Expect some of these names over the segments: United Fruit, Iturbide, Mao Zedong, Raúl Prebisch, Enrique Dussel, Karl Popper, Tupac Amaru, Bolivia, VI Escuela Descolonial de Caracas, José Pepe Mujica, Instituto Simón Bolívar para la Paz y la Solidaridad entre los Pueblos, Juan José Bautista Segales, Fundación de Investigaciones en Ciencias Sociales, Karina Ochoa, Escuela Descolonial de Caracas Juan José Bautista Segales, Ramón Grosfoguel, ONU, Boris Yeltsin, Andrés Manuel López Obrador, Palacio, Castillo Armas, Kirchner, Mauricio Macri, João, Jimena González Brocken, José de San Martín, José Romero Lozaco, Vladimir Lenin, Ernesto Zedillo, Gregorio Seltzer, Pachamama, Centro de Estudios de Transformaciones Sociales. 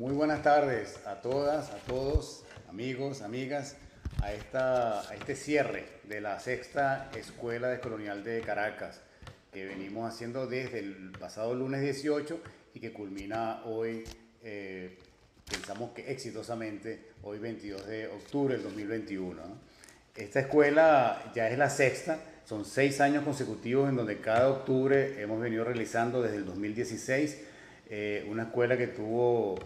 Muy buenas tardes a todas, a todos, amigos, amigas, a este cierre de la sexta Escuela Descolonial de Caracas, que venimos haciendo desde el pasado lunes 18 y que culmina hoy, pensamos que exitosamente, hoy 22 de octubre del 2021. ¿No? Esta escuela ya es la sexta, son 6 años consecutivos en donde cada octubre hemos venido realizando desde el 2016 una escuela que tuvo,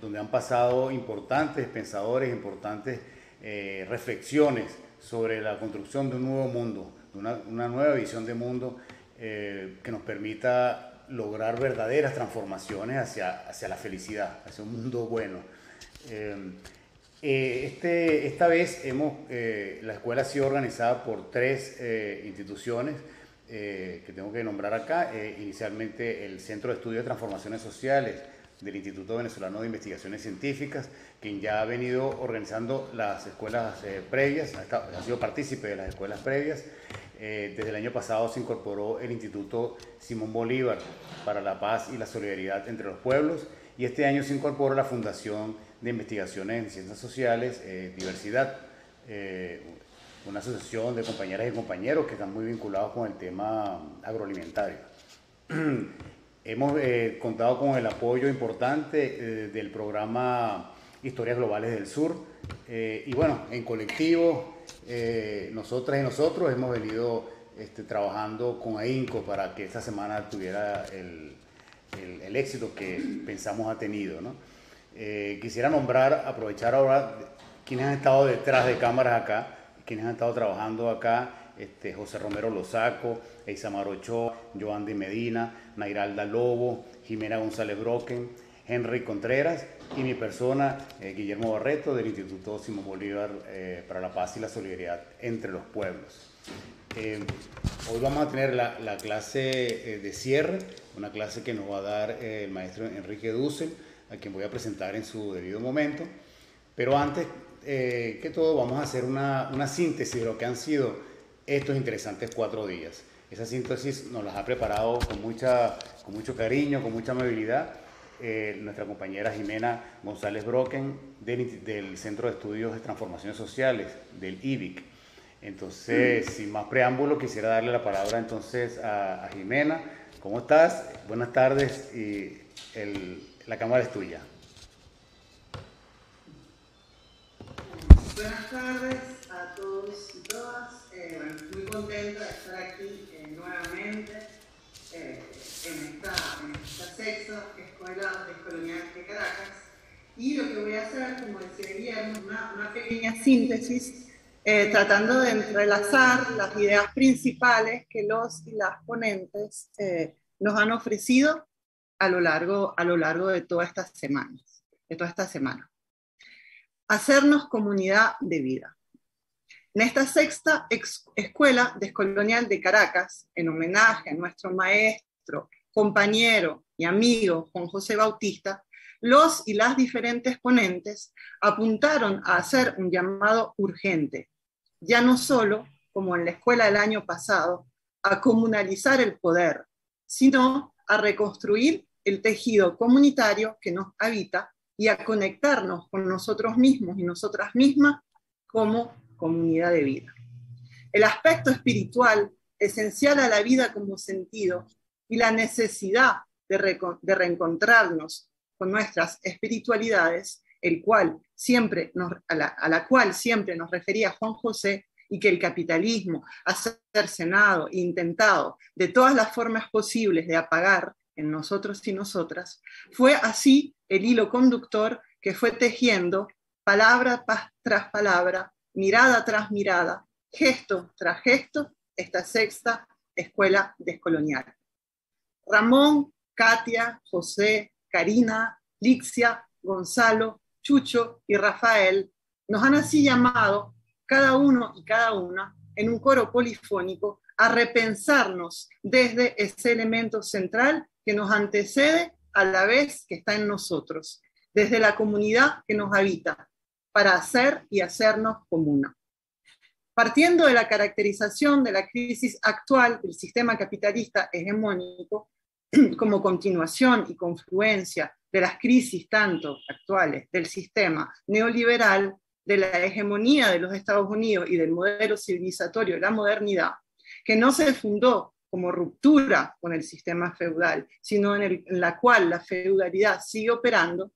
donde han pasado importantes pensadores, importantes reflexiones sobre la construcción de un nuevo mundo, de una nueva visión de mundo que nos permita lograr verdaderas transformaciones hacia la felicidad, hacia un mundo bueno. Esta vez la escuela ha sido organizada por 3 instituciones que tengo que nombrar acá. Inicialmente el Centro de Estudios de Transformaciones Sociales del Instituto Venezolano de Investigaciones Científicas, quien ya ha venido organizando las escuelas previas, ha sido partícipe de las escuelas previas. Desde el año pasado se incorporó el Instituto Simón Bolívar para la Paz y la Solidaridad entre los Pueblos, y este año se incorporó la Fundación de Investigaciones en Ciencias Sociales, Diversidad, una asociación de compañeras y compañeros que están muy vinculados con el tema agroalimentario. Hemos contado con el apoyo importante del programa Historias Globales del Sur y bueno, en colectivo, nosotras y nosotros hemos venido trabajando con AINCO para que esta semana tuviera el éxito que pensamos ha tenido, ¿no? Quisiera aprovechar ahora quienes han estado detrás de cámaras acá, quienes han estado trabajando acá. José Romero Lozaco, Eisamar Ochoa, Joan de Medina, Nairalda Lobo, Jimena González Brocken, Henry Contreras y mi persona, Guillermo Barreto, del Instituto Simón Bolívar para la Paz y la Solidaridad entre los Pueblos. Hoy vamos a tener la clase de cierre, una clase que nos va a dar el maestro Enrique Dussel, a quien voy a presentar en su debido momento. Pero antes que todo, vamos a hacer una síntesis de lo que han sido estos interesantes 4 días. Esa síntesis nos las ha preparado con mucho cariño, con mucha amabilidad, nuestra compañera Jimena González Brocken del Centro de Estudios de Transformaciones Sociales, del IBIC. Entonces, sin más preámbulo, quisiera darle la palabra entonces a Jimena. ¿Cómo estás? Buenas tardes y la cámara es tuya. Buenas tardes a todos y todas. Bueno, muy contenta de estar aquí nuevamente en esta sexta Escuela Descolonial de Caracas. Y lo que voy a hacer, como decía Guillermo, una pequeña síntesis, tratando de entrelazar las ideas principales que los y las ponentes nos han ofrecido a lo largo de todas estas semanas, de toda esta semana. Hacernos comunidad de vida. En esta sexta Escuela Descolonial de Caracas, en homenaje a nuestro maestro, compañero y amigo Juan José Bautista, los y las diferentes ponentes apuntaron a hacer un llamado urgente, ya no solo, como en la escuela del año pasado, a comunalizar el poder, sino a reconstruir el tejido comunitario que nos habita y a conectarnos con nosotros mismos y nosotras mismas como comunidad de vida. El aspecto espiritual, esencial a la vida como sentido, y la necesidad de reencontrarnos con nuestras espiritualidades, a la cual siempre nos refería Juan José, y que el capitalismo ha cercenado e intentado de todas las formas posibles de apagar en nosotros y nosotras, fue así el hilo conductor que fue tejiendo palabra tras palabra, mirada tras mirada, gesto tras gesto, esta sexta Escuela Descolonial. Ramón, Katia, José, Karina, Lixia, Gonzalo, Chucho y Rafael nos han así llamado, cada uno y cada una, en un coro polifónico, a repensarnos desde ese elemento central que nos antecede a la vez que está en nosotros, desde la comunidad que nos habita, para hacer y hacernos comuna. Partiendo de la caracterización de la crisis actual del sistema capitalista hegemónico como continuación y confluencia de las crisis tanto actuales del sistema neoliberal, de la hegemonía de los Estados Unidos y del modelo civilizatorio de la modernidad, que no se fundó como ruptura con el sistema feudal, sino en la cual la feudalidad sigue operando,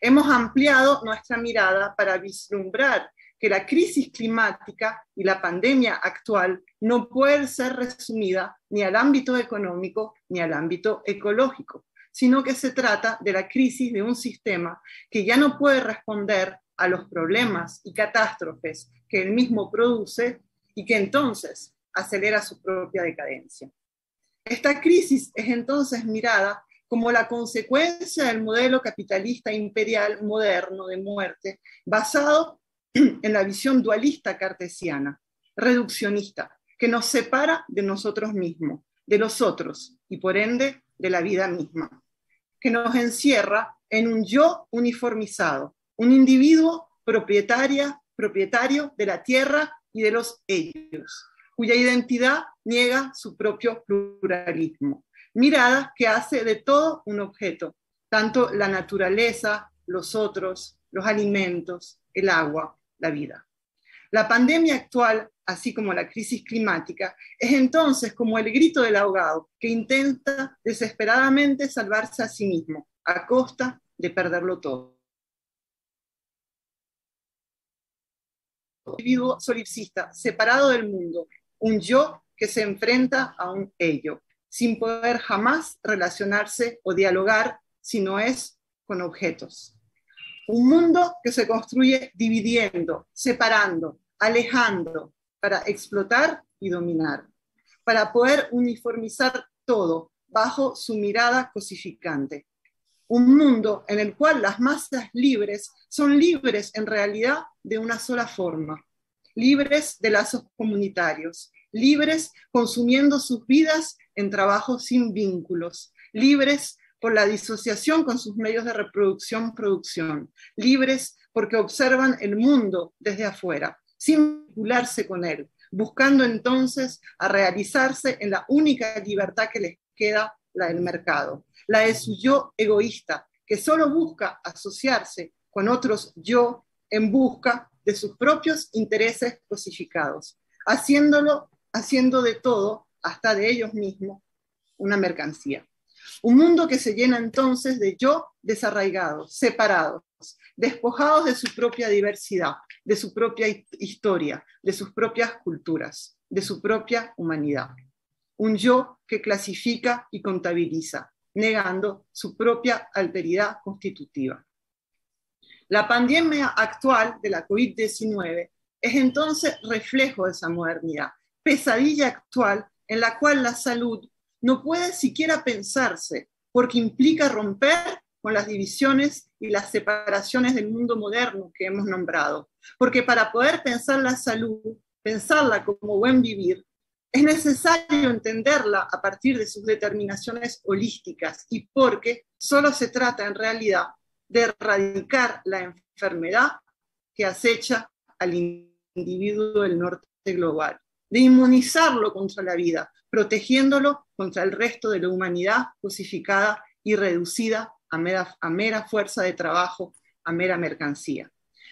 hemos ampliado nuestra mirada para vislumbrar que la crisis climática y la pandemia actual no pueden ser resumida ni al ámbito económico ni al ámbito ecológico, sino que se trata de la crisis de un sistema que ya no puede responder a los problemas y catástrofes que él mismo produce y que entonces acelera su propia decadencia. Esta crisis es entonces mirada como la consecuencia del modelo capitalista imperial moderno de muerte, basado en la visión dualista cartesiana, reduccionista, que nos separa de nosotros mismos, de los otros, y por ende de la vida misma, que nos encierra en un yo uniformizado, un individuo propietario de la tierra y de los ellos, cuya identidad niega su propio pluralismo. Mirada que hace de todo un objeto, tanto la naturaleza, los otros, los alimentos, el agua, la vida. La pandemia actual, así como la crisis climática, es entonces como el grito del ahogado que intenta desesperadamente salvarse a sí mismo, a costa de perderlo todo. Individuo solipsista, separado del mundo, un yo que se enfrenta a un ello, sin poder jamás relacionarse o dialogar si no es con objetos. Un mundo que se construye dividiendo, separando, alejando, para explotar y dominar, para poder uniformizar todo bajo su mirada cosificante. Un mundo en el cual las masas libres son libres en realidad de una sola forma, libres de lazos comunitarios, libres consumiendo sus vidas en trabajos sin vínculos, libres por la disociación con sus medios de reproducción-producción, libres porque observan el mundo desde afuera, sin vincularse con él, buscando entonces a realizarse en la única libertad que les queda, la del mercado, la de su yo egoísta, que solo busca asociarse con otros yo en busca de sus propios intereses cosificados, haciendo de todo, hasta de ellos mismos, una mercancía. Un mundo que se llena entonces de yo desarraigados, separados, despojados de su propia diversidad, de su propia historia, de sus propias culturas, de su propia humanidad. Un yo que clasifica y contabiliza, negando su propia alteridad constitutiva. La pandemia actual de la COVID-19 es entonces reflejo de esa modernidad, pesadilla actual en la cual la salud no puede siquiera pensarse, porque implica romper con las divisiones y las separaciones del mundo moderno que hemos nombrado. Porque para poder pensar la salud, pensarla como buen vivir, es necesario entenderla a partir de sus determinaciones holísticas y porque solo se trata en realidad de erradicar la enfermedad que acecha al individuo del norte global, de inmunizarlo contra la vida, protegiéndolo contra el resto de la humanidad cosificada y reducida a mera fuerza de trabajo, a mera mercancía.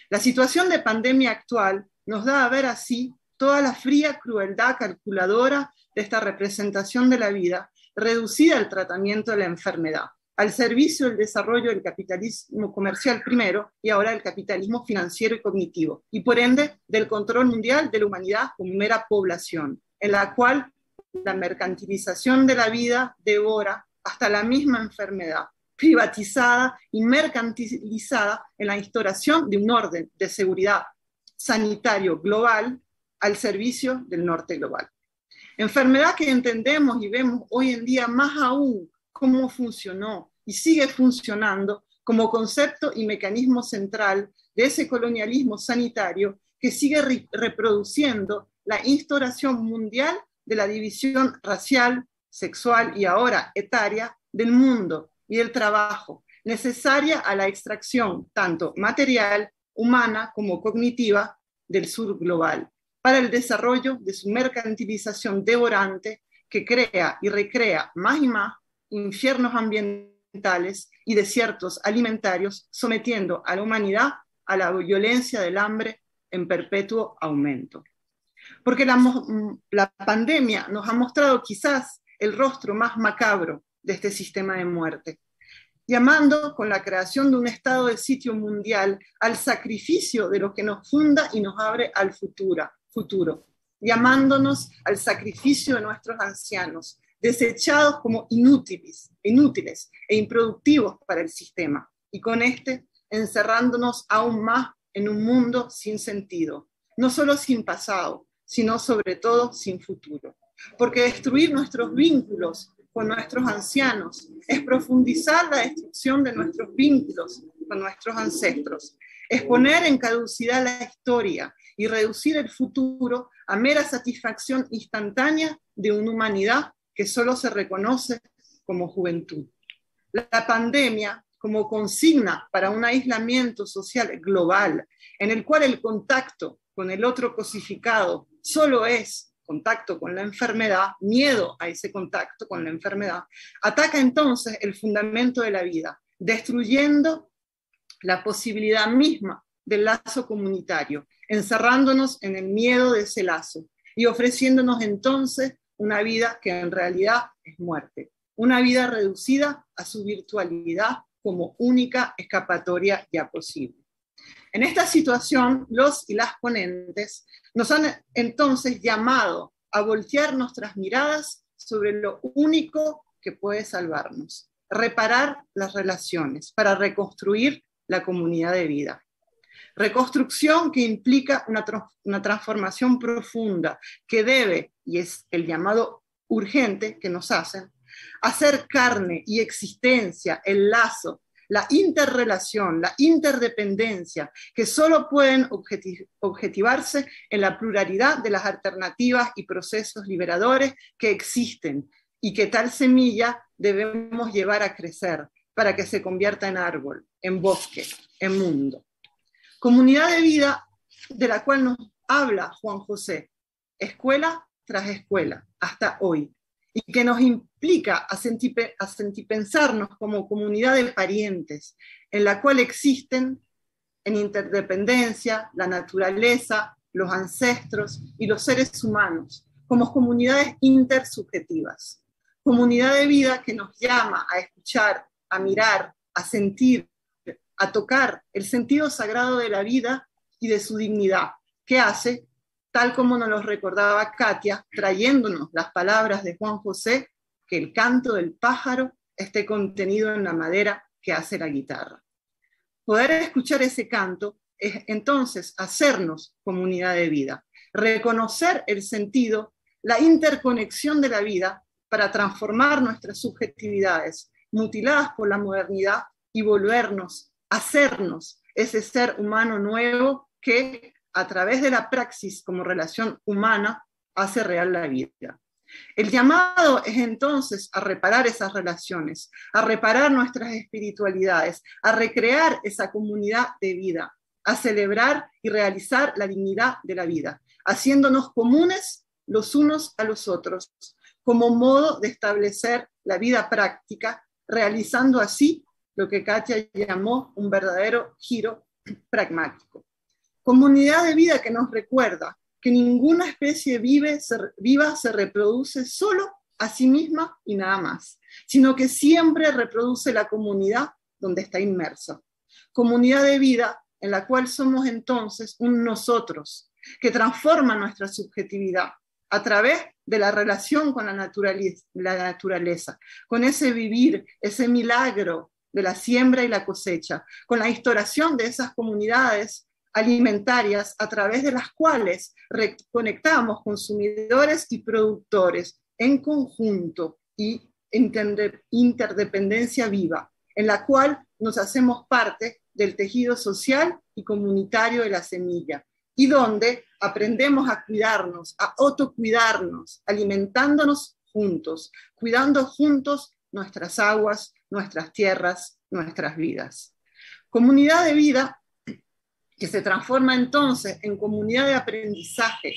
La situación de pandemia actual nos da a ver así toda la fría crueldad calculadora de esta representación de la vida, reducida al tratamiento de la enfermedad, al servicio del desarrollo del capitalismo comercial primero y ahora del capitalismo financiero y cognitivo, y por ende del control mundial de la humanidad como mera población, en la cual la mercantilización de la vida devora hasta la misma enfermedad, privatizada y mercantilizada en la instauración de un orden de seguridad sanitario global al servicio del norte global. Enfermedad que entendemos y vemos hoy en día más aún cómo funcionó y sigue funcionando como concepto y mecanismo central de ese colonialismo sanitario que sigue reproduciendo la instauración mundial de la división racial, sexual y ahora etaria del mundo y del trabajo, necesaria a la extracción tanto material, humana como cognitiva del sur global, para el desarrollo de su mercantilización devorante que crea y recrea más y más infiernos ambientales ambientales y desiertos alimentarios, sometiendo a la humanidad a la violencia del hambre en perpetuo aumento. Porque la pandemia nos ha mostrado quizás el rostro más macabro de este sistema de muerte, llamando con la creación de un estado de sitio mundial al sacrificio de lo que nos funda y nos abre al futuro, llamándonos al sacrificio de nuestros ancianos, desechados como inútiles e improductivos para el sistema, y con este encerrándonos aún más en un mundo sin sentido, no solo sin pasado, sino sobre todo sin futuro. Porque destruir nuestros vínculos con nuestros ancianos es profundizar la destrucción de nuestros vínculos con nuestros ancestros, es poner en caducidad la historia y reducir el futuro a mera satisfacción instantánea de una humanidad que solo se reconoce como juventud. La pandemia, como consigna para un aislamiento social global, en el cual el contacto con el otro cosificado solo es contacto con la enfermedad, miedo a ese contacto con la enfermedad, ataca entonces el fundamento de la vida, destruyendo la posibilidad misma del lazo comunitario, encerrándonos en el miedo de ese lazo y ofreciéndonos entonces una vida que en realidad es muerte, una vida reducida a su virtualidad como única escapatoria ya posible. En esta situación, los y las ponentes nos han entonces llamado a voltear nuestras miradas sobre lo único que puede salvarnos, reparar las relaciones para reconstruir la comunidad de vida. Reconstrucción que implica una transformación profunda que debe, y es el llamado urgente que nos hacen, hacer carne y existencia el lazo, la interrelación, la interdependencia, que solo pueden objetivarse en la pluralidad de las alternativas y procesos liberadores que existen, y que tal semilla debemos llevar a crecer para que se convierta en árbol, en bosque, en mundo. Comunidad de vida de la cual nos habla Juan José, escuela tras escuela, hasta hoy, y que nos implica a sentipensarnos como comunidad de parientes, en la cual existen en interdependencia la naturaleza, los ancestros y los seres humanos, como comunidades intersubjetivas. Comunidad de vida que nos llama a escuchar, a mirar, a sentir, a tocar el sentido sagrado de la vida y de su dignidad, que hace, tal como nos lo recordaba Katia, trayéndonos las palabras de Juan José, que el canto del pájaro esté contenido en la madera que hace la guitarra. Poder escuchar ese canto es entonces hacernos comunidad de vida, reconocer el sentido, la interconexión de la vida para transformar nuestras subjetividades mutiladas por la modernidad y volvernos hacernos ese ser humano nuevo que, a través de la praxis como relación humana, hace real la vida. El llamado es entonces a reparar esas relaciones, a reparar nuestras espiritualidades, a recrear esa comunidad de vida, a celebrar y realizar la dignidad de la vida, haciéndonos comunes los unos a los otros, como modo de establecer la vida práctica, realizando así lo que Katia llamó un verdadero giro pragmático. Comunidad de vida que nos recuerda que ninguna especie viva se reproduce solo a sí misma y nada más, sino que siempre reproduce la comunidad donde está inmersa. Comunidad de vida en la cual somos entonces un nosotros, que transforma nuestra subjetividad a través de la relación con la naturaleza, con ese vivir, ese milagro de la siembra y la cosecha, con la instauración de esas comunidades alimentarias a través de las cuales reconectamos consumidores y productores en conjunto y interdependencia viva, en la cual nos hacemos parte del tejido social y comunitario de la semilla, y donde aprendemos a cuidarnos, a autocuidarnos, alimentándonos juntos, cuidando juntos nuestras aguas, nuestras tierras, nuestras vidas. Comunidad de vida que se transforma entonces en comunidad de aprendizaje,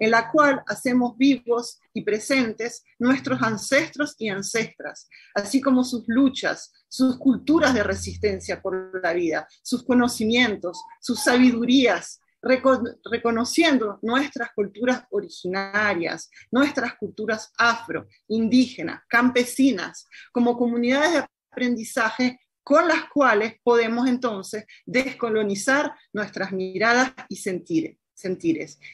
en la cual hacemos vivos y presentes nuestros ancestros y ancestras, así como sus luchas, sus culturas de resistencia por la vida, sus conocimientos, sus sabidurías, reconociendo nuestras culturas originarias, nuestras culturas afro, indígenas, campesinas, como comunidades de aprendizaje con las cuales podemos entonces descolonizar nuestras miradas y sentires,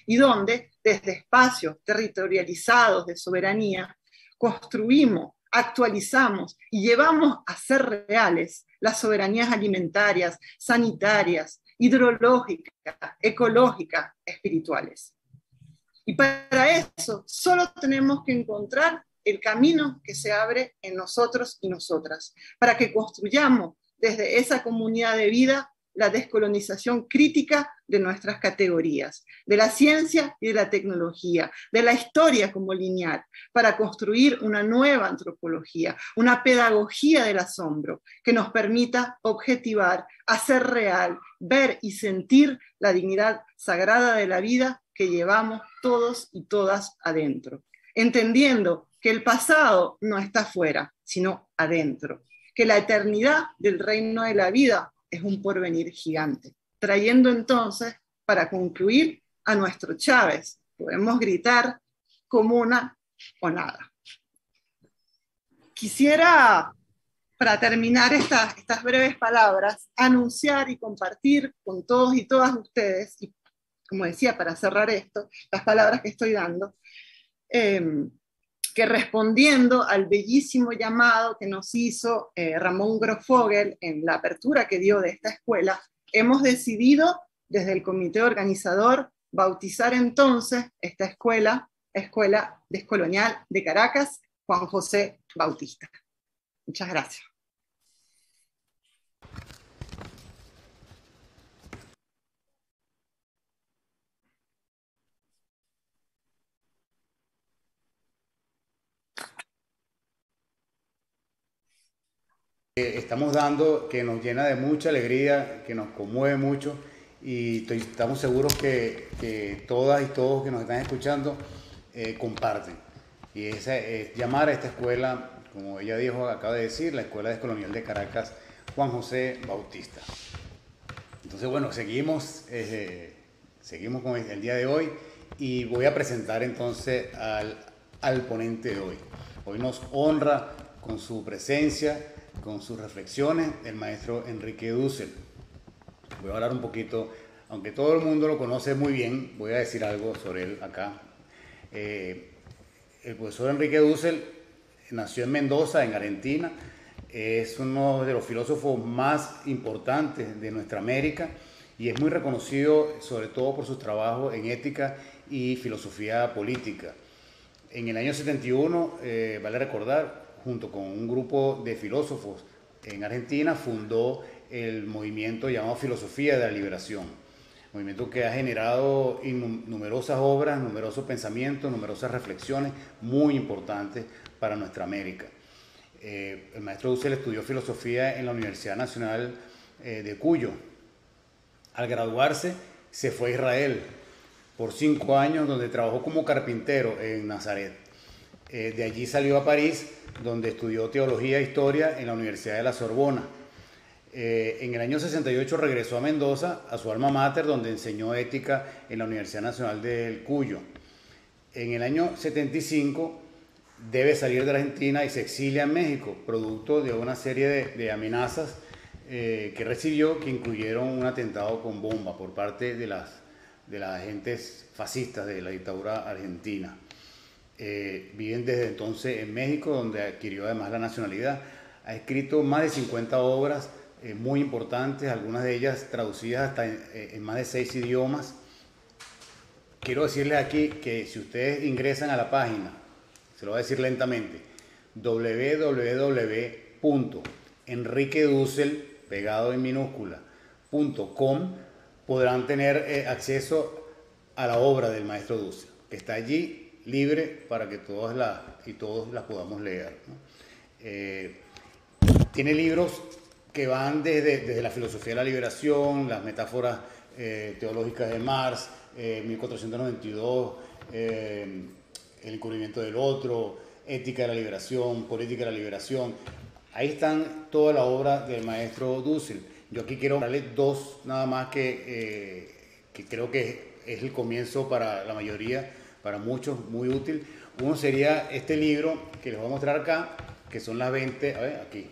y donde desde espacios territorializados de soberanía construimos, actualizamos y llevamos a ser reales las soberanías alimentarias, sanitarias, hidrológicas, ecológicas, espirituales. Y para eso solo tenemos que encontrar el camino que se abre en nosotros y nosotras, para que construyamos desde esa comunidad de vida la descolonización crítica de nuestras categorías, de la ciencia y de la tecnología, de la historia como lineal, para construir una nueva antropología, una pedagogía del asombro que nos permita objetivar, hacer real, ver y sentir la dignidad sagrada de la vida que llevamos todos y todas adentro, entendiendo que el pasado no está fuera, sino adentro, que la eternidad del reino de la vida es un porvenir gigante, trayendo entonces, para concluir, a nuestro Chávez. Podemos gritar comuna o nada. Quisiera, para terminar estas breves palabras, anunciar y compartir con todos y todas ustedes, y como decía, para cerrar esto, las palabras que estoy dando, que respondiendo al bellísimo llamado que nos hizo Ramón Grosfoguel en la apertura que dio de esta escuela, hemos decidido desde el comité organizador bautizar entonces esta escuela, Escuela Descolonial de Caracas Juan José Bautista. Muchas gracias. Estamos dando, que nos llena de mucha alegría, que nos conmueve mucho, y estamos seguros que todas y todos que nos están escuchando comparten. Y esa es llamar a esta escuela, como ella dijo, acaba de decir, la Escuela Descolonial de Caracas Juan José Bautista. Entonces, bueno, seguimos con el día de hoy, y voy a presentar entonces al ponente de hoy. Hoy nos honra con su presencia, con sus reflexiones, el maestro Enrique Dussel. Voy a hablar un poquito, aunque todo el mundo lo conoce muy bien, voy a decir algo sobre él acá. El profesor Enrique Dussel nació en Mendoza, en Argentina. Es uno de los filósofos más importantes de nuestra América y es muy reconocido sobre todo por sus trabajos en ética y filosofía política. En el año 71, vale recordar, junto con un grupo de filósofos en Argentina, fundó el movimiento llamado Filosofía de la Liberación, movimiento que ha generado numerosas obras, numerosos pensamientos, numerosas reflexiones muy importantes para nuestra América. El maestro Dussel estudió filosofía en la Universidad Nacional de Cuyo. Al graduarse se fue a Israel por 5 años, donde trabajó como carpintero en Nazaret. De allí salió a París, donde estudió Teología e Historia en la Universidad de la Sorbona. En el año 68 regresó a Mendoza, a su alma mater, donde enseñó Ética en la Universidad Nacional del Cuyo. En el año 75 debe salir de Argentina y se exilia en México, producto de una serie de amenazas que recibió, que incluyeron un atentado con bomba por parte de las agentes fascistas de la dictadura argentina. Viven desde entonces en México, donde adquirió además la nacionalidad. Ha escrito más de 50 obras muy importantes, algunas de ellas traducidas hasta en más de 6 idiomas. Quiero decirles aquí que si ustedes ingresan a la página, se lo voy a decir lentamente, www.enriquedussel.com, podrán tener acceso a la obra del maestro Dussel, que está allí libre para que todas y todos las podamos leer, ¿no? Tiene libros que van desde la filosofía de la liberación, las metáforas teológicas de Marx, 1492, el encubrimiento del otro, ética de la liberación, política de la liberación. Ahí están toda la obra del maestro Dussel. Yo aquí quiero darles dos nada más que creo que es el comienzo para la mayoría, para muchos, muy útil. Uno sería este libro que les voy a mostrar acá, que son las 20, a ver, aquí,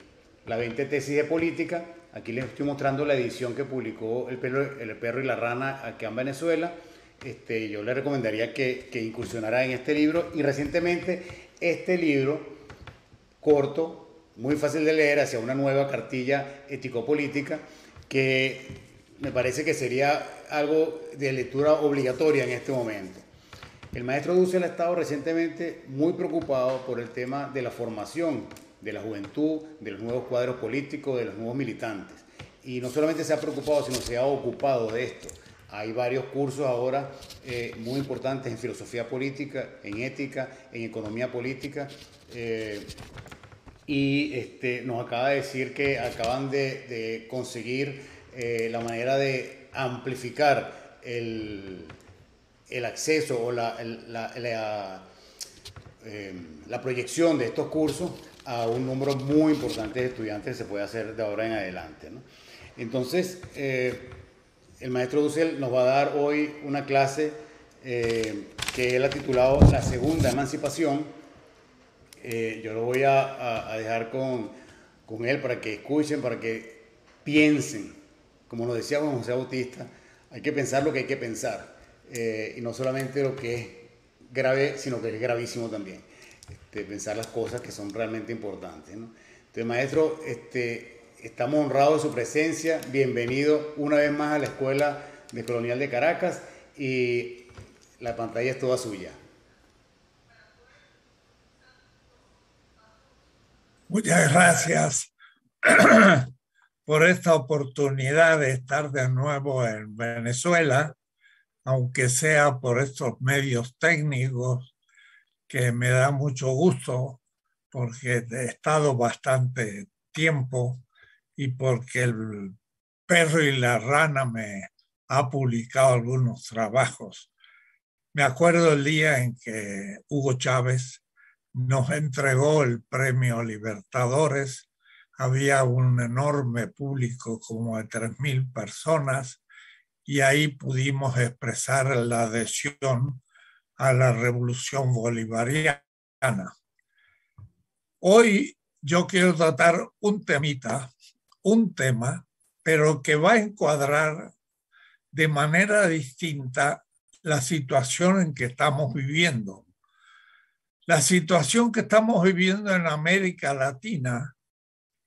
las 20 tesis de política. Aquí les estoy mostrando la edición que publicó El Perro y la Rana aquí en Venezuela. Yo le recomendaría que incursionara en este libro. Y recientemente, este libro, corto, muy fácil de leer, hacia una nueva cartilla ético-política, que me parece que sería algo de lectura obligatoria en este momento. El maestro Dussel ha estado recientemente muy preocupado por el tema de la formación de la juventud, de los nuevos cuadros políticos, de los nuevos militantes. Y no solamente se ha preocupado, sino se ha ocupado de esto. Hay varios cursos ahora muy importantes en filosofía política, en ética, en economía política. Nos acaba de decir que acaban de conseguir la manera de amplificar el acceso o la proyección de estos cursos a un número muy importante de estudiantes que se puede hacer de ahora en adelante, ¿no? Entonces, el maestro Dussel nos va a dar hoy una clase que él ha titulado La Segunda Emancipación. Yo lo voy a dejar con él para que escuchen, para que piensen. Como nos decía Juan José Bautista, hay que pensar lo que hay que pensar. Y no solamente lo que es grave, sino que es gravísimo también. Pensar las cosas que son realmente importantes, ¿no? Entonces, maestro, estamos honrados de su presencia. Bienvenido una vez más a la Escuela Descolonial de Caracas y la pantalla es toda suya. Muchas gracias por esta oportunidad de estar de nuevo en Venezuela, aunque sea por estos medios técnicos, que me da mucho gusto porque he estado bastante tiempo y porque El Perro y la Rana me ha publicado algunos trabajos. Me acuerdo el día en que Hugo Chávez nos entregó el premio Libertadores. Había un enorme público, como de 3.000 personas, y ahí pudimos expresar la adhesión a la revolución bolivariana. Hoy yo quiero tratar un tema, pero que va a encuadrar de manera distinta la situación en que estamos viviendo. La situación que estamos viviendo en América Latina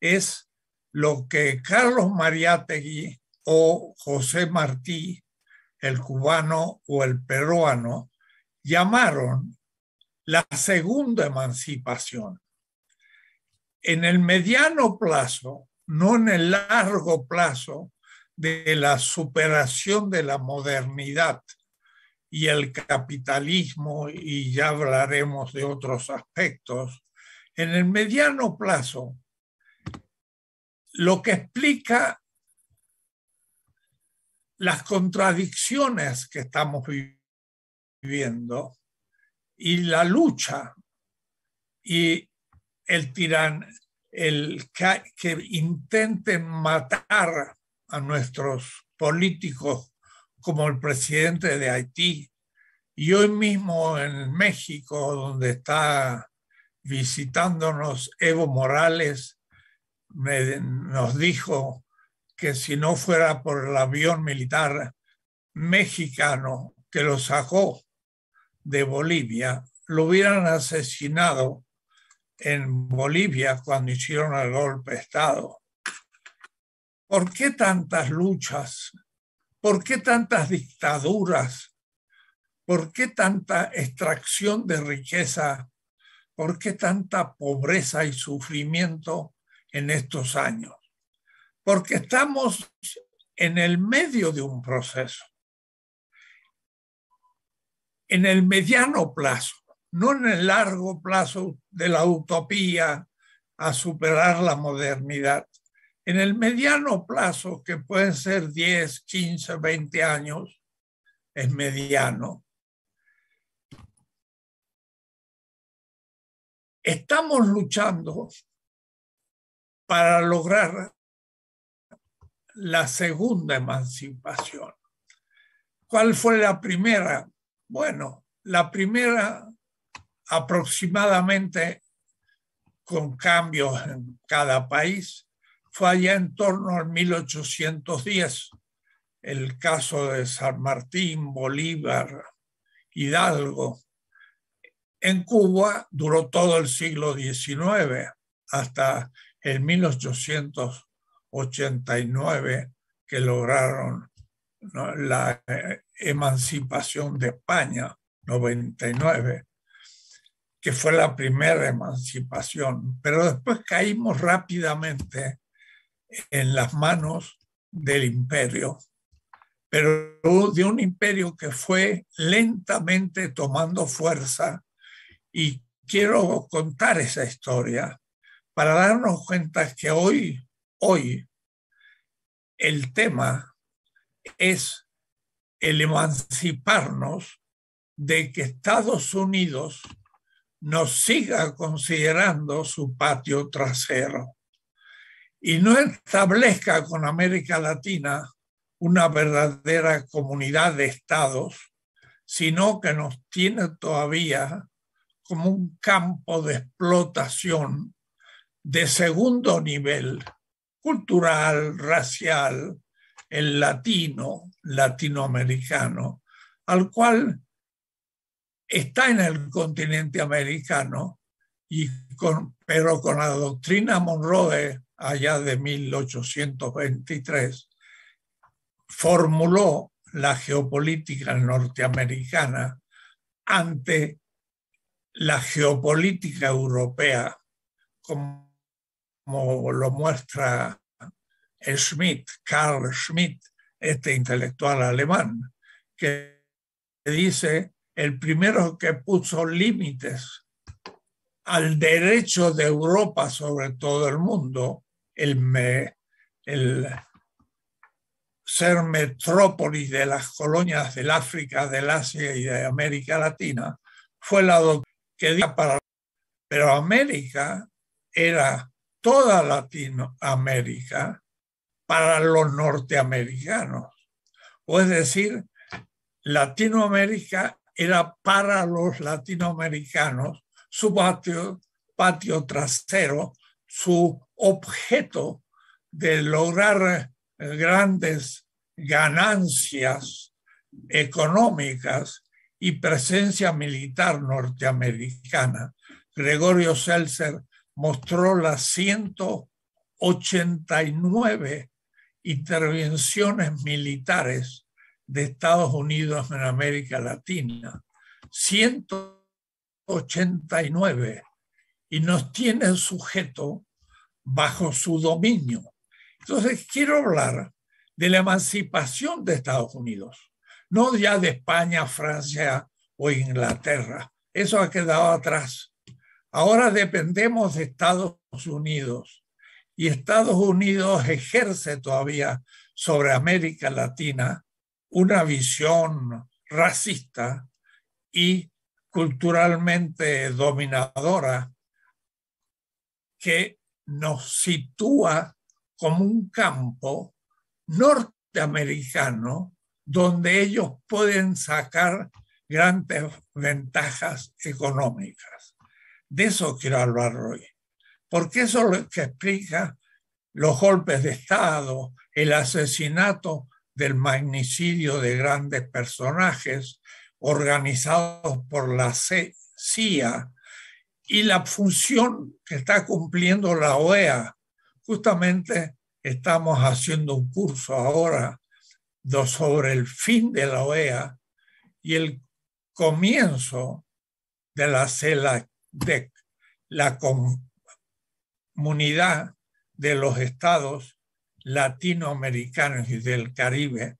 es lo que Carlos Mariátegui o José Martí, el cubano o el peruano, llamaron la segunda emancipación. En el mediano plazo, no en el largo plazo, de la superación de la modernidad y el capitalismo, y ya hablaremos de otros aspectos, en el mediano plazo, lo que explica las contradicciones que estamos viviendo y la lucha y que intenten matar a nuestros políticos como el presidente de Haití y hoy mismo en México, donde está visitándonos Evo Morales, nos dijo que si no fuera por el avión militar mexicano que lo sacó de Bolivia, lo hubieran asesinado en Bolivia cuando hicieron el golpe de Estado. ¿Por qué tantas luchas? ¿Por qué tantas dictaduras? ¿Por qué tanta extracción de riqueza? ¿Por qué tanta pobreza y sufrimiento en estos años? Porque estamos en el medio de un proceso. En el mediano plazo, no en el largo plazo de la utopía a superar la modernidad. En el mediano plazo, que pueden ser 10, 15, 20 años, es mediano. estamos luchando para lograr la segunda emancipación. ¿Cuál fue la primera? Bueno, la primera aproximadamente, con cambios en cada país, fue allá en torno al 1810, el caso de San Martín, Bolívar, Hidalgo. En Cuba duró todo el siglo XIX, hasta el 1889, que lograron la emancipación de España, 99, que fue la primera emancipación. Pero después caímos rápidamente en las manos del imperio, pero de un imperio que fue lentamente tomando fuerza. Y quiero contar esa historia para darnos cuenta que hoy el tema es el emanciparnos de que Estados Unidos nos siga considerando su patio trasero y no establezca con América Latina una verdadera comunidad de estados, sino que nos tiene todavía como un campo de explotación de segundo nivel, cultural, racial, el latino, latinoamericano, al cual está en el continente americano, pero con la doctrina Monroe, allá de 1823, formuló la geopolítica norteamericana ante la geopolítica europea, como lo muestra Schmidt, Carl Schmitt, este intelectual alemán, que dice: el primero que puso límites al derecho de Europa sobre todo el mundo, el ser metrópolis de las colonias del África, del Asia y de América Latina, fue la doctrina que dio para... Pero América era toda Latinoamérica para los norteamericanos. O es decir, Latinoamérica era para los latinoamericanos su patio trasero, su objeto de lograr grandes ganancias económicas y presencia militar norteamericana. Gregorio Seltzer mostró las 189 intervenciones militares de Estados Unidos en América Latina. 189. Y nos tienen sujeto bajo su dominio. Entonces quiero hablar de la emancipación de Estados Unidos, no ya de España, Francia o Inglaterra. Eso ha quedado atrás. Ahora dependemos de Estados Unidos, y Estados Unidos ejerce todavía sobre América Latina una visión racista y culturalmente dominadora que nos sitúa como un campo norteamericano donde ellos pueden sacar grandes ventajas económicas. De eso quiero hablar hoy, porque eso es lo que explica los golpes de Estado, el asesinato del magnicidio de grandes personajes organizados por la CIA y la función que está cumpliendo la OEA. Justamente estamos haciendo un curso ahora sobre el fin de la OEA y el comienzo de la CELAC, la comunidad de los estados latinoamericanos y del Caribe,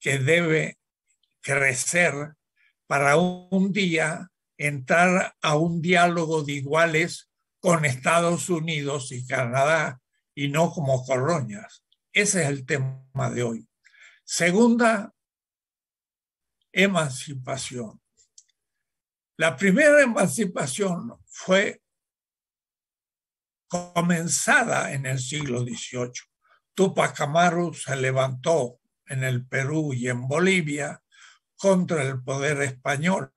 que debe crecer para un día entrar a un diálogo de iguales con Estados Unidos y Canadá, y no como colonias. Ese es el tema de hoy. Segunda emancipación. La primera emancipación fue comenzada en el siglo XVIII. Tupac Amaru se levantó en el Perú y en Bolivia contra el poder español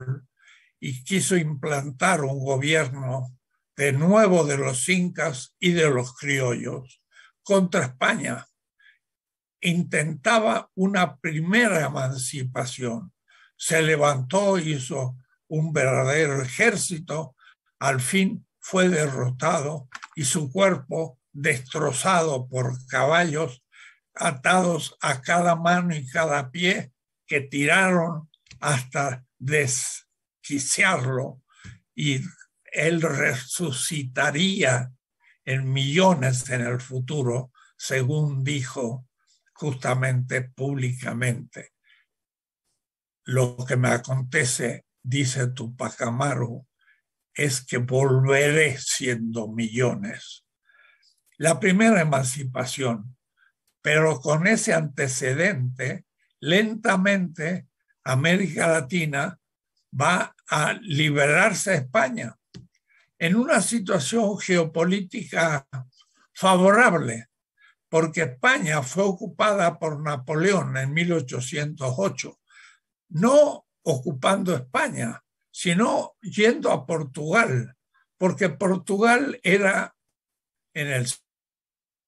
y quiso implantar un gobierno de nuevo de los incas y de los criollos contra España. Intentaba una primera emancipación. Se levantó, hizo un verdadero ejército, al fin fue derrotado y su cuerpo destrozado por caballos atados a cada mano y cada pie que tiraron hasta desquiciarlo, y él resucitaría en millones en el futuro, según dijo justamente públicamente. Lo que me acontece, dice Tupac Amaru, es que volveré siendo millones. La primera emancipación, pero con ese antecedente, lentamente América Latina va a liberarse de España en una situación geopolítica favorable, porque España fue ocupada por Napoleón en 1808, no ocupando España, sino yendo a Portugal, porque Portugal era en el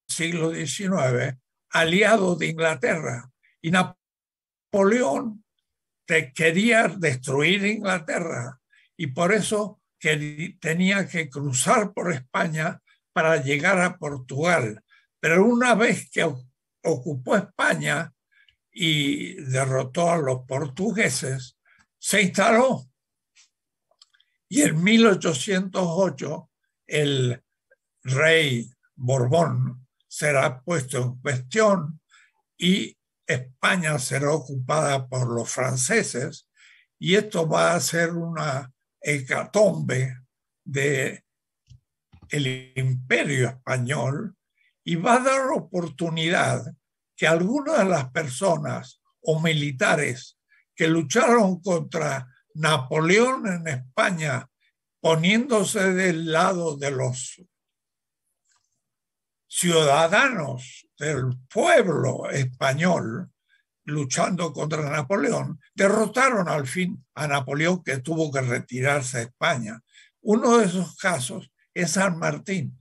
siglo XIX aliado de Inglaterra, y Napoleón quería destruir Inglaterra, y por eso que tenía que cruzar por España para llegar a Portugal. Pero una vez que ocupó España y derrotó a los portugueses, se instaló. Y en 1808 el rey Borbón será puesto en cuestión y España será ocupada por los franceses, y esto va a ser una hecatombe del imperio español, y va a dar oportunidad que algunas de las personas o militares que lucharon contra Napoleón en España, poniéndose del lado de los ciudadanos del pueblo español, luchando contra Napoleón, derrotaron al fin a Napoleón, que tuvo que retirarse a España. Uno de esos casos es San Martín.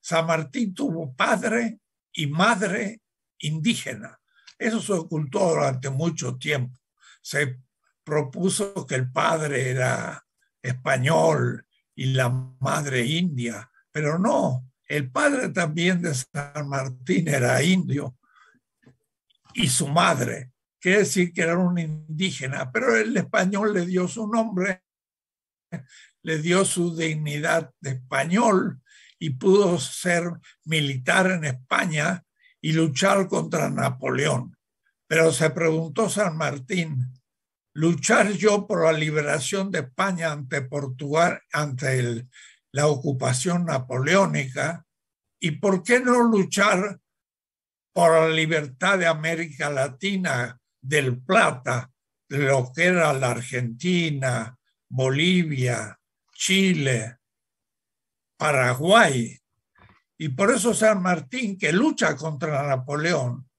San Martín tuvo padre y madre indígena. Eso se ocultó durante mucho tiempo. Se propuso que el padre era español y la madre india, pero no, el padre también de San Martín era indio y su madre, quiere decir que era un indígena, pero el español le dio su nombre, le dio su dignidad de español y pudo ser militar en España y luchar contra Napoleón. Pero se preguntó San Martín: ¿luchar yo por la liberación de España ante Portugal, ante la ocupación napoleónica? ¿Y por qué no luchar por la libertad de América Latina, del Plata, de lo que era la Argentina, Bolivia, Chile, Paraguay? Y por eso San Martín, que lucha contra Napoleón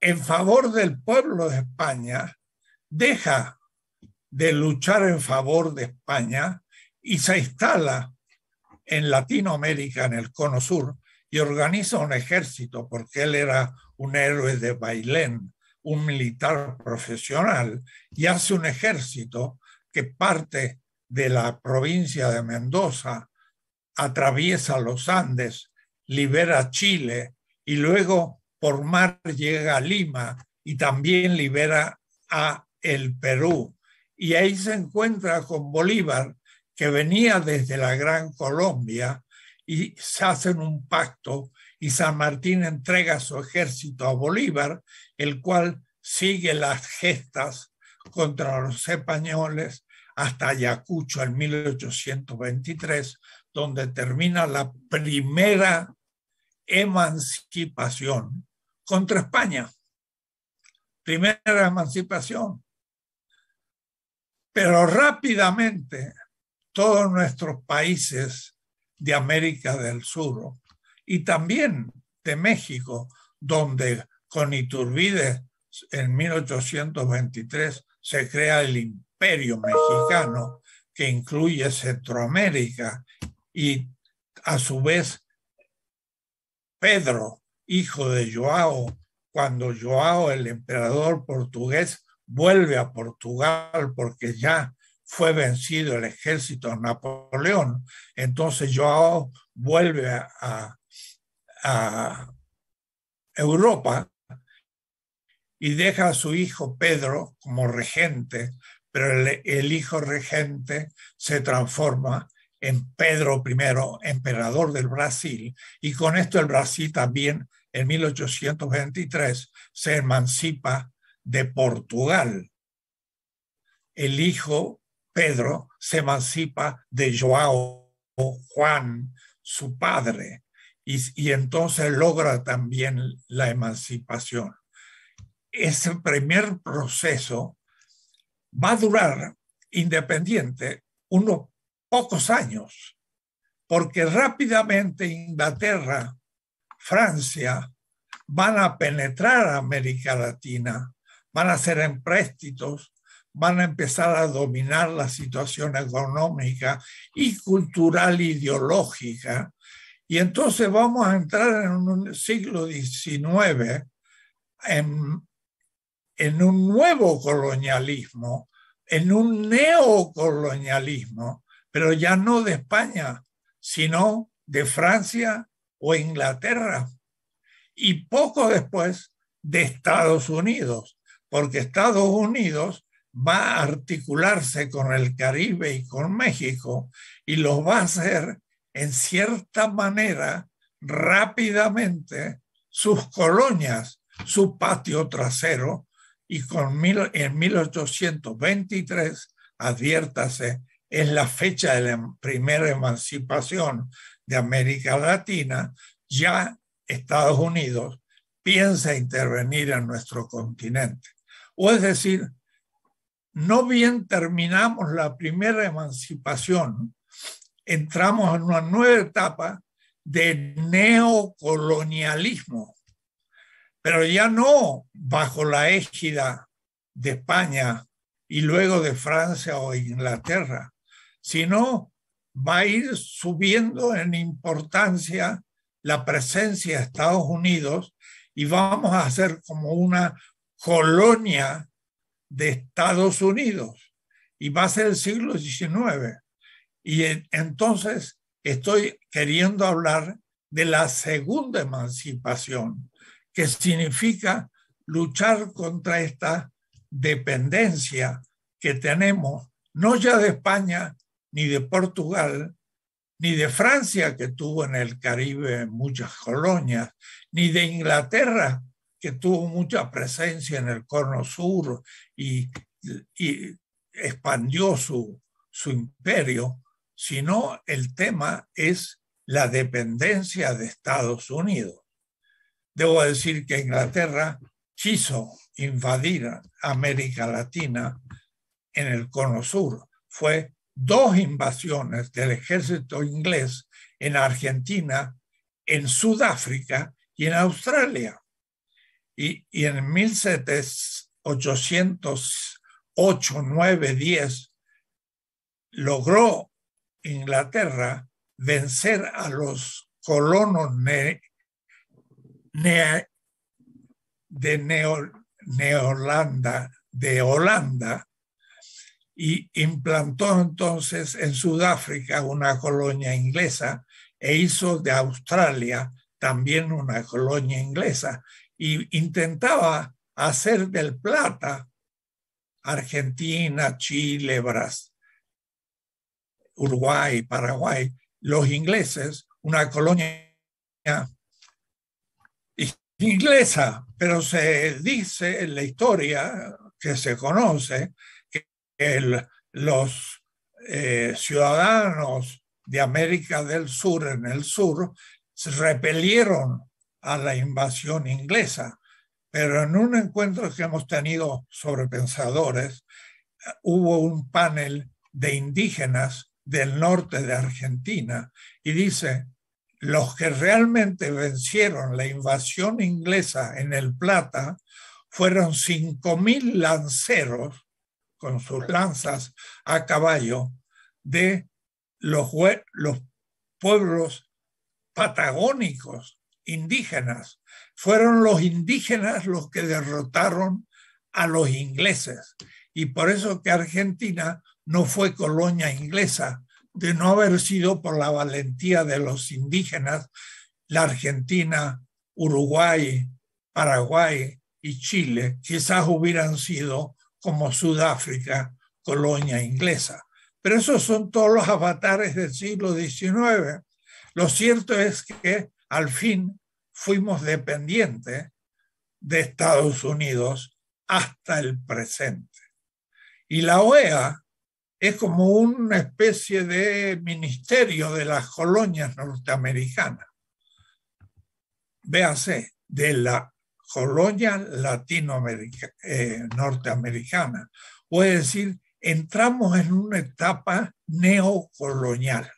en favor del pueblo de España, deja de luchar en favor de España y se instala en Latinoamérica, en el Cono Sur, y organiza un ejército, porque él era un héroe de Bailén, un militar profesional, y hace un ejército que parte de la provincia de Mendoza, atraviesa los Andes, libera Chile, y luego por mar llega a Lima y también libera a el Perú, y ahí se encuentra con Bolívar, que venía desde la Gran Colombia, y se hacen un pacto y San Martín entrega su ejército a Bolívar, el cual sigue las gestas contra los españoles hasta Ayacucho en 1823, donde termina la primera emancipación contra España. Primera emancipación. Pero rápidamente todos nuestros países de América del Sur y también de México, donde con Iturbide en 1823 se crea el Imperio Mexicano, que incluye Centroamérica, y a su vez Pedro, hijo de João, cuando João, el emperador portugués, vuelve a Portugal porque ya fue vencido el ejército de Napoleón. Entonces João vuelve a Europa y deja a su hijo Pedro como regente, pero el hijo regente se transforma en Pedro I, emperador del Brasil, y con esto el Brasil también en 1823 se emancipa de Portugal. El hijo Pedro se emancipa de João, Juan, su padre, y entonces logra también la emancipación. Ese primer proceso va a durar independiente unos pocos años, porque rápidamente Inglaterra, Francia, van a penetrar a América Latina, van a hacer empréstitos, van a empezar a dominar la situación económica y cultural ideológica. Y entonces vamos a entrar en un siglo XIX en un nuevo colonialismo, en un neocolonialismo, pero ya no de España, sino de Francia o Inglaterra. Y poco después de Estados Unidos, porque Estados Unidos va a articularse con el Caribe y con México y los va a hacer, en cierta manera, rápidamente sus colonias, su patio trasero, y en 1823, adviértase, es la fecha de la primera emancipación de América Latina, ya Estados Unidos piensa intervenir en nuestro continente. O es decir, no bien terminamos la primera emancipación, entramos en una nueva etapa de neocolonialismo, pero ya no bajo la égida de España y luego de Francia o Inglaterra, sino va a ir subiendo en importancia la presencia de Estados Unidos y vamos a ser como una colonia de Estados Unidos. Y va a ser el siglo XIX. Y entonces estoy queriendo hablar de la segunda emancipación, que significa luchar contra esta dependencia que tenemos, no ya de España, ni de Portugal, ni de Francia, que tuvo en el Caribe muchas colonias, ni de Inglaterra, que tuvo mucha presencia en el Cono Sur y expandió su imperio, sino el tema es la dependencia de Estados Unidos. Debo decir que Inglaterra quiso invadir América Latina en el Cono Sur. Fue dos invasiones del ejército inglés en Argentina, en Sudáfrica y en Australia. Y en 1808, 9, 10 logró Inglaterra vencer a los colonos de Holanda, y implantó entonces en Sudáfrica una colonia inglesa e hizo de Australia también una colonia inglesa y intentaba hacer del Plata Argentina, Chile, Brasil, Uruguay, Paraguay, los ingleses, una colonia inglesa, pero se dice en la historia que se conoce los ciudadanos de América del Sur en el sur se repelieron a la invasión inglesa, pero en un encuentro que hemos tenido sobre pensadores hubo un panel de indígenas del norte de Argentina, y dice: los que realmente vencieron la invasión inglesa en El Plata fueron 5.000 lanceros con sus lanzas a caballo de los pueblos patagónicos indígenas. Fueron los indígenas los que derrotaron a los ingleses, y por eso que Argentina no fue colonia inglesa. De no haber sido por la valentía de los indígenas, la Argentina, Uruguay, Paraguay y Chile quizás hubieran sido, como Sudáfrica, colonia inglesa. Pero esos son todos los avatares del siglo XIX. Lo cierto es que al fin fuimos dependientes de Estados Unidos hasta el presente. Y la OEA es como una especie de ministerio de las colonias norteamericanas. Véase, de la colonia norteamericana. Puede decir, entramos en una etapa neocolonial.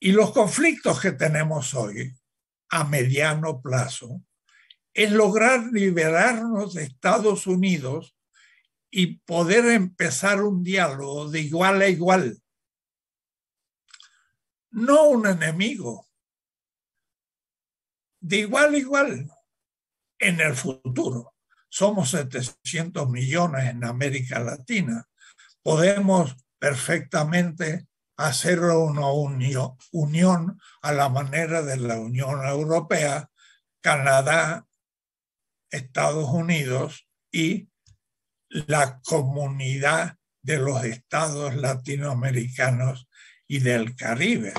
Y los conflictos que tenemos hoy, a mediano plazo, es lograr liberarnos de Estados Unidos y poder empezar un diálogo de igual a igual. No un enemigo. De igual a igual en el futuro. Somos 700 millones en América Latina. Podemos perfectamente hacer una unión a la manera de la Unión Europea, Canadá, Estados Unidos y la comunidad de los estados latinoamericanos y del Caribe.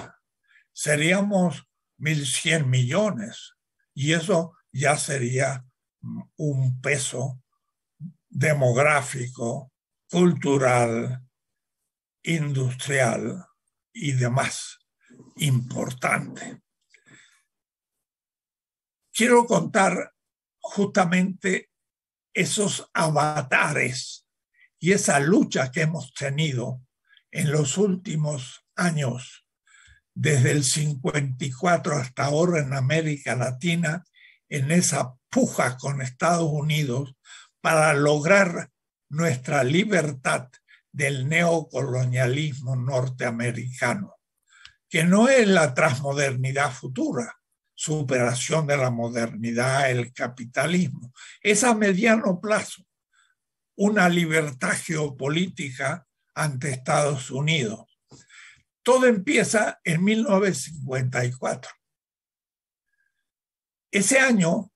Seríamos 1.100 millones y eso ya sería un peso demográfico, cultural, industrial y demás importante. Quiero contar justamente esos avatares y esa lucha que hemos tenido en los últimos años, desde el 54 hasta ahora en América Latina, en esa puja con Estados Unidos para lograr nuestra libertad del neocolonialismo norteamericano, que no es la transmodernidad futura, superación de la modernidad, el capitalismo. Es a mediano plazo una libertad geopolítica ante Estados Unidos. Todo empieza en 1954. Ese año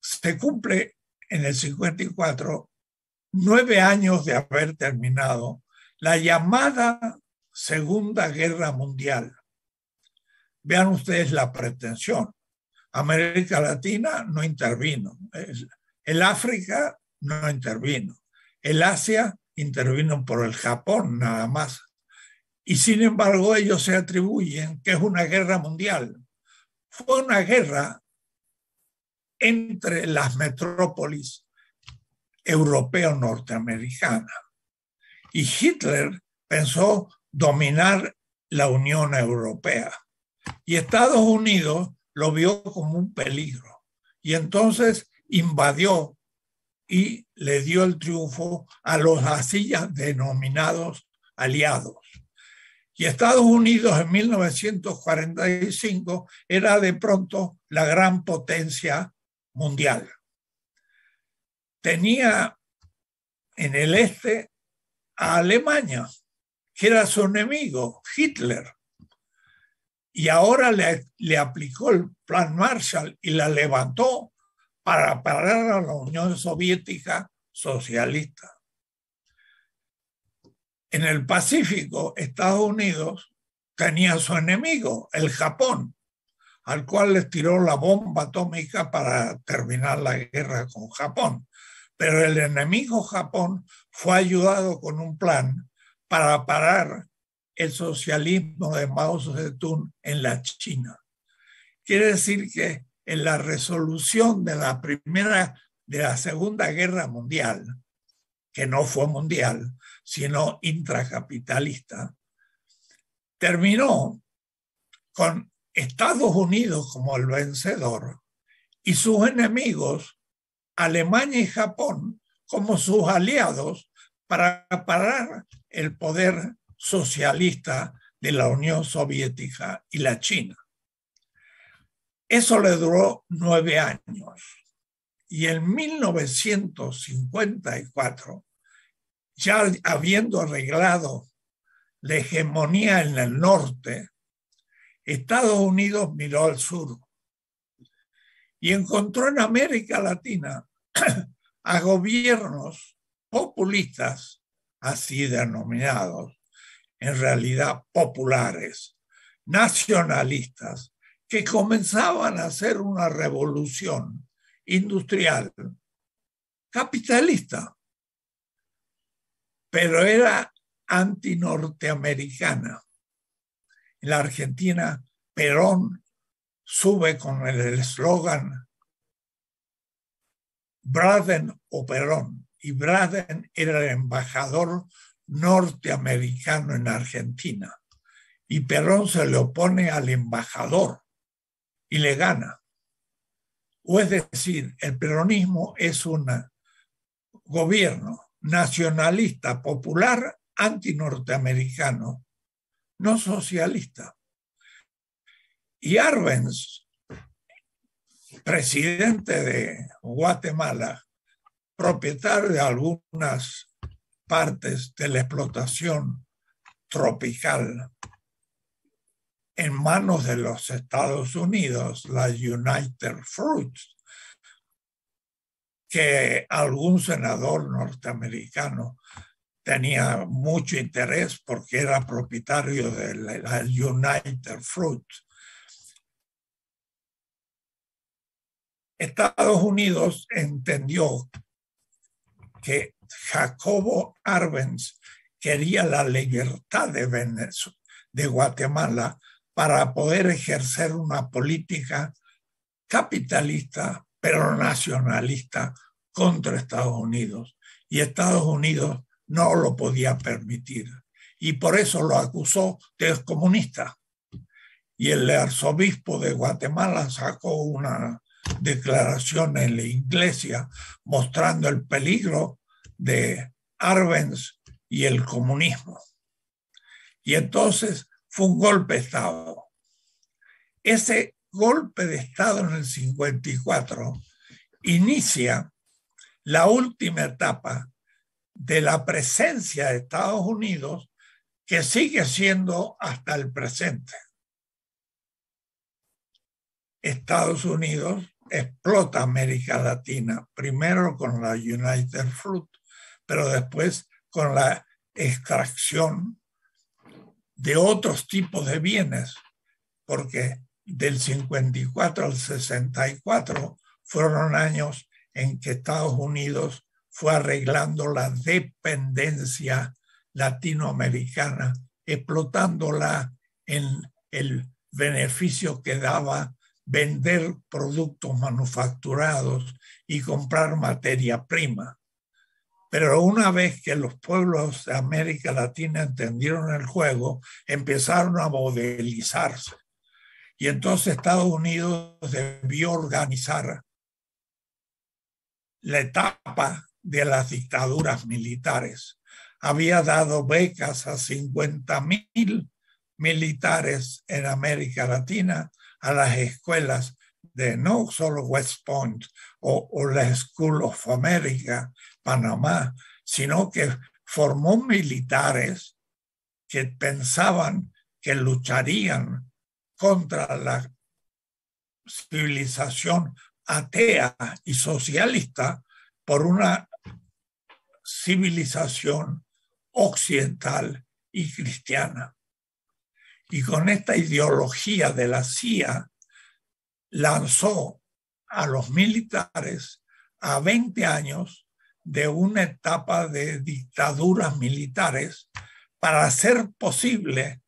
se cumple, en el 54, 9 años de haber terminado la llamada Segunda Guerra Mundial. Vean ustedes la pretensión. América Latina no intervino. El África no intervino. El Asia intervino por el Japón nada más. Y sin embargo ellos se atribuyen que es una guerra mundial. Fue una guerra entre las metrópolis europeo-norteamericanas. Y Hitler pensó dominar la Unión Europea. Y Estados Unidos lo vio como un peligro. Y entonces invadió y le dio el triunfo a los así denominados aliados. Y Estados Unidos en 1945 era de pronto la gran potencia mundial. Tenía en el este a Alemania, que era su enemigo, Hitler. Y ahora le aplicó el plan Marshall y la levantó para parar a la Unión Soviética socialista. En el Pacífico, Estados Unidos tenía su enemigo, el Japón, al cual les tiró la bomba atómica para terminar la guerra con Japón. Pero el enemigo Japón fue ayudado con un plan para parar el socialismo de Mao Zedong en la China. Quiere decir que en la resolución de la Segunda Guerra Mundial, que no fue mundial, sino intracapitalista, terminó con Estados Unidos como el vencedor y sus enemigos, Alemania y Japón, como sus aliados para parar el poder socialista de la Unión Soviética y la China. Eso le duró 9 años y en 1954, ya habiendo arreglado la hegemonía en el norte, Estados Unidos miró al sur y encontró en América Latina a gobiernos populistas, así denominados, en realidad populares, nacionalistas, que comenzaban a hacer una revolución industrial capitalista, pero era antinorteamericana. En la Argentina, Perón sube con el eslogan Braden o Perón, y Braden era el embajador norteamericano en Argentina, y Perón se le opone al embajador y le gana. O es decir, el peronismo es un gobierno nacionalista, popular, antinorteamericano, no socialista. Y Arbenz, presidente de Guatemala, propietario de algunas partes de la explotación tropical en manos de los Estados Unidos, la United Fruit, que algún senador norteamericano tenía mucho interés porque era propietario de la United Fruit. Estados Unidos entendió que Jacobo Arbenz quería la libertad de Guatemala para poder ejercer una política capitalista pero nacionalista contra Estados Unidos, y Estados Unidos no lo podía permitir y por eso lo acusó de comunista, y el arzobispo de Guatemala sacó una declaración en la iglesia mostrando el peligro de Arbenz y el comunismo, y entonces fue un golpe de Estado. Ese golpe de Estado en el 54 inicia la última etapa de la presencia de Estados Unidos, que sigue siendo hasta el presente. Estados Unidos explota América Latina, primero con la United Fruit, pero después con la extracción de otros tipos de bienes, porque del 54 al 64 fueron años en que Estados Unidos fue arreglando la dependencia latinoamericana, explotándola en el beneficio que daba vender productos manufacturados y comprar materia prima. Pero una vez que los pueblos de América Latina entendieron el juego, empezaron a modelizarse. Y entonces Estados Unidos debió organizar la etapa de las dictaduras militares. Había dado becas a 50.000 militares en América Latina a las escuelas de no solo West Point o la School of America, Panamá, sino que formó militares que pensaban que lucharían contra la civilización atea y socialista por una civilización occidental y cristiana. Y con esta ideología de la CIA lanzó a los militares a 20 años de una etapa de dictaduras militares para hacer posible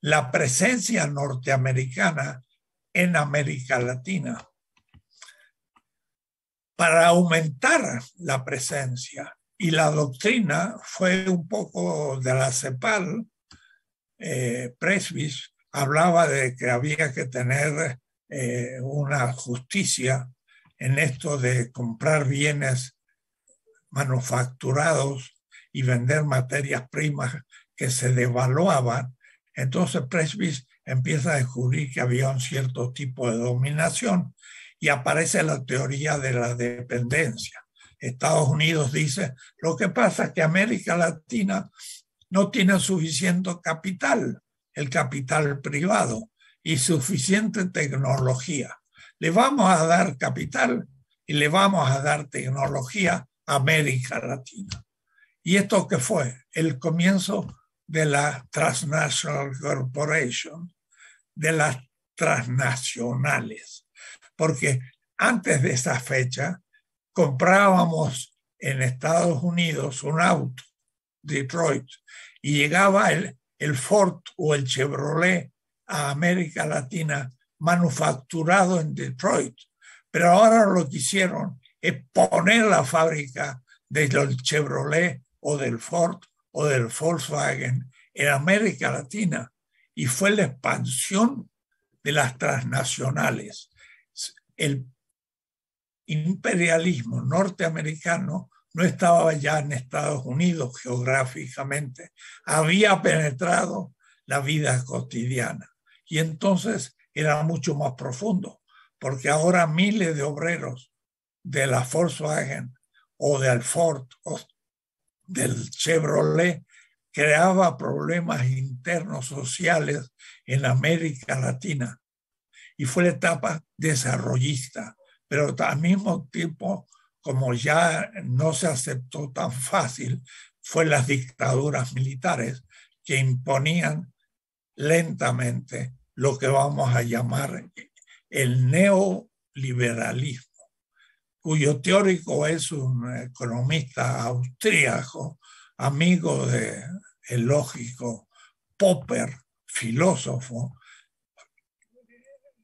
la presencia norteamericana en América Latina. Para aumentar la presencia, y la doctrina fue un poco de la CEPAL, Prebisch hablaba de que había que tener una justicia en esto de comprar bienes manufacturados y vender materias primas que se devaluaban. Entonces Prebisch empieza a descubrir que había un cierto tipo de dominación y aparece la teoría de la dependencia. Estados Unidos dice, lo que pasa es que América Latina no tiene suficiente capital, el capital privado, y suficiente tecnología. Le vamos a dar capital y le vamos a dar tecnología a América Latina. ¿Y esto qué fue? El comienzo de la Transnational Corporation, de las transnacionales. Porque antes de esa fecha comprábamos en Estados Unidos un auto, Detroit, y llegaba el Ford o el Chevrolet a América Latina manufacturado en Detroit. Pero ahora lo que hicieron es poner la fábrica del Chevrolet o del Ford o del Volkswagen en América Latina, y fue la expansión de las transnacionales. El imperialismo norteamericano no estaba ya en Estados Unidos geográficamente, había penetrado la vida cotidiana y entonces era mucho más profundo, porque ahora miles de obreros de la Volkswagen o del Ford o del Chevrolet creaba problemas internos sociales en América Latina, y fue la etapa desarrollista, pero al mismo tiempo, como ya no se aceptó tan fácil, fue las dictaduras militares que imponían lentamente lo que vamos a llamar el neoliberalismo, cuyo teórico es un economista austríaco, amigo del lógico Popper, filósofo.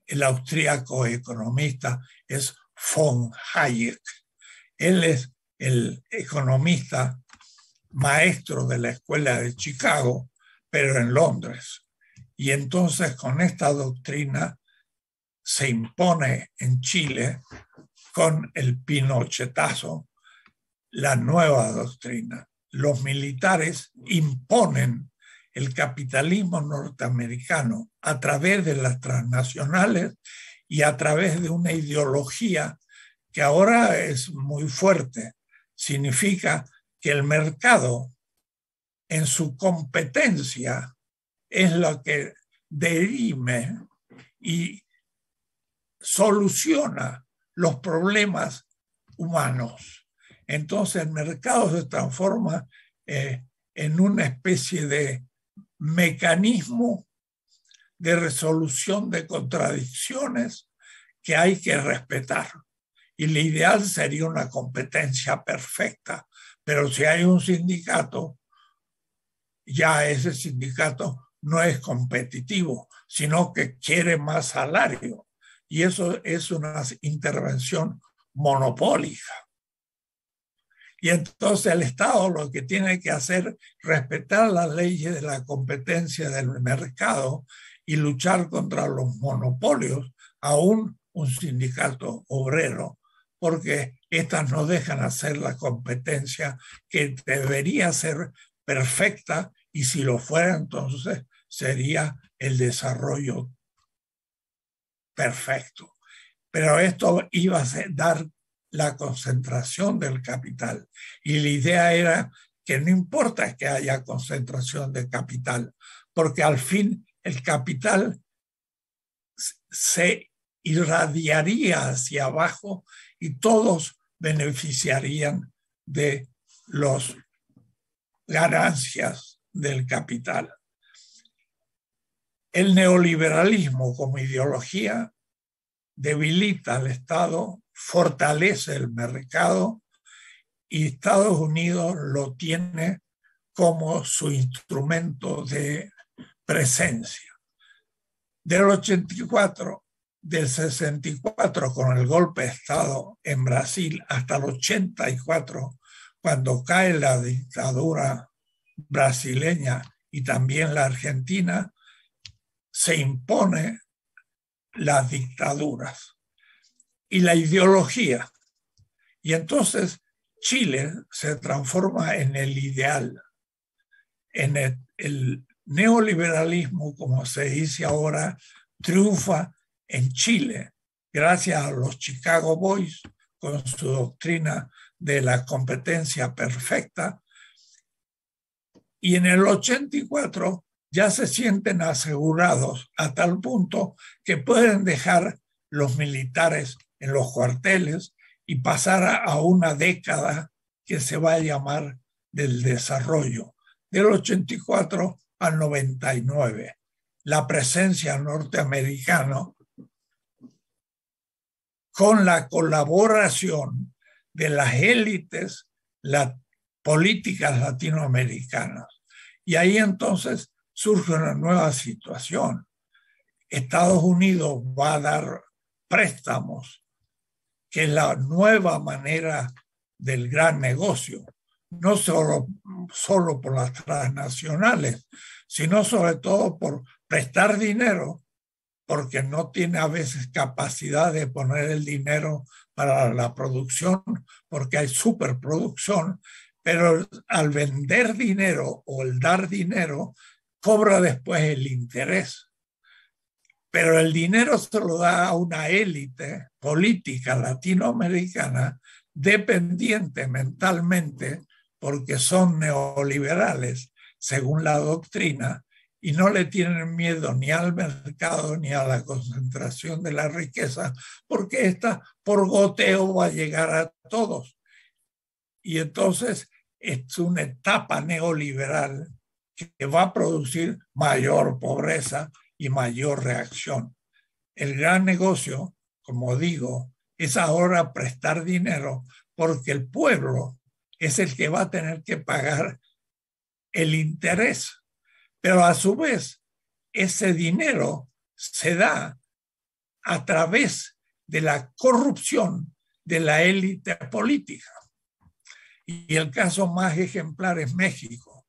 El austríaco economista es von Hayek. Él es el economista maestro de la Escuela de Chicago, pero en Londres. Y entonces con esta doctrina se impone en Chile, con el pinochetazo, la nueva doctrina. Los militares imponen el capitalismo norteamericano a través de las transnacionales y a través de una ideología que ahora es muy fuerte. Significa que el mercado en su competencia es lo que dirime y soluciona los problemas humanos. Entonces el mercado se transforma en una especie de mecanismo de resolución de contradicciones que hay que respetar. Y lo ideal sería una competencia perfecta, pero si hay un sindicato, ya ese sindicato no es competitivo, sino que quiere más salario. Y eso es una intervención monopólica. Y entonces el Estado lo que tiene que hacer es respetar las leyes de la competencia del mercado y luchar contra los monopolios, aún un sindicato obrero, porque estas no dejan hacer la competencia que debería ser perfecta, y si lo fuera entonces sería el desarrollo perfecto. Pero esto iba a dar la concentración del capital. Y la idea era que no importa que haya concentración de capital, porque al fin el capital se irradiaría hacia abajo y todos beneficiarían de las ganancias del capital. El neoliberalismo como ideología debilita al Estado, fortalece el mercado, y Estados Unidos lo tiene como su instrumento de presencia. Del 84, del 64 con el golpe de Estado en Brasil hasta el 84, cuando cae la dictadura brasileña y también la Argentina, se impone las dictaduras y la ideología. Y entonces Chile se transforma en el ideal, en el neoliberalismo, como se dice ahora, triunfa en Chile, gracias a los Chicago Boys, con su doctrina de la competencia perfecta. Y en el 84 ya se sienten asegurados a tal punto que pueden dejar los militares en los cuarteles y pasar a una década que se va a llamar del desarrollo, del 84 al 99. La presencia norteamericana con la colaboración de las élites políticas latinoamericanas. Y ahí entonces surge una nueva situación. Estados Unidos va a dar préstamos, que es la nueva manera del gran negocio, no solo por las transnacionales, sino sobre todo por prestar dinero, porque no tiene a veces capacidad de poner el dinero para la producción, porque hay superproducción, pero al vender dinero o el dar dinero, cobra después el interés. Pero el dinero se lo da a una élite política latinoamericana dependiente mentalmente, porque son neoliberales, según la doctrina, y no le tienen miedo ni al mercado ni a la concentración de la riqueza, porque esta por goteo va a llegar a todos. Y entonces es una etapa neoliberal que va a producir mayor pobreza y mayor reacción. El gran negocio, como digo, es ahora prestar dinero, porque el pueblo es el que va a tener que pagar el interés. Pero a su vez, ese dinero se da a través de la corrupción de la élite política. Y el caso más ejemplar es México.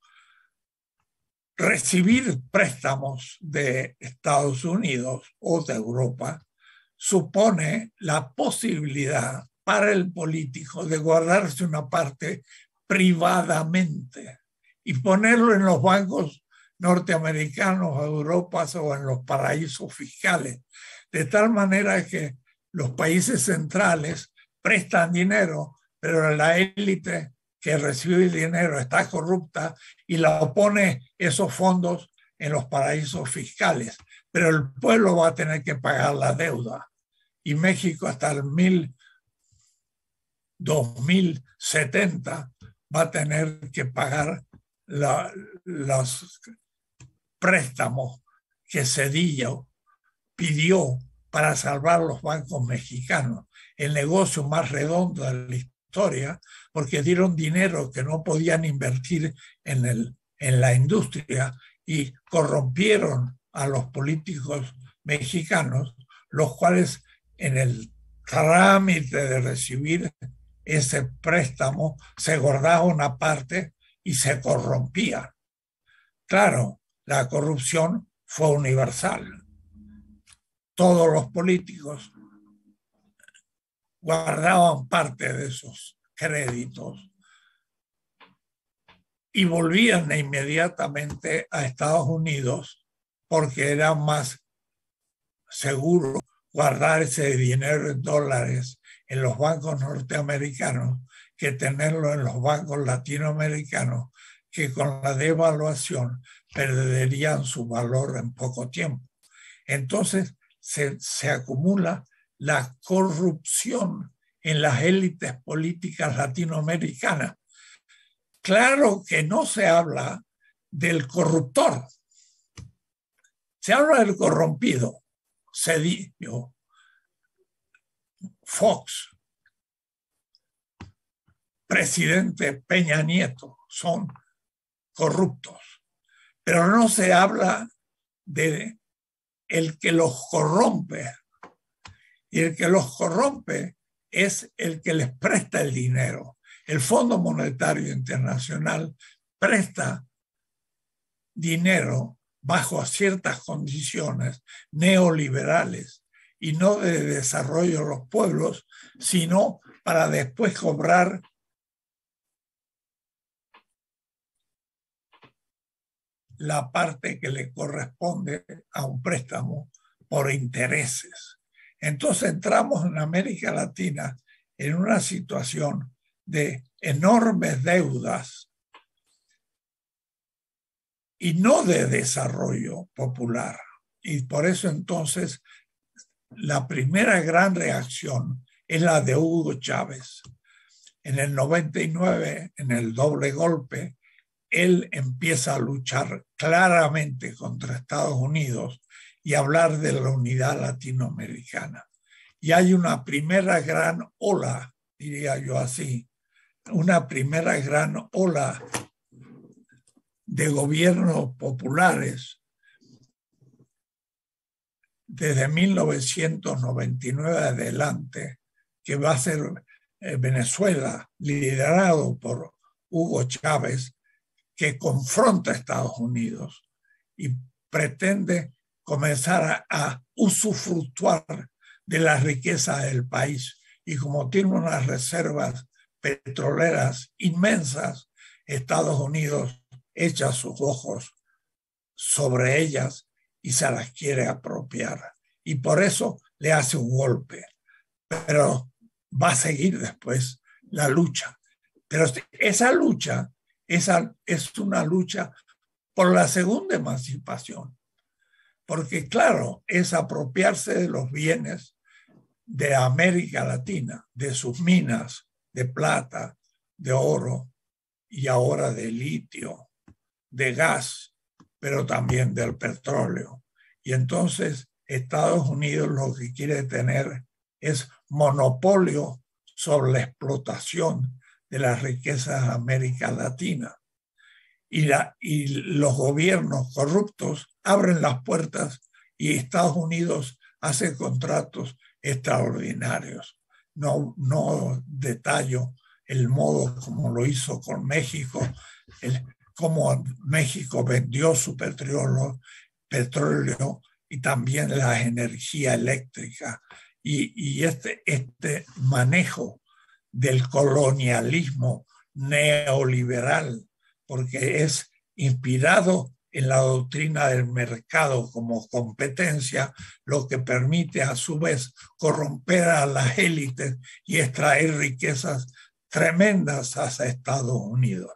Recibir préstamos de Estados Unidos o de Europa supone la posibilidad para el político de guardarse una parte privadamente y ponerlo en los bancos norteamericanos, europeos o en los paraísos fiscales, de tal manera que los países centrales prestan dinero, pero la élite que recibe el dinero está corrupta y la pone esos fondos en los paraísos fiscales, pero el pueblo va a tener que pagar la deuda. Y México hasta el 2070 va a tener que pagar los préstamos que Zedillo pidió para salvar los bancos mexicanos, el negocio más redondo de la historia, porque dieron dinero que no podían invertir en la industria y corrompieron a los políticos mexicanos, los cuales en el trámite de recibir ese préstamo se guardaba una parte y se corrompían. Claro, la corrupción fue universal. Todos los políticos guardaban parte de esos créditos y volvían inmediatamente a Estados Unidos porque era más seguro guardar ese dinero en dólares en los bancos norteamericanos que tenerlo en los bancos latinoamericanos, que con la devaluación perderían su valor en poco tiempo. Entonces se acumula la corrupción en las élites políticas latinoamericanas. Claro que no se habla del corruptor, se habla del corrompido, Zedillo, Fox, presidente Peña Nieto, son corruptos, pero no se habla de el que los corrompe, y el que los corrompe es el que les presta el dinero. El Fondo Monetario Internacional presta dinero bajo ciertas condiciones neoliberales y no de desarrollo de los pueblos, sino para después cobrar la parte que le corresponde a un préstamo por intereses. Entonces entramos en América Latina en una situación de enormes deudas y no de desarrollo popular. Y por eso entonces la primera gran reacción es la de Hugo Chávez. En el 99, en el doble golpe, él empieza a luchar claramente contra Estados Unidos y hablar de la unidad latinoamericana. Y hay una primera gran ola, diría yo así, una primera gran ola de gobiernos populares desde 1999 adelante, que va a ser Venezuela, liderado por Hugo Chávez, que confronta a Estados Unidos y pretende comenzar a usufructuar de las riquezas del país. Y como tiene unas reservas petroleras inmensas, Estados Unidos echa sus ojos sobre ellas y se las quiere apropiar. Y por eso le hace un golpe. Pero va a seguir después la lucha. Pero esa lucha es una lucha por la segunda emancipación, porque claro, es apropiarse de los bienes de América Latina, de sus minas de plata, de oro y ahora de litio, de gas, pero también del petróleo. Y entonces Estados Unidos lo que quiere tener es monopolio sobre la explotación de las riquezas de América Latina. Y los gobiernos corruptos abren las puertas y Estados Unidos hace contratos extraordinarios. No detallo el modo como lo hizo con México, cómo México vendió su petróleo y también la energía eléctrica. Y este manejo del colonialismo neoliberal, porque es inspirado en la doctrina del mercado como competencia, lo que permite a su vez corromper a las élites y extraer riquezas tremendas hacia Estados Unidos.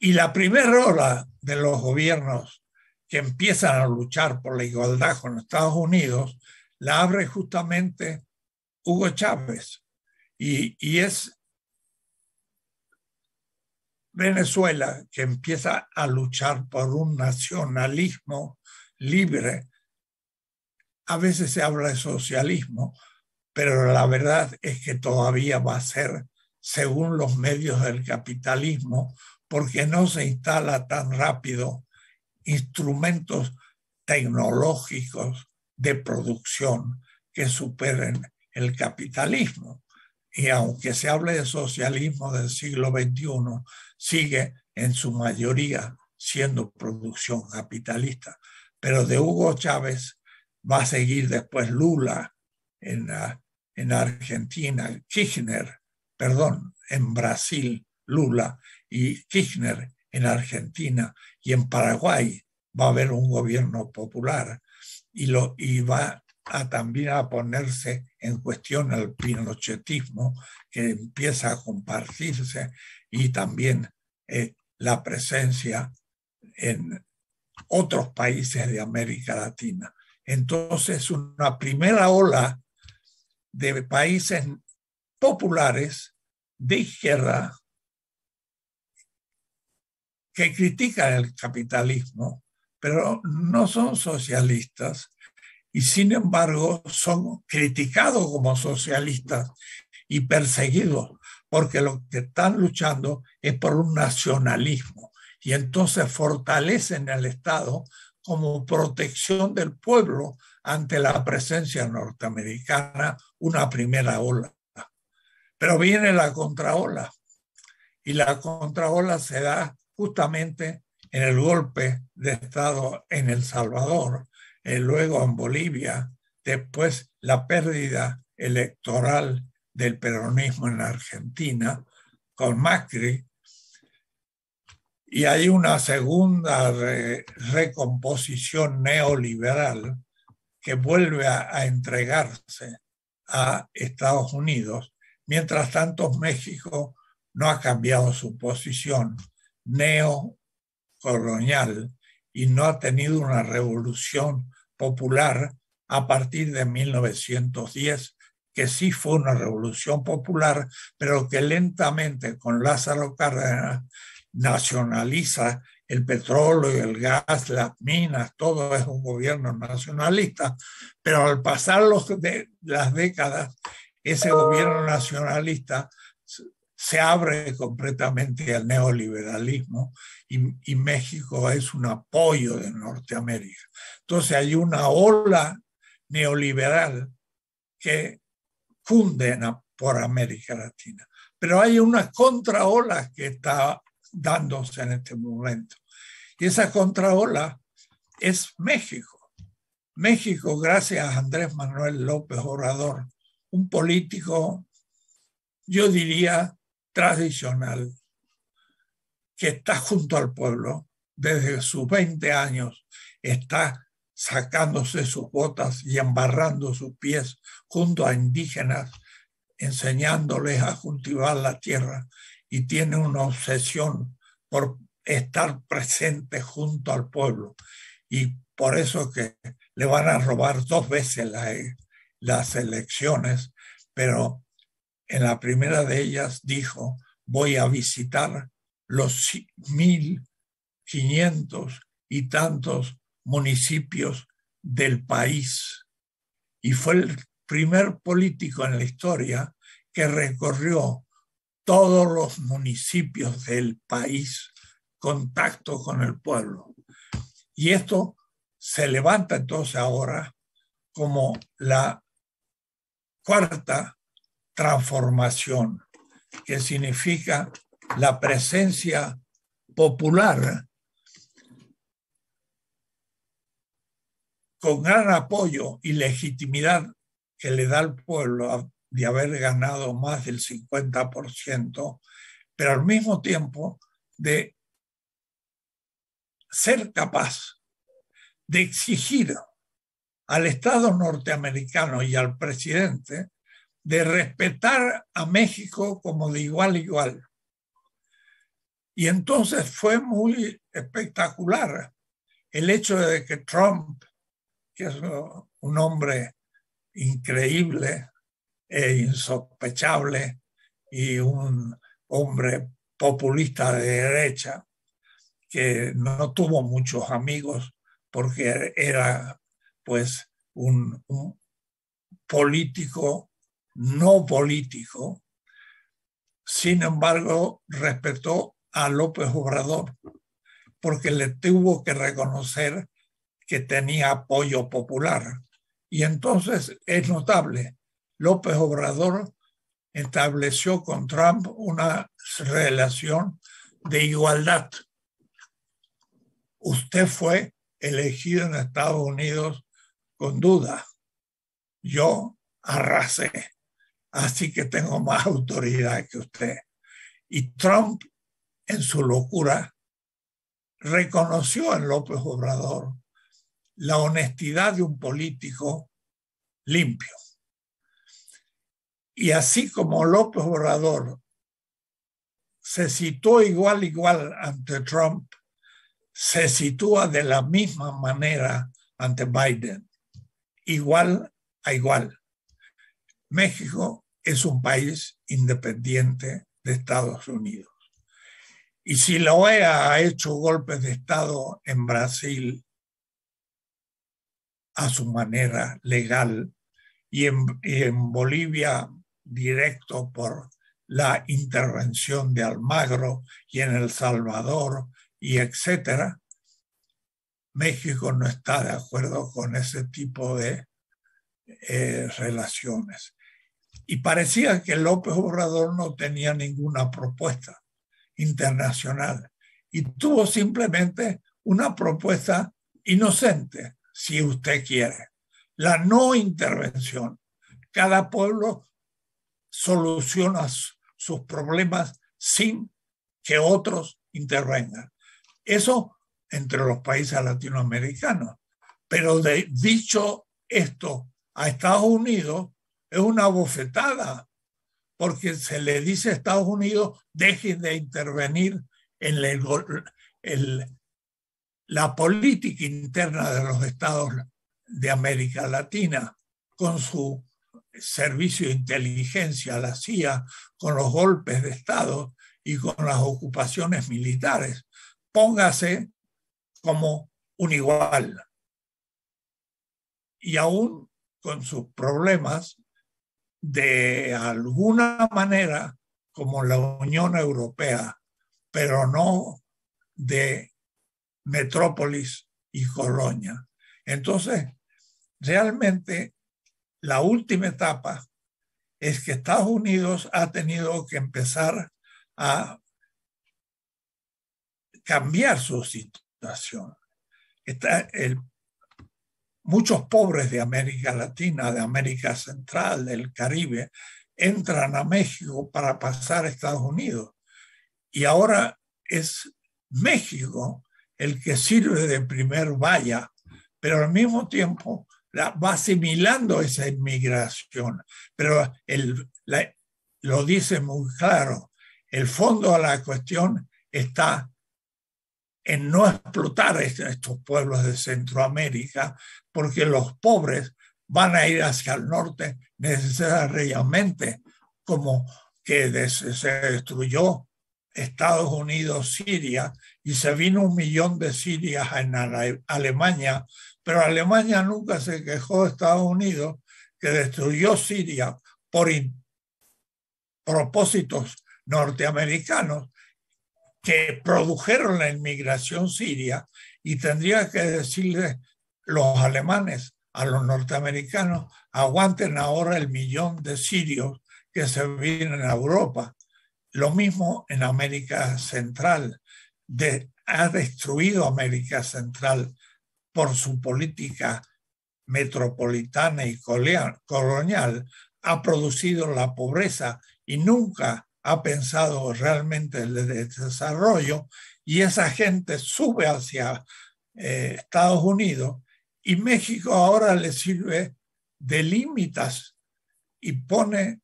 Y la primera ola de los gobiernos que empiezan a luchar por la igualdad con Estados Unidos la abre justamente Hugo Chávez. Y es Venezuela que empieza a luchar por un nacionalismo libre. A veces se habla de socialismo, pero la verdad es que todavía va a ser según los medios del capitalismo, porque no se instala tan rápido instrumentos tecnológicos de producción que superen el capitalismo. Y aunque se hable de socialismo del siglo XXI, sigue en su mayoría siendo producción capitalista. Pero de Hugo Chávez va a seguir después Lula en Argentina, en Brasil, Lula y Kirchner en Argentina, y en Paraguay va a haber un gobierno popular y va también a ponerse en cuestión el pinochetismo que empieza a compartirse y también la presencia en otros países de América Latina. Entonces, una primera ola de países populares de izquierda que critican el capitalismo, pero no son socialistas, y sin embargo son criticados como socialistas y perseguidos, porque lo que están luchando es por un nacionalismo. Y entonces fortalecen al Estado como protección del pueblo ante la presencia norteamericana, una primera ola. Pero viene la contraola, y la contraola se da justamente en el golpe de Estado en El Salvador, luego en Bolivia, después la pérdida electoral del peronismo en Argentina con Macri, y hay una segunda recomposición neoliberal que vuelve a entregarse a Estados Unidos. Mientras tanto, México no ha cambiado su posición neocolonial y no ha tenido una revolución popular a partir de 1910, que sí fue una revolución popular, pero que lentamente con Lázaro Cárdenas nacionaliza el petróleo, el gas, las minas, todo es un gobierno nacionalista, pero al pasar las décadas, ese gobierno nacionalista se abre completamente al neoliberalismo y México es un apoyo de Norteamérica. Entonces hay una ola neoliberal que cunde por América Latina, pero hay una contraola que está dándose en este momento. Y esa contraola es México. México, gracias a Andrés Manuel López Obrador, un político, yo diría, tradicional, que está junto al pueblo, desde sus 20 años está sacándose sus botas y embarrando sus pies junto a indígenas, enseñándoles a cultivar la tierra, y tiene una obsesión por estar presente junto al pueblo. Y por eso que le van a robar dos veces las elecciones, pero en la primera de ellas dijo: voy a visitar los 1,500 y tantos municipios del país. Y fue el primer político en la historia que recorrió todos los municipios del país, contacto con el pueblo. Y esto se levanta entonces ahora como la cuarta transformación, que significa la presencia popular con gran apoyo y legitimidad que le da al pueblo de haber ganado más del 50%, pero al mismo tiempo de ser capaz de exigir al Estado norteamericano y al presidente de respetar a México como de igual a igual. Y entonces fue muy espectacular el hecho de que Trump, que es un hombre increíble e insospechable y un hombre populista de derecha que no tuvo muchos amigos porque era pues un político no político, sin embargo respetó a López Obrador porque le tuvo que reconocer que tenía apoyo popular. Y entonces es notable, López Obrador estableció con Trump una relación de igualdad. Usted fue elegido en Estados Unidos con duda. Yo arrasé, así que tengo más autoridad que usted. Y Trump, en su locura, reconoció en López Obrador la honestidad de un político limpio. Y así como López Obrador se situó igual igual ante Trump, se sitúa de la misma manera ante Biden, igual a igual. México es un país independiente de Estados Unidos. Y si la OEA ha hecho golpes de Estado en Brasil a su manera legal, y en Bolivia directo por la intervención de Almagro, y en El Salvador, y etcétera, México no está de acuerdo con ese tipo de relaciones. Y parecía que López Obrador no tenía ninguna propuesta internacional. y tuvo simplemente una propuesta inocente, si usted quiere, la no intervención. Cada pueblo soluciona sus problemas sin que otros intervengan. Eso entre los países latinoamericanos. Pero dicho esto a Estados Unidos, es una bofetada, porque se le dice a Estados Unidos, dejen de intervenir en la política interna de los estados de América Latina, con su servicio de inteligencia, la CIA, con los golpes de Estado y con las ocupaciones militares. Póngase como un igual. Y aún con sus problemas, de alguna manera, como la Unión Europea, pero no de metrópolis y colonia. Entonces, realmente, la última etapa es que Estados Unidos ha tenido que empezar a cambiar su situación. Muchos pobres de América Latina, de América Central, del Caribe, entran a México para pasar a Estados Unidos. Y ahora es México el que sirve de primer valla, pero al mismo tiempo va asimilando esa inmigración, pero lo dice muy claro, el fondo de la cuestión está en no explotar estos pueblos de Centroamérica, porque los pobres van a ir hacia el norte necesariamente, como que se destruyó Estados Unidos, Siria, y se vino 1 millón de sirias en Alemania, pero Alemania nunca se quejó de Estados Unidos, que destruyó Siria por propósitos norteamericanos que produjeron la inmigración siria, y tendría que decirle los alemanes a los norteamericanos, aguanten ahora el 1 millón de sirios que se vienen a Europa. Lo mismo en América Central, ha destruido América Central por su política metropolitana y colonial, ha producido la pobreza y nunca ha pensado realmente en el desarrollo, y esa gente sube hacia Estados Unidos, y México ahora le sirve de límites y pone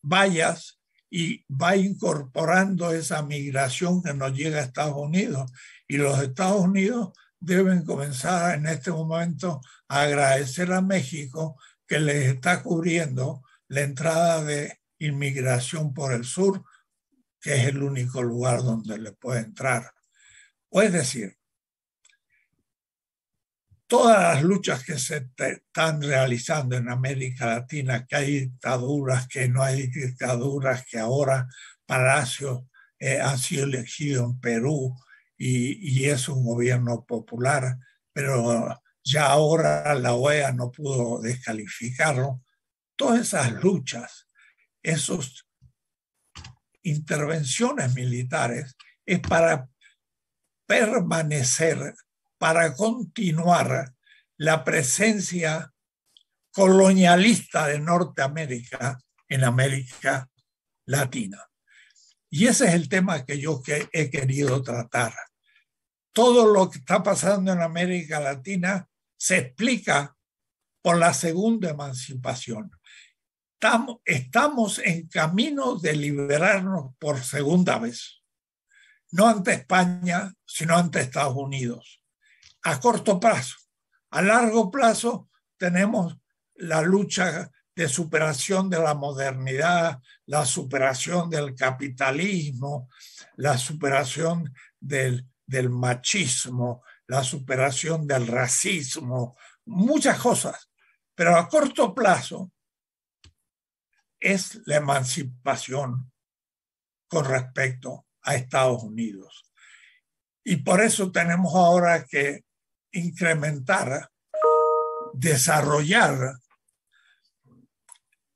vallas y va incorporando esa migración que nos llega a Estados Unidos, y los Estados Unidos deben comenzar en este momento a agradecer a México que les está cubriendo la entrada de inmigración por el sur, que es el único lugar donde le puede entrar. O es decir, todas las luchas que se están realizando en América Latina, que hay dictaduras, que no hay dictaduras, que ahora Palacio ha sido elegido en Perú, y es un gobierno popular, pero ya ahora la OEA no pudo descalificarlo. Todas esas luchas, esas intervenciones militares, es para permanecer, para continuar la presencia colonialista de Norteamérica en América Latina. Y ese es el tema que yo he querido tratar. Todo lo que está pasando en América Latina se explica por la segunda emancipación. Estamos en camino de liberarnos por segunda vez. No ante España, sino ante Estados Unidos. A corto plazo. A largo plazo tenemos la lucha de superación de la modernidad, la superación del capitalismo, la superación del machismo, la superación del racismo, muchas cosas, pero a corto plazo es la emancipación con respecto a Estados Unidos. Y por eso tenemos ahora que incrementar, desarrollar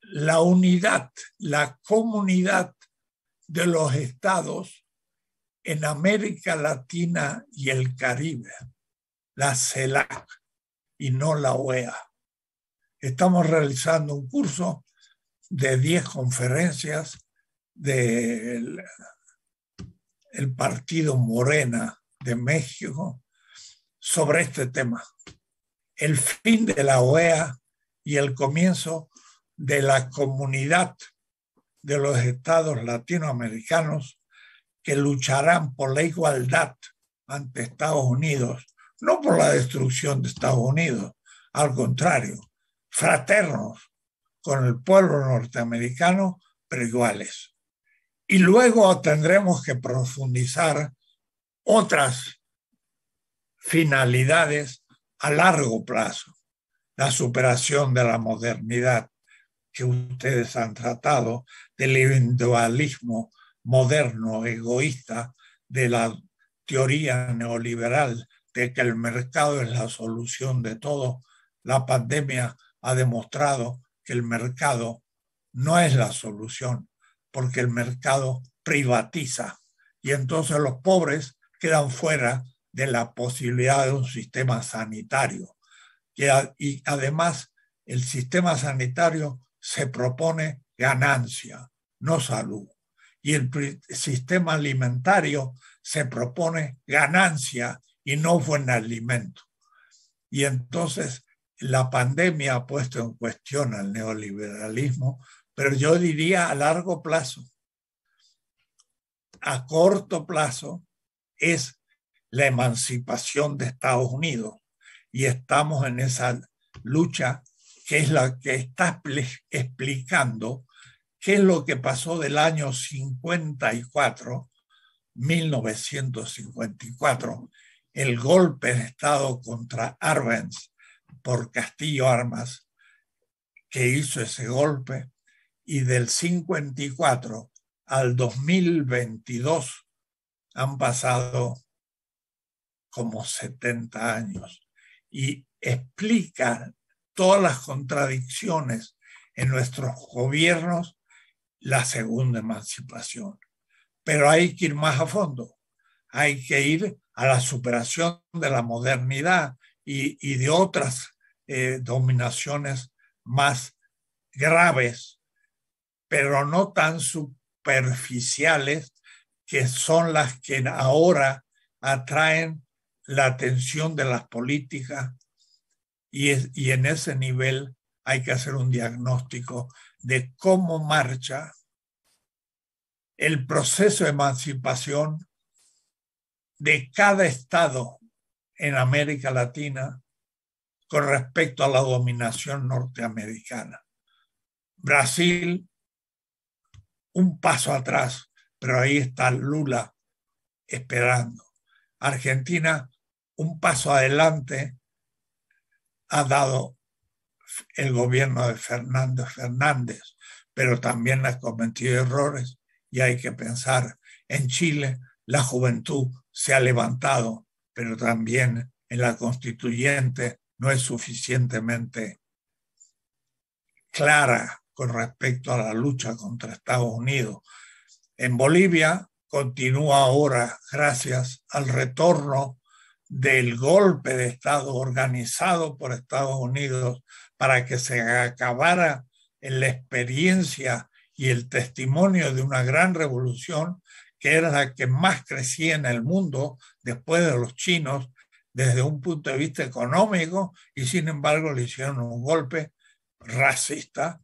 la unidad, la comunidad de los estados en América Latina y el Caribe, la CELAC y no la OEA. Estamos realizando un curso de 10 conferencias del Partido Morena de México sobre este tema. El fin de la OEA y el comienzo de la comunidad de los estados latinoamericanos que lucharán por la igualdad ante Estados Unidos, no por la destrucción de Estados Unidos, al contrario, fraternos con el pueblo norteamericano, pero iguales. Y luego tendremos que profundizar otras finalidades a largo plazo, la superación de la modernidad que ustedes han tratado, del individualismo moderno, egoísta, de la teoría neoliberal de que el mercado es la solución de todo. La pandemia ha demostrado que el mercado no es la solución, porque el mercado privatiza y entonces los pobres quedan fuera de la posibilidad de un sistema sanitario. Y además el sistema sanitario se propone ganancia, no salud. Y el sistema alimentario se propone ganancia y no buen alimento. Y entonces la pandemia ha puesto en cuestión al neoliberalismo, pero yo diría a largo plazo. A corto plazo es la emancipación de Estados Unidos. Y estamos en esa lucha que es la que está explicando qué es lo que pasó del año 1954, el golpe de Estado contra Arbenz por Castillo Armas, que hizo ese golpe, y del 54 al 2022 han pasado como 70 años y explica todas las contradicciones en nuestros gobiernos, la segunda emancipación. Pero hay que ir más a fondo, hay que ir a la superación de la modernidad y de otras dominaciones más graves, pero no tan superficiales, que son las que ahora atraen la atención de las políticas, y en ese nivel hay que hacer un diagnóstico de cómo marcha el proceso de emancipación de cada estado en América Latina con respecto a la dominación norteamericana. Brasil, un paso atrás, pero ahí está Lula esperando. Argentina, un paso adelante, ha dado el gobierno de Fernando Fernández, pero también ha cometido errores y hay que pensar. En Chile la juventud se ha levantado, pero también en la constituyente no es suficientemente clara con respecto a la lucha contra Estados Unidos. En Bolivia continúa ahora gracias al retorno del golpe de Estado organizado por Estados Unidos para que se acabara en la experiencia y el testimonio de una gran revolución que era la que más crecía en el mundo después de los chinos desde un punto de vista económico, y sin embargo le hicieron un golpe racista.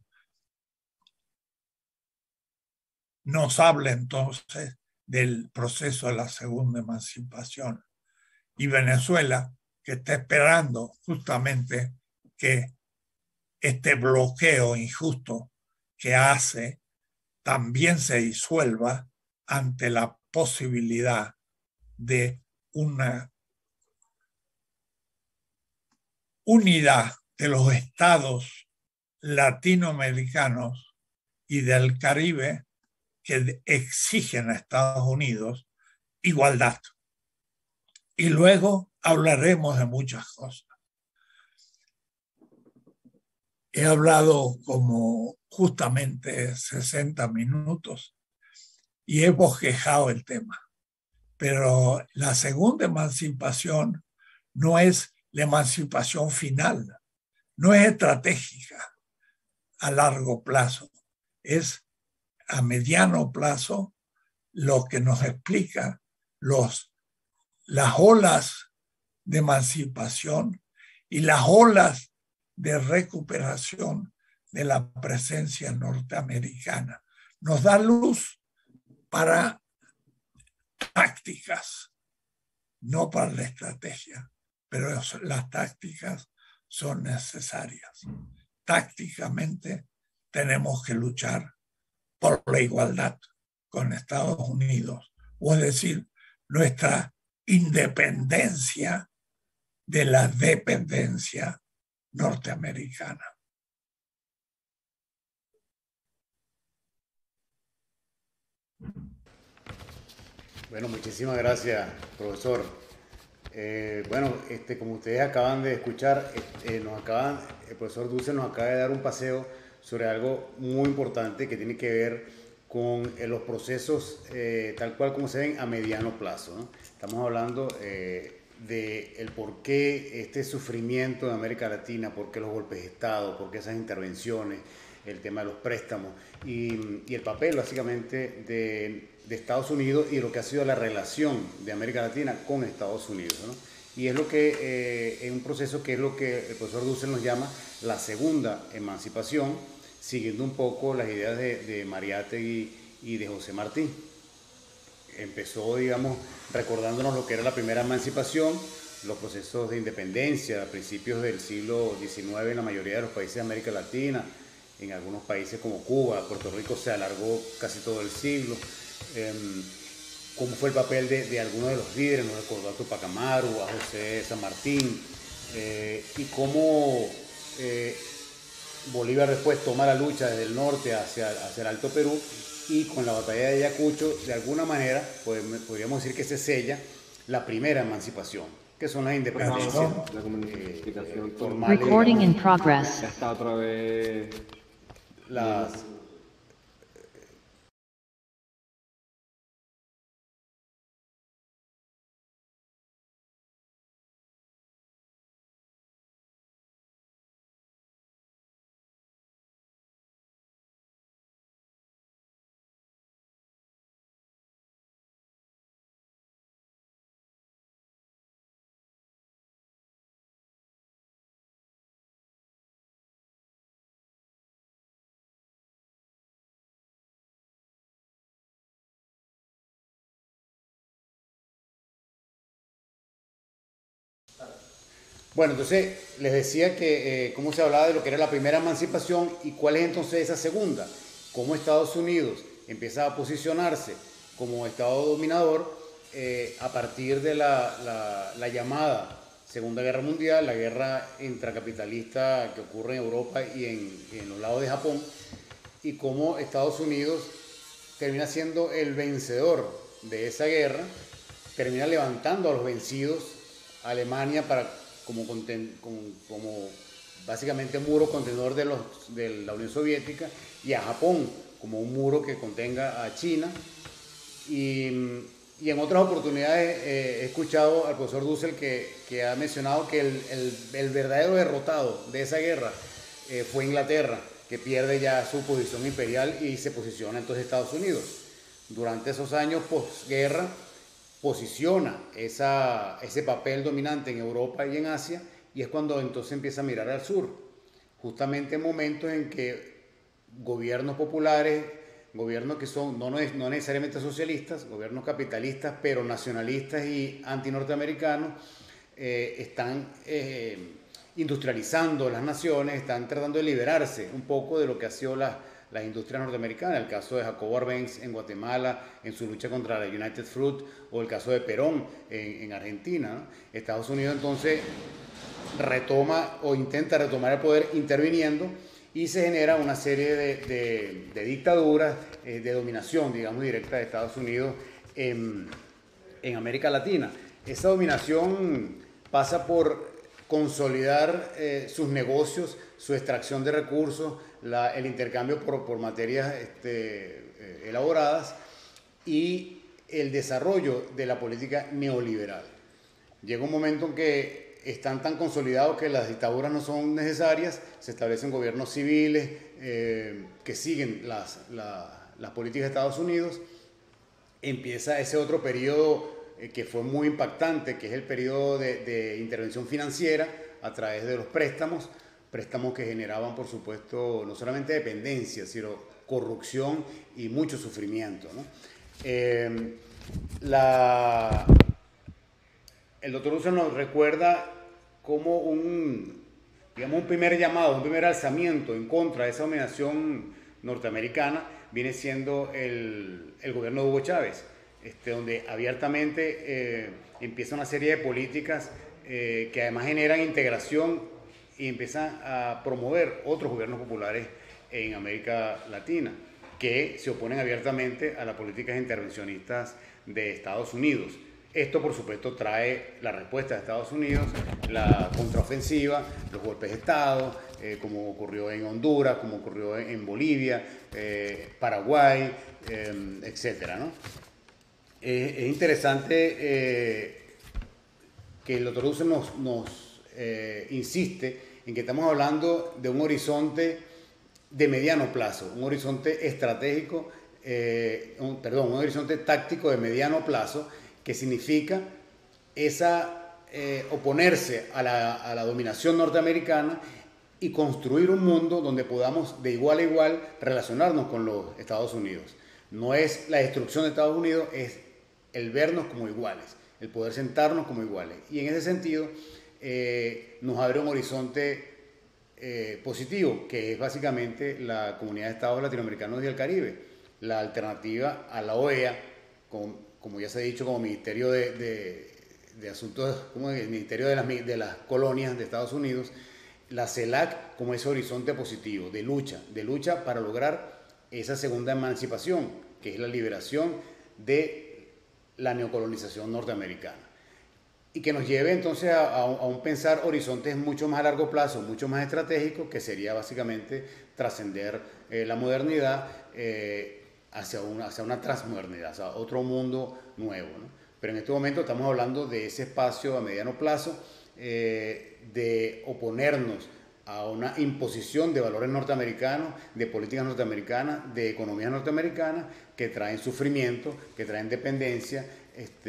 Nos habla entonces del proceso de la segunda emancipación. Y Venezuela, que está esperando justamente que este bloqueo injusto que hace también se disuelva ante la posibilidad de una unidad de los estados latinoamericanos y del Caribe que exigen a Estados Unidos igualdad. Y luego hablaremos de muchas cosas. He hablado como justamente 60 minutos y he bosquejado el tema. Pero la segunda emancipación no es la emancipación final, no es estratégica a largo plazo, es a mediano plazo lo que nos explica las olas de emancipación y las olas de recuperación de la presencia norteamericana. Nos da luz para tácticas, no para la estrategia, pero las tácticas son necesarias. Tácticamente tenemos que luchar por la igualdad con Estados Unidos, o es decir, nuestra independencia de la dependencia norteamericana. Bueno, muchísimas gracias, profesor. Bueno, como ustedes acaban de escuchar, el profesor Dussel nos acaba de dar un paseo sobre algo muy importante que tiene que ver con los procesos tal cual como se ven a mediano plazo, ¿no? Estamos hablando del por qué este sufrimiento en América Latina, por qué los golpes de Estado, por qué esas intervenciones, el tema de los préstamos y el papel básicamente de Estados Unidos y lo que ha sido la relación de América Latina con Estados Unidos, ¿no? Y es lo que es un proceso que es lo que el profesor Dussel nos llama la segunda emancipación, siguiendo un poco las ideas de Mariátegui y de José Martí. Empezó, digamos, recordándonos lo que era la primera emancipación, los procesos de independencia a principios del siglo XIX en la mayoría de los países de América Latina. En algunos países como Cuba, Puerto Rico se alargó casi todo el siglo. ¿Cómo fue el papel de algunos de los líderes? Nos recordó a Tupac Amaru, a José de San Martín. Y cómo Bolívar después toma la lucha desde el norte hacia el Alto Perú, y con la batalla de Ayacucho, de alguna manera, podríamos decir que se sella la primera emancipación, que son las independencias. La comunicación formal. Recording in progress. Está otra vez. Bueno, entonces les decía que cómo se hablaba de lo que era la primera emancipación y cuál es entonces esa segunda. Cómo Estados Unidos empieza a posicionarse como Estado dominador a partir de la llamada Segunda Guerra Mundial, la guerra intracapitalista que ocurre en Europa y en los lados de Japón, y cómo Estados Unidos termina siendo el vencedor de esa guerra, termina levantando a los vencidos, a Alemania como básicamente un muro contenedor de la Unión Soviética, y a Japón como un muro que contenga a China. Y en otras oportunidades he escuchado al profesor Dussel que ha mencionado que el verdadero derrotado de esa guerra fue Inglaterra, que pierde ya su posición imperial y se posiciona entonces Estados Unidos. Durante esos años posguerra, posiciona ese papel dominante en Europa y en Asia, y es cuando entonces empieza a mirar al sur, justamente en momentos en que gobiernos populares, gobiernos que son no necesariamente socialistas, gobiernos capitalistas, pero nacionalistas y antinorteamericanos, están industrializando las naciones, están tratando de liberarse un poco de lo que ha sido las industrias norteamericanas, el caso de Jacobo Arbenz en Guatemala, en su lucha contra la United Fruit, o el caso de Perón en Argentina, ¿no? Estados Unidos entonces retoma o intenta retomar el poder interviniendo, y se genera una serie de dictaduras, de dominación, digamos, directa de Estados Unidos en América Latina. Esa dominación pasa por consolidar sus negocios, su extracción de recursos, el intercambio por materias elaboradas, y el desarrollo de la política neoliberal. Llega un momento en que están tan consolidados que las dictaduras no son necesarias, se establecen gobiernos civiles que siguen las políticas de Estados Unidos. Empieza ese otro periodo que fue muy impactante, que es el periodo de intervención financiera a través de los préstamos, préstamos que generaban, por supuesto, no solamente dependencia, sino corrupción y mucho sufrimiento, ¿no? El doctor Dussel nos recuerda como digamos, un primer llamado, un primer alzamiento en contra de esa dominación norteamericana viene siendo el gobierno de Hugo Chávez, donde abiertamente empieza una serie de políticas que además generan integración y empiezan a promover otros gobiernos populares en América Latina que se oponen abiertamente a las políticas intervencionistas de Estados Unidos. Esto, por supuesto, trae la respuesta de Estados Unidos, la contraofensiva, los golpes de Estado, como ocurrió en Honduras, como ocurrió en Bolivia, Paraguay, etc., ¿no? Es interesante que el doctor Dussel nos insiste en que estamos hablando de un horizonte de mediano plazo, un horizonte estratégico, un horizonte táctico de mediano plazo, que significa oponerse a la dominación norteamericana y construir un mundo donde podamos de igual a igual relacionarnos con los Estados Unidos. No es la destrucción de Estados Unidos, es el vernos como iguales, el poder sentarnos como iguales. Y en ese sentido nos abre un horizonte positivo, que es básicamente la Comunidad de Estados Latinoamericanos y del Caribe, la alternativa a la OEA, como ya se ha dicho, como Ministerio de Asuntos, como el Ministerio de las Colonias de Estados Unidos, la CELAC como ese horizonte positivo de lucha para lograr esa segunda emancipación, que es la liberación de la neocolonización norteamericana. Y que nos lleve entonces a un pensar horizontes mucho más a largo plazo, mucho más estratégicos, que sería básicamente trascender la modernidad hacia una transmodernidad, hacia otro mundo nuevo, ¿no? Pero en este momento estamos hablando de ese espacio a mediano plazo, de oponernos a una imposición de valores norteamericanos, de políticas norteamericanas, de economías norteamericanas, que traen sufrimiento, que traen dependencia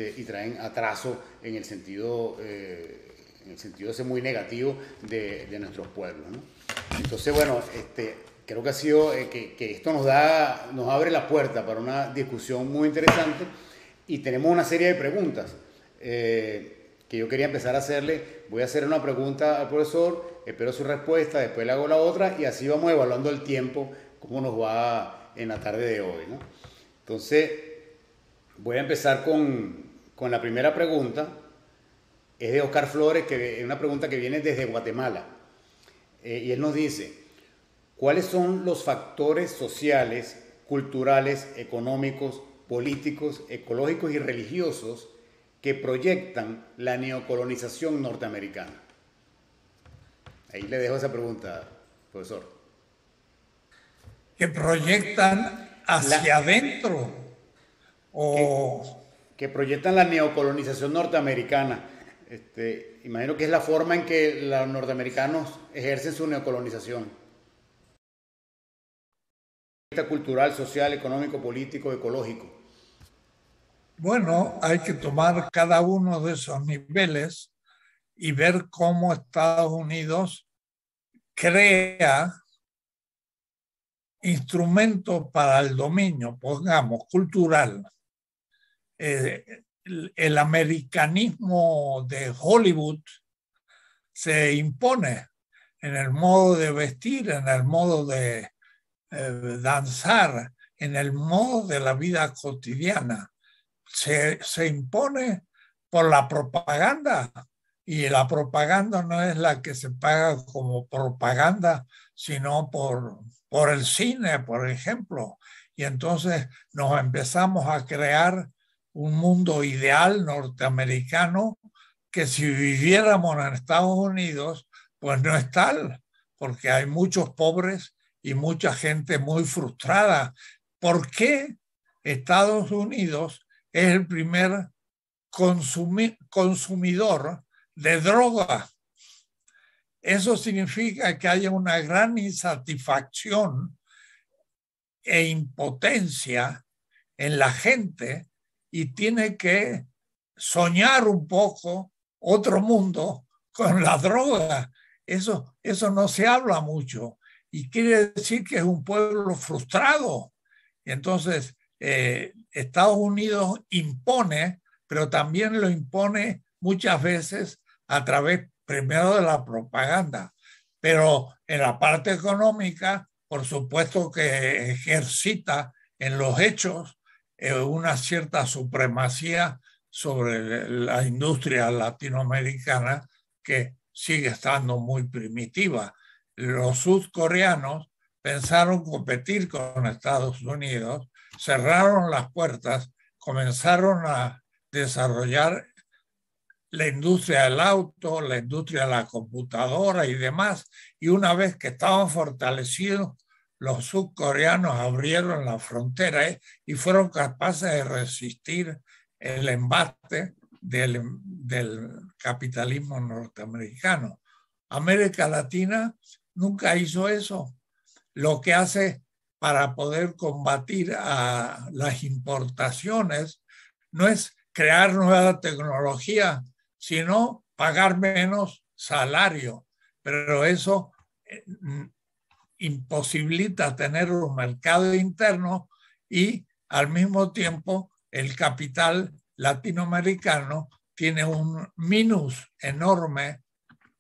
y traen atraso en el sentido ese muy negativo de nuestros pueblos, ¿no? Entonces, bueno, creo que ha sido que esto nos abre la puerta para una discusión muy interesante, y tenemos una serie de preguntas que yo quería empezar a hacerle. Voy a hacer una pregunta al profesor, espero su respuesta, después le hago la otra y así vamos evaluando el tiempo, cómo nos va en la tarde de hoy, ¿no? Entonces, voy a empezar con la primera pregunta. Es de Oscar Flores, que es una pregunta que viene desde Guatemala. Y él nos dice: ¿cuáles son los factores sociales, culturales, económicos, políticos, ecológicos y religiosos que proyectan la neocolonización norteamericana? Ahí le dejo esa pregunta, profesor. ¿Que proyectan hacia adentro? Que proyectan la neocolonización norteamericana. Imagino que es la forma en que los norteamericanos ejercen su neocolonización. Cultural, social, económico, político, ecológico. Bueno, hay que tomar cada uno de esos niveles y ver cómo Estados Unidos crea instrumentos para el dominio, pongamos, cultural. El americanismo de Hollywood se impone en el modo de vestir, en el modo de danzar, en el modo de la vida cotidiana. Se impone por la propaganda, y la propaganda no es la que se paga como propaganda, sino por el cine, por ejemplo. Y entonces nos empezamos a crear un mundo ideal norteamericano que, si viviéramos en Estados Unidos, pues no es tal, porque hay muchos pobres y mucha gente muy frustrada. ¿Por qué Estados Unidos es el primer consumidor de droga. Eso significa que haya una gran insatisfacción e impotencia en la gente y tiene que soñar un poco otro mundo con la droga. Eso no se habla mucho y quiere decir que es un pueblo frustrado. Entonces, Estados Unidos impone, pero también lo impone muchas veces a través primero de la propaganda. Pero en la parte económica, por supuesto que ejercita en los hechos una cierta supremacía sobre la industria latinoamericana que sigue estando muy primitiva. Los sudcoreanos pensaron competir con Estados Unidos, cerraron las puertas, comenzaron a desarrollar la industria del auto, la industria de la computadora y demás. Y una vez que estaban fortalecidos, los sudcoreanos abrieron las fronteras y fueron capaces de resistir el embate del capitalismo norteamericano. América Latina nunca hizo eso. Lo que hace para poder combatir a las importaciones no es crear nueva tecnología, sino pagar menos salario. Pero eso imposibilita tener un mercado interno y al mismo tiempo el capital latinoamericano tiene un minus enorme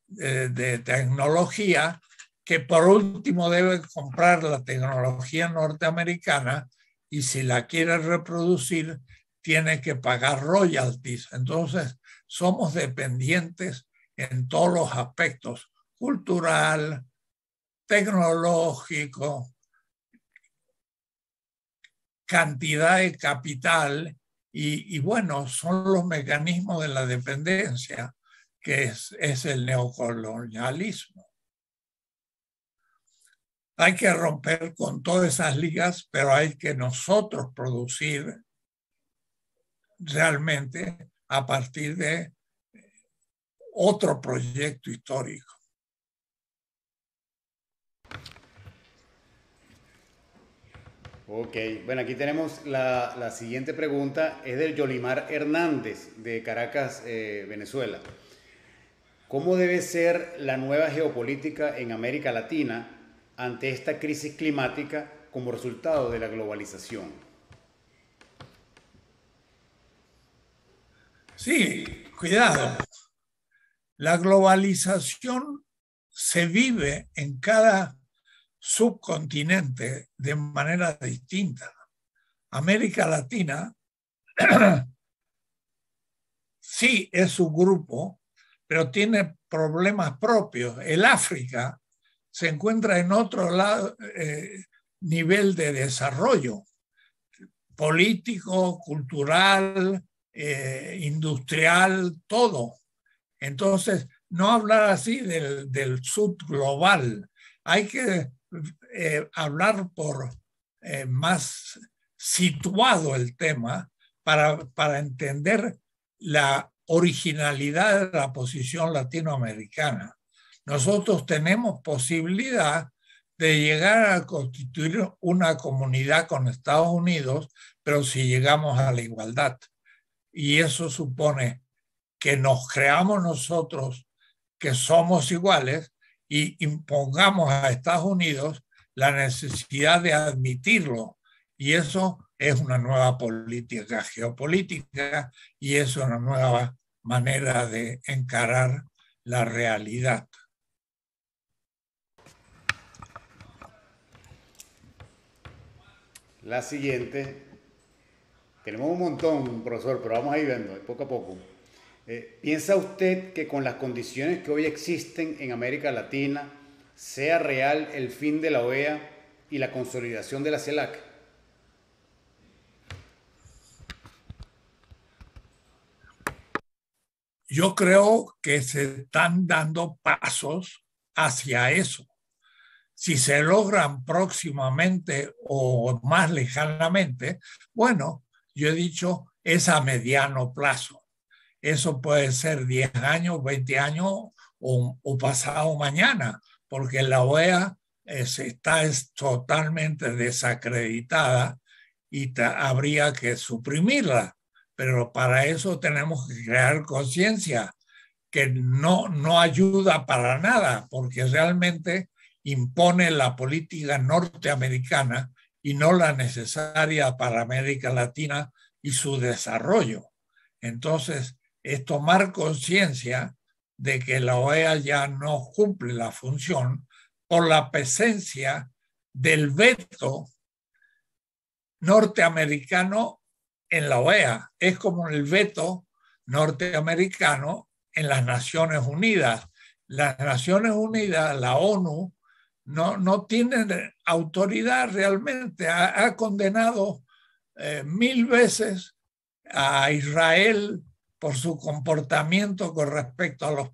de tecnología que por último debe comprar la tecnología norteamericana y si la quiere reproducir tiene que pagar royalties. Entonces somos dependientes en todos los aspectos, cultural, tecnológico, cantidad de capital y bueno, son los mecanismos de la dependencia que es el neocolonialismo. Hay que romper con todas esas ligas, pero hay que nosotros producir realmente a partir de otro proyecto histórico. Ok, bueno, aquí tenemos la siguiente pregunta, es del Yolimar Hernández de Caracas, Venezuela. ¿Cómo debe ser la nueva geopolítica en América Latina ante esta crisis climática como resultado de la globalización? Sí, cuidado. La globalización se vive en cada subcontinente de manera distinta. América Latina sí es un grupo, pero tiene problemas propios. El África se encuentra en otro lado, nivel de desarrollo político, cultural, industrial, todo. Entonces, no hablar así del sur global. Hay que hablar por más situado el tema para entender la originalidad de la posición latinoamericana. Nosotros tenemos posibilidad de llegar a constituir una comunidad con Estados Unidos, pero si llegamos a la igualdad. Y eso supone que nos creamos nosotros que somos iguales y impongamos a Estados Unidos la necesidad de admitirlo. Y eso es una nueva política geopolítica y es una nueva manera de encarar la realidad. La siguiente, tenemos un montón, profesor, pero vamos a ir viendo poco a poco. ¿Piensa usted que con las condiciones que hoy existen en América Latina sea real el fin de la OEA y la consolidación de la CELAC? Yo creo que se están dando pasos hacia eso. Si se logran próximamente o más lejanamente, bueno, yo he dicho es a mediano plazo. Eso puede ser 10 años, 20 años o pasado mañana, porque la OEA está totalmente desacreditada y habría que suprimirla. Pero para eso tenemos que crear conciencia, que no ayuda para nada, porque realmente impone la política norteamericana y no la necesaria para América Latina y su desarrollo. Entonces, es tomar conciencia de que la OEA ya no cumple la función por la presencia del veto norteamericano en la OEA. Es como el veto norteamericano en las Naciones Unidas. Las Naciones Unidas, la ONU, no tienen autoridad realmente. Ha condenado 1000 veces a Israel por su comportamiento con respecto a los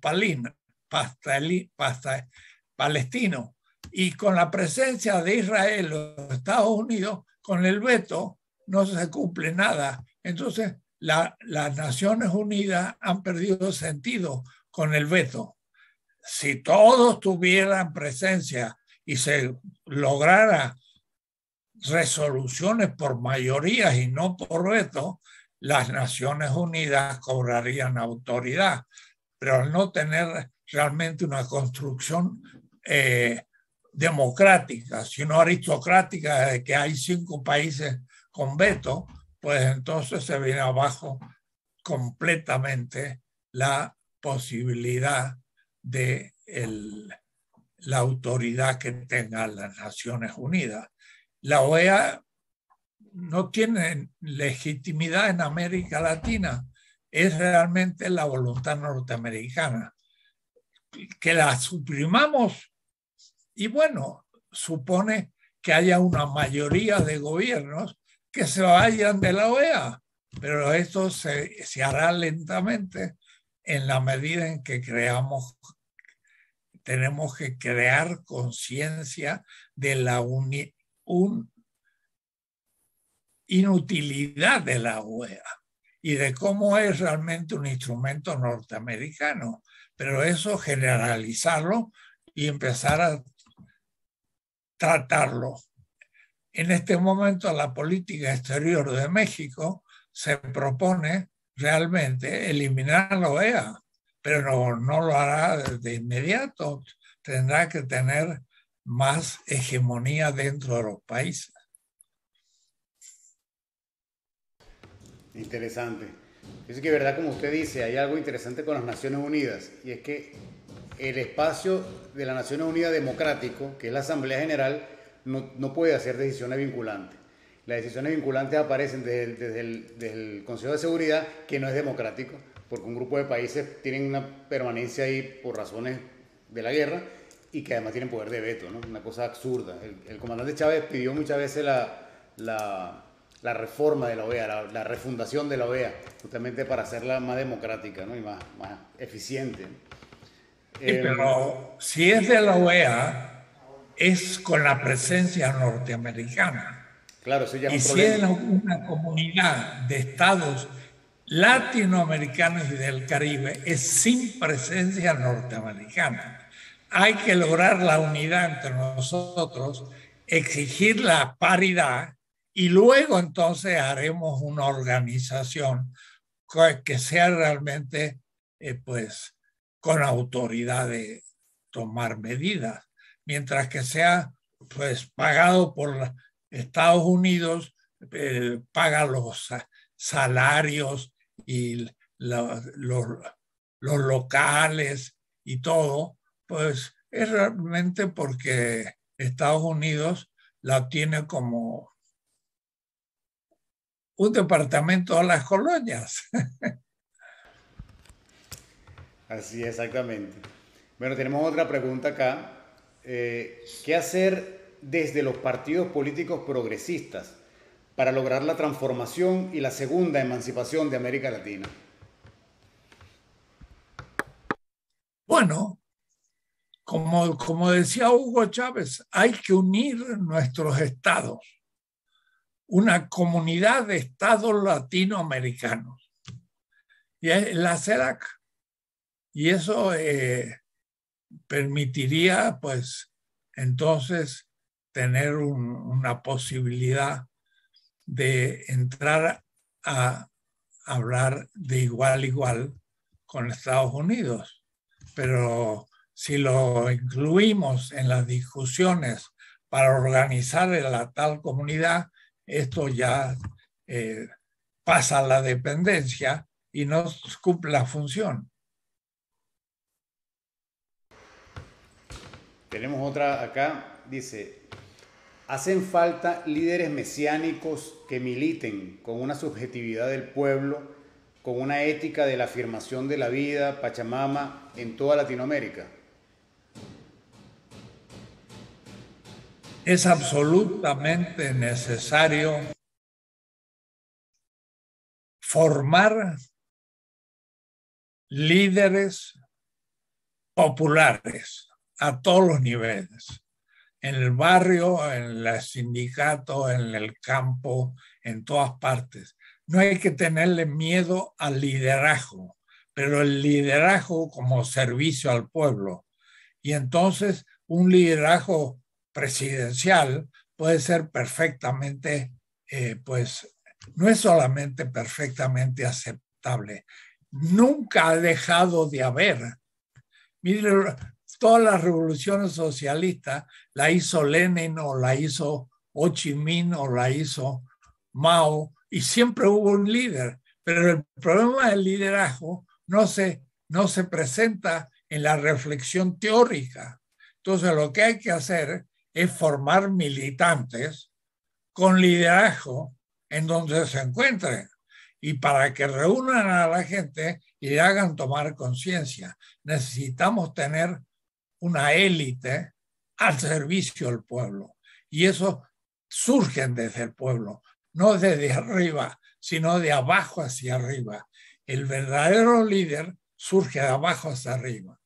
palestinos. Y con la presencia de Israel o Estados Unidos, con el veto, no se cumple nada. Entonces, las Naciones Unidas han perdido sentido con el veto. Si todos tuvieran presencia y se lograra resoluciones por mayorías y no por veto, las Naciones Unidas cobrarían autoridad. Pero al no tener realmente una construcción democrática, sino aristocrática, de que hay 5 países con veto, pues entonces se viene abajo completamente la posibilidad de la autoridad que tengan las Naciones Unidas. La OEA no tiene legitimidad en América Latina, es realmente la voluntad norteamericana. Que la suprimamos, y bueno, supone que haya una mayoría de gobiernos que se vayan de la OEA, pero esto se hará lentamente en la medida en que tenemos que crear conciencia de la inutilidad de la OEA y de cómo es realmente un instrumento norteamericano, pero eso generalizarlo y empezar a tratarlo. En este momento la política exterior de México se propone realmente eliminar la OEA, pero no lo hará de inmediato. Tendrá que tener más hegemonía dentro de los países. Interesante. Es que, verdad, como usted dice, hay algo interesante con las Naciones Unidas, y es que el espacio de las Naciones Unidas democrático, que es la Asamblea General, no puede hacer decisiones vinculantes. Las decisiones vinculantes aparecen desde el Consejo de Seguridad, que no es democrático, porque un grupo de países tienen una permanencia ahí por razones de la guerra y que además tienen poder de veto, ¿no? Una cosa absurda. El comandante Chávez pidió muchas veces la reforma de la OEA, la refundación de la OEA, justamente para hacerla más democrática, ¿no? Y más eficiente. Sí, pero si es de la OEA, es con la presencia norteamericana. Claro, eso ya es un problema. Y si es una comunidad de estados latinoamericanos y del Caribe, es sin presencia norteamericana. Hay que lograr la unidad entre nosotros, exigir la paridad, y luego entonces haremos una organización que sea realmente pues, con autoridad de tomar medidas. Mientras que sea pues, pagado por Estados Unidos, paga los salarios y los locales y todo, pues es realmente porque Estados Unidos la tiene como un departamento de las colonias. Así, exactamente. Bueno, tenemos otra pregunta acá. ¿Qué hacer desde los partidos políticos progresistas para lograr la transformación y la segunda emancipación de América Latina? Bueno, como decía Hugo Chávez, hay que unir nuestros estados. una comunidad de estados latinoamericanos, y es la CELAC, y eso permitiría, pues, entonces tener una posibilidad de entrar a hablar de igual a igual con Estados Unidos. Pero si lo incluimos en las discusiones para organizar la tal comunidad, esto ya pasa la dependencia y no cumple la función. Tenemos otra acá, dice: hacen falta líderes mesiánicos que militen con una subjetividad del pueblo, con una ética de la afirmación de la vida, Pachamama, en toda Latinoamérica. Es absolutamente necesario formar líderes populares a todos los niveles, en el barrio, en el sindicato, en el campo, en todas partes. No hay que tenerle miedo al liderazgo, pero el liderazgo como servicio al pueblo. Y entonces un liderazgo presidencial puede ser perfectamente, pues no es solamente perfectamente aceptable, nunca ha dejado de haber. Mire, todas las revoluciones socialistas, la hizo Lenin o la hizo Ho Chi Minh o la hizo Mao, y siempre hubo un líder, pero el problema del liderazgo no se presenta en la reflexión teórica. Entonces lo que hay que hacer es formar militantes con liderazgo en donde se encuentren, y para que reúnan a la gente y le hagan tomar conciencia. Necesitamos tener una élite al servicio del pueblo. Y eso surge desde el pueblo, no desde arriba, sino de abajo hacia arriba. El verdadero líder surge de abajo hacia arriba.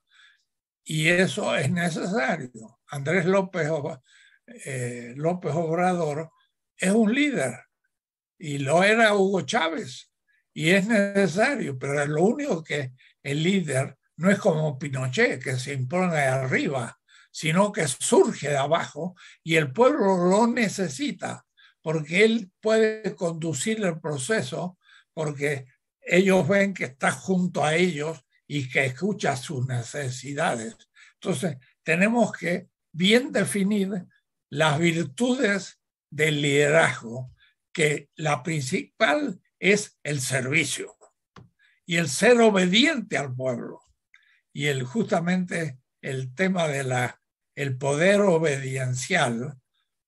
Y eso es necesario. Andrés López Obrador es un líder, y lo era Hugo Chávez, y es necesario, pero lo único que el líder no es como Pinochet, que se impone de arriba, sino que surge de abajo y el pueblo lo necesita, porque él puede conducir el proceso, porque ellos ven que está junto a ellos y que escucha sus necesidades. Entonces, tenemos que bien definir las virtudes del liderazgo, que la principal es el servicio y el ser obediente al pueblo. Y justamente el tema del poder obediencial,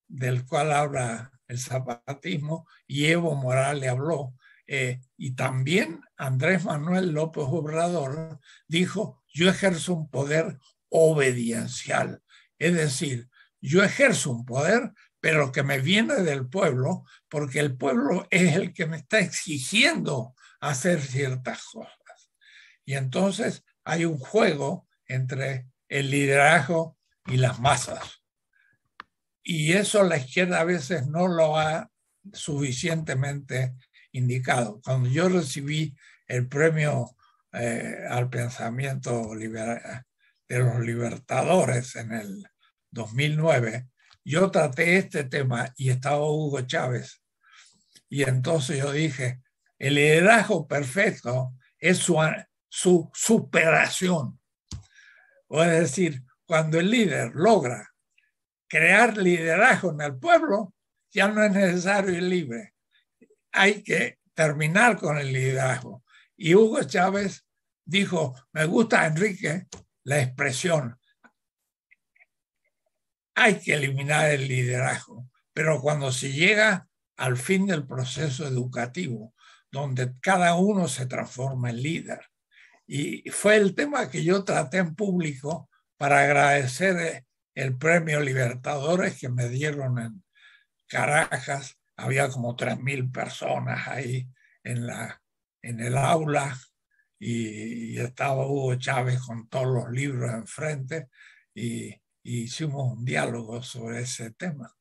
del cual habla el zapatismo y Evo Morales habló, y también Andrés Manuel López Obrador dijo: yo ejerzo un poder obediencial, es decir, yo ejerzo un poder pero que me viene del pueblo, porque el pueblo es el que me está exigiendo hacer ciertas cosas. Y entonces hay un juego entre el liderazgo y las masas. Y eso la izquierda a veces no lo ha suficientemente indicado. Cuando yo recibí el premio al pensamiento de los libertadores en el 2009, yo traté este tema y estaba Hugo Chávez. Y entonces yo dije, el liderazgo perfecto es su superación. O es decir, cuando el líder logra crear liderazgo en el pueblo, ya no es necesario ir libre. Hay que terminar con el liderazgo. Y Hugo Chávez dijo, me gusta, Enrique, la expresión, hay que eliminar el liderazgo. Pero cuando se llega al fin del proceso educativo, donde cada uno se transforma en líder. Y fue el tema que yo traté en público para agradecer el premio Libertadores que me dieron en Caracas. Había como 3.000 personas ahí en el aula, y estaba Hugo Chávez con todos los libros enfrente, y hicimos un diálogo sobre ese tema.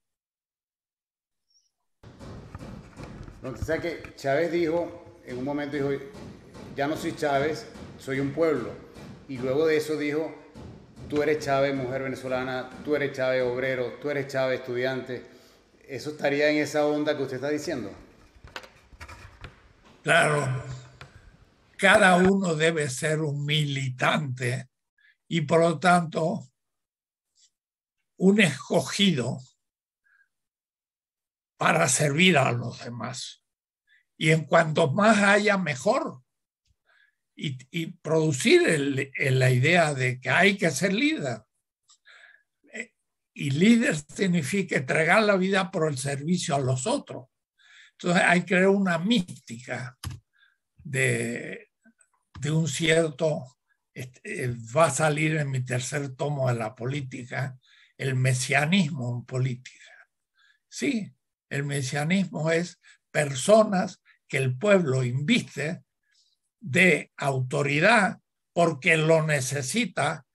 O sea que Chávez dijo, en un momento dijo, ya no soy Chávez, soy un pueblo. Y luego de eso dijo, tú eres Chávez, mujer venezolana, tú eres Chávez, obrero, tú eres Chávez, estudiante. ¿Eso estaría en esa onda que usted está diciendo? Claro, cada uno debe ser un militante y por lo tanto un escogido para servir a los demás. Y en cuanto más haya, mejor. Y producir la idea de que hay que ser líder. Y líder significa entregar la vida por el servicio a los otros. Entonces hay que crear una mística de un cierto, va a salir en mi tercer tomo de la política, el mesianismo en política. Sí, el mesianismo es personas que el pueblo inviste de autoridad porque lo necesita,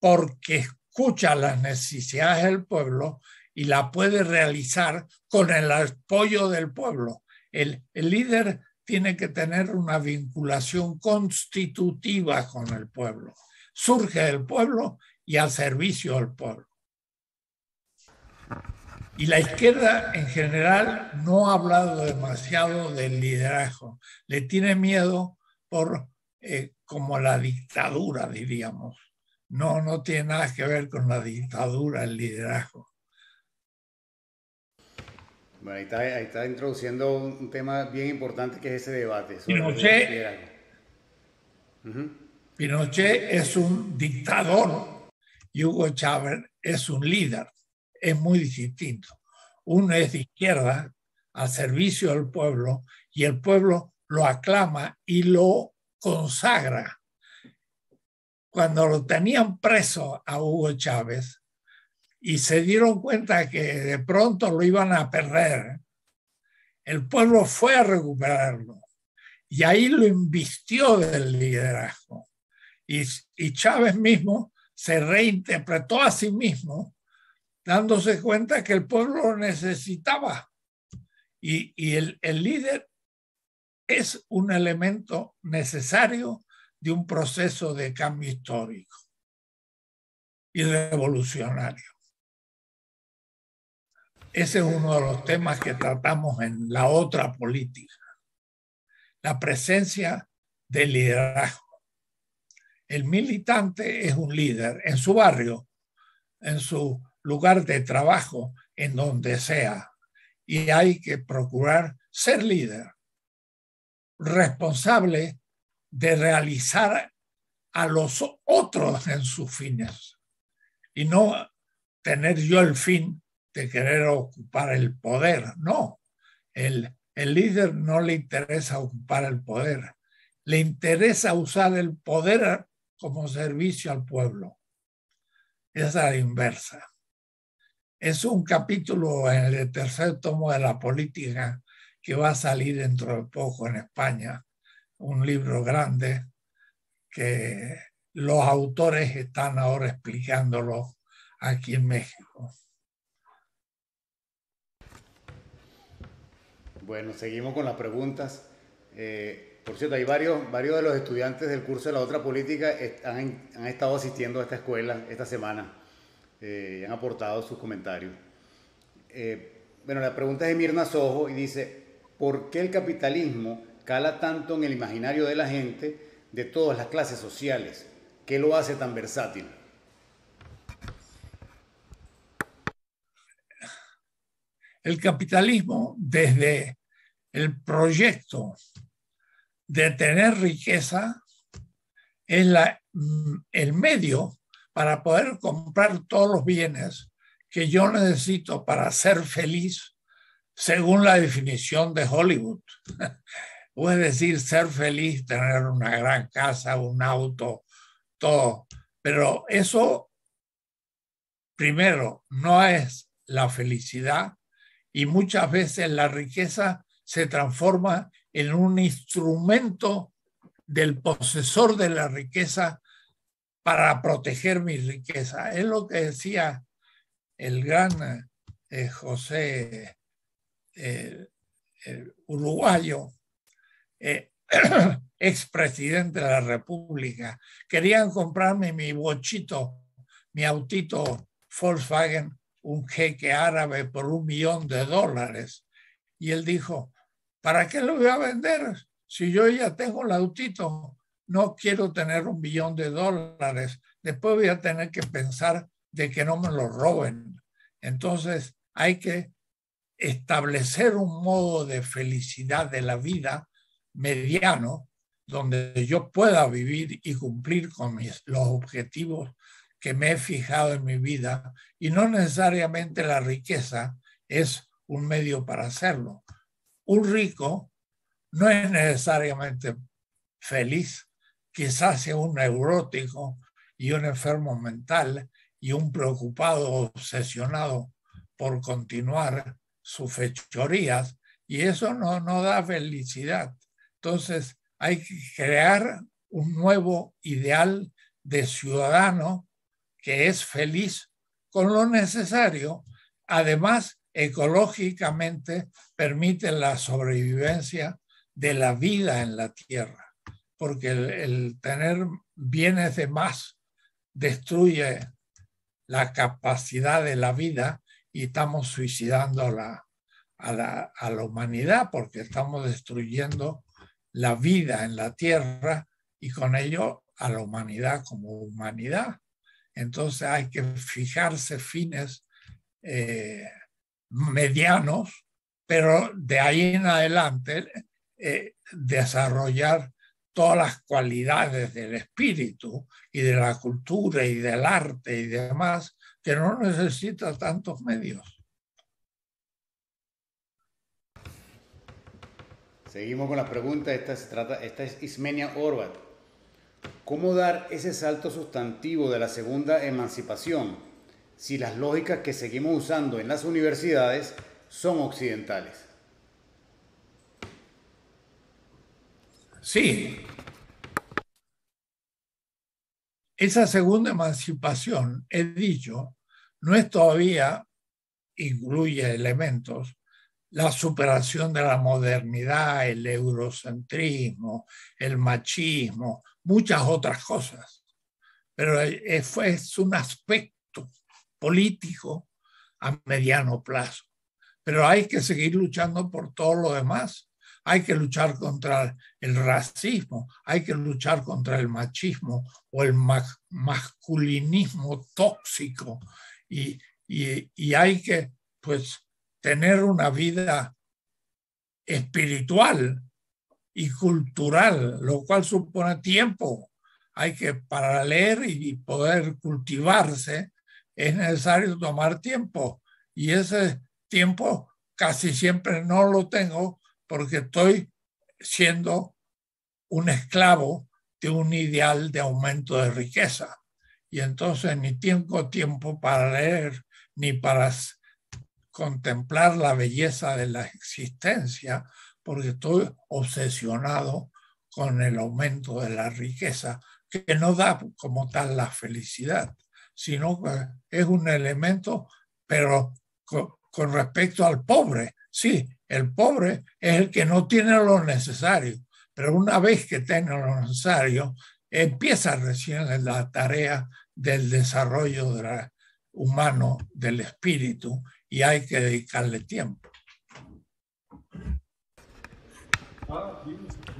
porque escucha las necesidades del pueblo y la puede realizar con el apoyo del pueblo. El líder tiene que tener una vinculación constitutiva con el pueblo. Surge del pueblo y al servicio del pueblo. Y la izquierda en general no ha hablado demasiado del liderazgo. Le tiene miedo por como la dictadura, diríamos. No tiene nada que ver con la dictadura, el liderazgo. Bueno, ahí está introduciendo un tema bien importante que es ese debate. Pinochet, Pinochet es un dictador y Hugo Chávez es un líder. Es muy distinto. Uno es de izquierda, al servicio del pueblo, y el pueblo lo aclama y lo consagra. Cuando lo tenían preso a Hugo Chávez y se dieron cuenta que de pronto lo iban a perder, el pueblo fue a recuperarlo y ahí lo invistió del liderazgo. Y Chávez mismo se reinterpretó a sí mismo dándose cuenta que el pueblo lo necesitaba. Y el líder es un elemento necesario de un proceso de cambio histórico y revolucionario. Ese es uno de los temas que tratamos en la otra política. La presencia del liderazgo. El militante es un líder en su barrio, en su lugar de trabajo, en donde sea. Y hay que procurar ser líder, responsable de realizar a los otros en sus fines y no tener yo el fin de querer ocupar el poder. No, el líder no le interesa ocupar el poder, le interesa usar el poder como servicio al pueblo. Esa es la inversa. Es un capítulo en el tercer tomo de la política que va a salir dentro de poco en España, un libro grande que los autores están ahora explicándolo aquí en México. Bueno, seguimos con las preguntas. Por cierto, hay varios de los estudiantes del curso de la otra política han estado asistiendo a esta escuela esta semana. Han aportado sus comentarios. Bueno, la pregunta es de Mirna Sojo y dice, ¿por qué el capitalismo cala tanto en el imaginario de la gente de todas las clases sociales? ¿Qué lo hace tan versátil? El capitalismo, desde el proyecto de tener riqueza, es el medio para poder comprar todos los bienes que yo necesito para ser feliz, según la definición de Hollywood. O es decir, ser feliz, tener una gran casa, un auto, todo. Pero eso, primero, no es la felicidad y muchas veces la riqueza se transforma en un instrumento del posesor de la riqueza para proteger mi riqueza. Es lo que decía el gran José uruguayo, expresidente de la República, querían comprarme mi bochito, mi autito Volkswagen, un jeque árabe por $1.000.000. Y él dijo, ¿para qué lo voy a vender? Si yo ya tengo el autito, no quiero tener $1.000.000. Después voy a tener que pensar de que no me lo roben. Entonces hay que establecer un modo de felicidad de la vida mediano, donde yo pueda vivir y cumplir con los objetivos que me he fijado en mi vida, y no necesariamente la riqueza es un medio para hacerlo. Un rico no es necesariamente feliz, quizás sea un neurótico y un enfermo mental y un preocupado, obsesionado por continuar sus fechorías, y eso no da felicidad. Entonces hay que crear un nuevo ideal de ciudadano que es feliz con lo necesario. Además, ecológicamente permite la sobrevivencia de la vida en la tierra, porque el tener bienes de más destruye la capacidad de la vida y estamos suicidando a la humanidad, porque estamos destruyendo la vida en la tierra y con ello a la humanidad como humanidad. Entonces hay que fijarse fines medianos, pero de ahí en adelante desarrollar todas las cualidades del espíritu y de la cultura y del arte y demás, que no necesita tantos medios. Seguimos con las preguntas. Esta es Ismenia Orbat. ¿Cómo dar ese salto sustantivo de la segunda emancipación si las lógicas que seguimos usando en las universidades son occidentales? Sí. Esa segunda emancipación, he dicho, no es todavía, incluye elementos, la superación de la modernidad, el eurocentrismo, el machismo, muchas otras cosas. Pero es un aspecto político a mediano plazo. Pero hay que seguir luchando por todo lo demás. Hay que luchar contra el racismo, hay que luchar contra el machismo o el masculinismo tóxico. Y hay que, pues, tener una vida espiritual y cultural, lo cual supone tiempo. Hay que, para leer y poder cultivarse, es necesario tomar tiempo. Y ese tiempo casi siempre no lo tengo porque estoy siendo un esclavo de un ideal de aumento de riqueza. Y entonces ni tengo tiempo para leer ni para contemplar la belleza de la existencia, porque estoy obsesionado con el aumento de la riqueza, que no da como tal la felicidad, sino que es un elemento, pero con respecto al pobre. Sí, el pobre es el que no tiene lo necesario, pero una vez que tiene lo necesario, empieza recién la tarea del desarrollo humano del espíritu, y hay que dedicarle tiempo.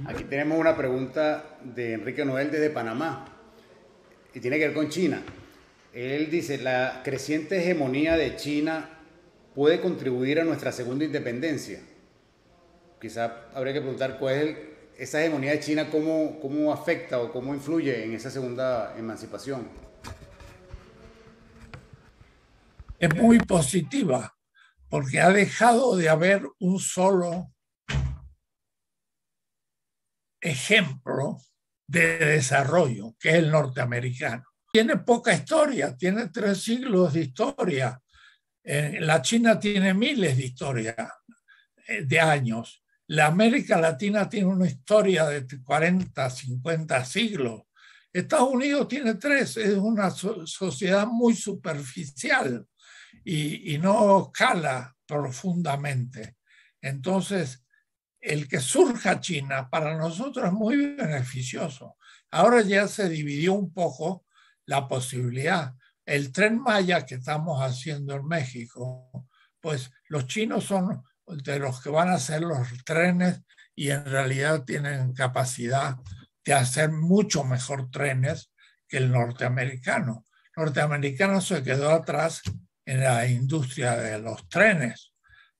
Aquí tenemos una pregunta de Enrique Noel desde Panamá y tiene que ver con China. Él dice, ¿la creciente hegemonía de China puede contribuir a nuestra segunda independencia? Quizá habría que preguntar cuál es esa hegemonía de China, cómo afecta o cómo influye en esa segunda emancipación. Es muy positiva, porque ha dejado de haber un solo ejemplo de desarrollo, que es el norteamericano. Tiene poca historia, tiene 3 siglos de historia. La China tiene miles de historias de años. La América Latina tiene una historia de 40, 50 siglos. Estados Unidos tiene 3, es una sociedad muy superficial. Y no cala profundamente. Entonces, el que surja China para nosotros es muy beneficioso. Ahora ya se dividió un poco la posibilidad. El Tren Maya que estamos haciendo en México, pues los chinos son de los que van a hacer los trenes y en realidad tienen capacidad de hacer mucho mejor trenes que el norteamericano. El norteamericano se quedó atrás en la industria de los trenes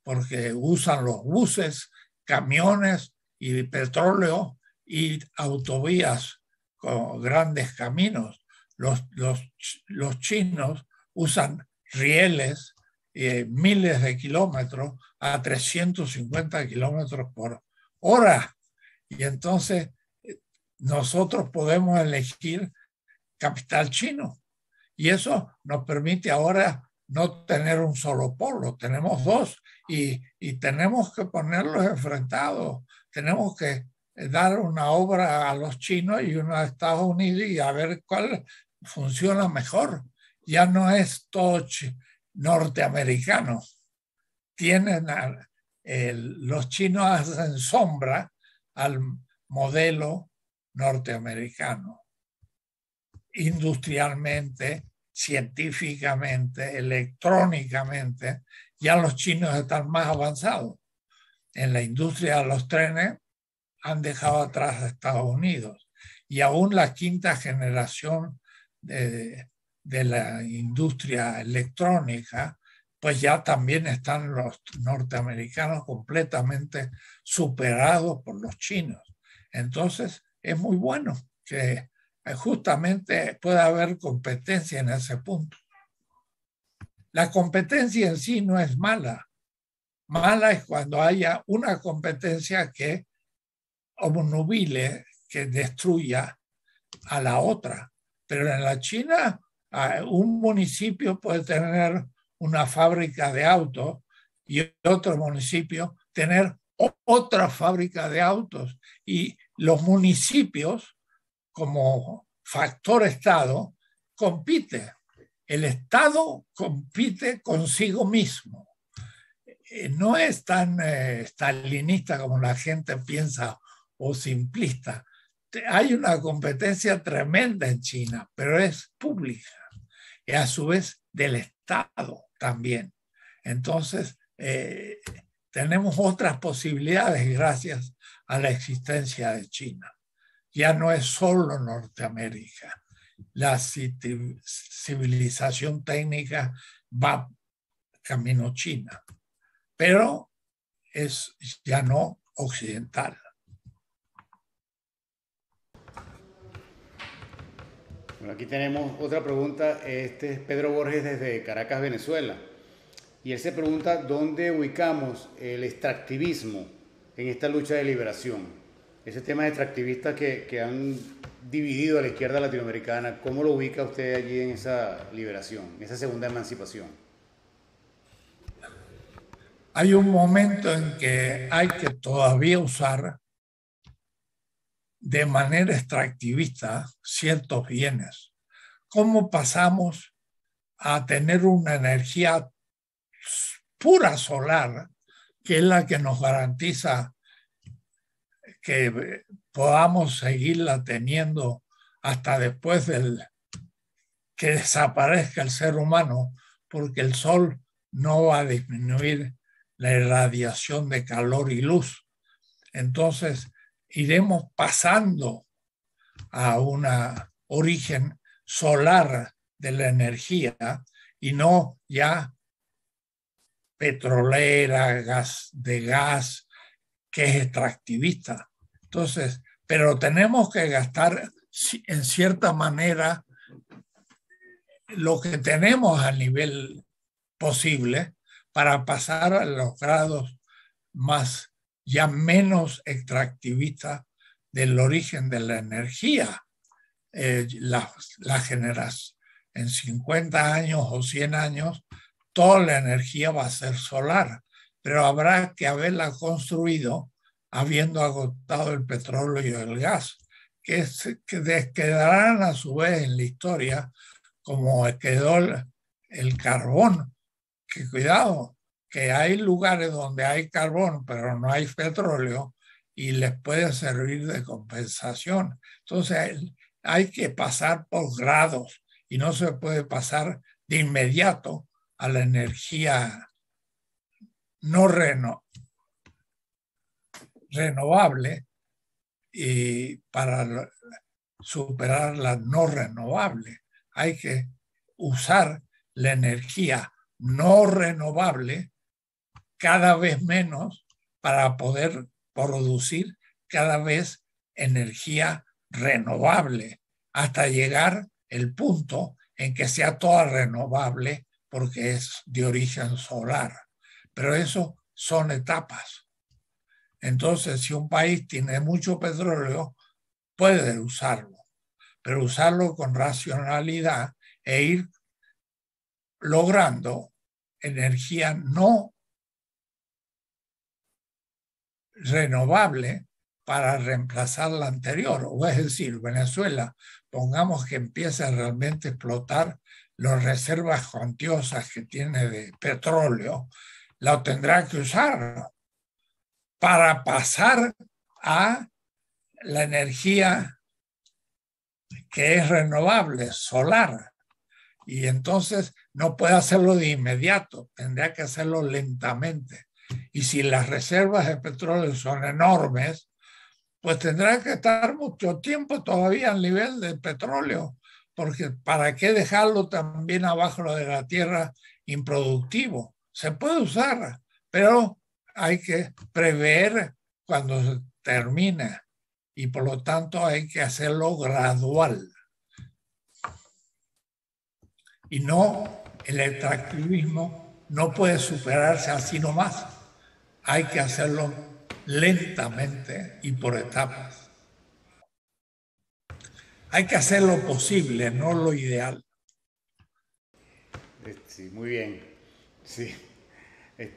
porque usan los buses, camiones y petróleo y autovías con grandes caminos. Los chinos usan rieles, miles de kilómetros a 350 kilómetros por hora. Y entonces nosotros podemos elegir capital chino. Y eso nos permite ahora no tener un solo polo, tenemos dos. Y tenemos que ponerlos enfrentados, tenemos que dar una obra a los chinos y una a Estados Unidos y a ver cuál funciona mejor. Ya no es todo norteamericano. Tienen los chinos hacen sombra al modelo norteamericano. Industrialmente, científicamente, electrónicamente, ya los chinos están más avanzados. En la industria de los trenes han dejado atrás a Estados Unidos. Y aún la quinta generación de la industria electrónica, pues ya también están los norteamericanos completamente superados por los chinos. Entonces es muy bueno que justamente pueda haber competencia en ese punto. La competencia en sí no es mala. Mala es cuando haya una competencia que obnubile, que destruya a la otra. Pero en la China, un municipio puede tener una fábrica de autos y otro municipio tener otra fábrica de autos. Y los municipios, como factor Estado, compiten. El Estado compite consigo mismo. No es tan stalinista como la gente piensa o simplista. Hay una competencia tremenda en China, pero es pública y a su vez del Estado también. Entonces, tenemos otras posibilidades gracias a la existencia de China. Ya no es solo Norteamérica. La civilización técnica va camino China, pero es ya no occidental. Bueno, aquí tenemos otra pregunta. Este es Pedro Borges desde Caracas, Venezuela. Y él se pregunta dónde ubicamos el extractivismo en esta lucha de liberación. Ese tema de extractivistas que han dividido a la izquierda latinoamericana, ¿cómo lo ubica usted allí en esa liberación, en esa segunda emancipación? Hay un momento en que hay que todavía usar de manera extractivista ciertos bienes. ¿Cómo pasamos a tener una energía pura solar, que es la que nos garantiza que podamos seguirla teniendo hasta después del que desaparezca el ser humano, porque el sol no va a disminuir la irradiación de calor y luz? Entonces iremos pasando a un origen solar de la energía y no ya petrolera, gas, que es extractivista. Entonces, pero tenemos que gastar en cierta manera lo que tenemos a nivel posible para pasar a los grados más ya menos extractivistas del origen de la energía. Las generaciones en 50 años o 100 años, toda la energía va a ser solar, pero habrá que haberla construido habiendo agotado el petróleo y el gas, que quedarán a su vez en la historia como quedó el carbón, que cuidado, que hay lugares donde hay carbón, pero no hay petróleo, y les puede servir de compensación. Entonces hay que pasar por grados y no se puede pasar de inmediato a la energía no renovable y para superar la no renovable. Hay que usar la energía no renovable cada vez menos para poder producir cada vez energía renovable hasta llegar el punto en que sea toda renovable porque es de origen solar. Pero eso son etapas. Entonces, si un país tiene mucho petróleo, puede usarlo, pero usarlo con racionalidad e ir logrando energía no renovable para reemplazar la anterior. O es decir, Venezuela, pongamos que empiece a realmente explotar las reservas cuantiosas que tiene de petróleo, la tendrá que usar para pasar a la energía que es renovable, solar. Y entonces no puede hacerlo de inmediato, tendrá que hacerlo lentamente. Y si las reservas de petróleo son enormes, pues tendrá que estar mucho tiempo todavía al nivel del petróleo, porque ¿para qué dejarlo también abajo de la tierra improductivo? Se puede usar, pero hay que prever cuando se termina y por lo tanto hay que hacerlo gradual. Y no, el extractivismo no puede superarse así nomás. Hay que hacerlo lentamente y por etapas. Hay que hacer lo posible, no lo ideal. Sí, muy bien. Sí.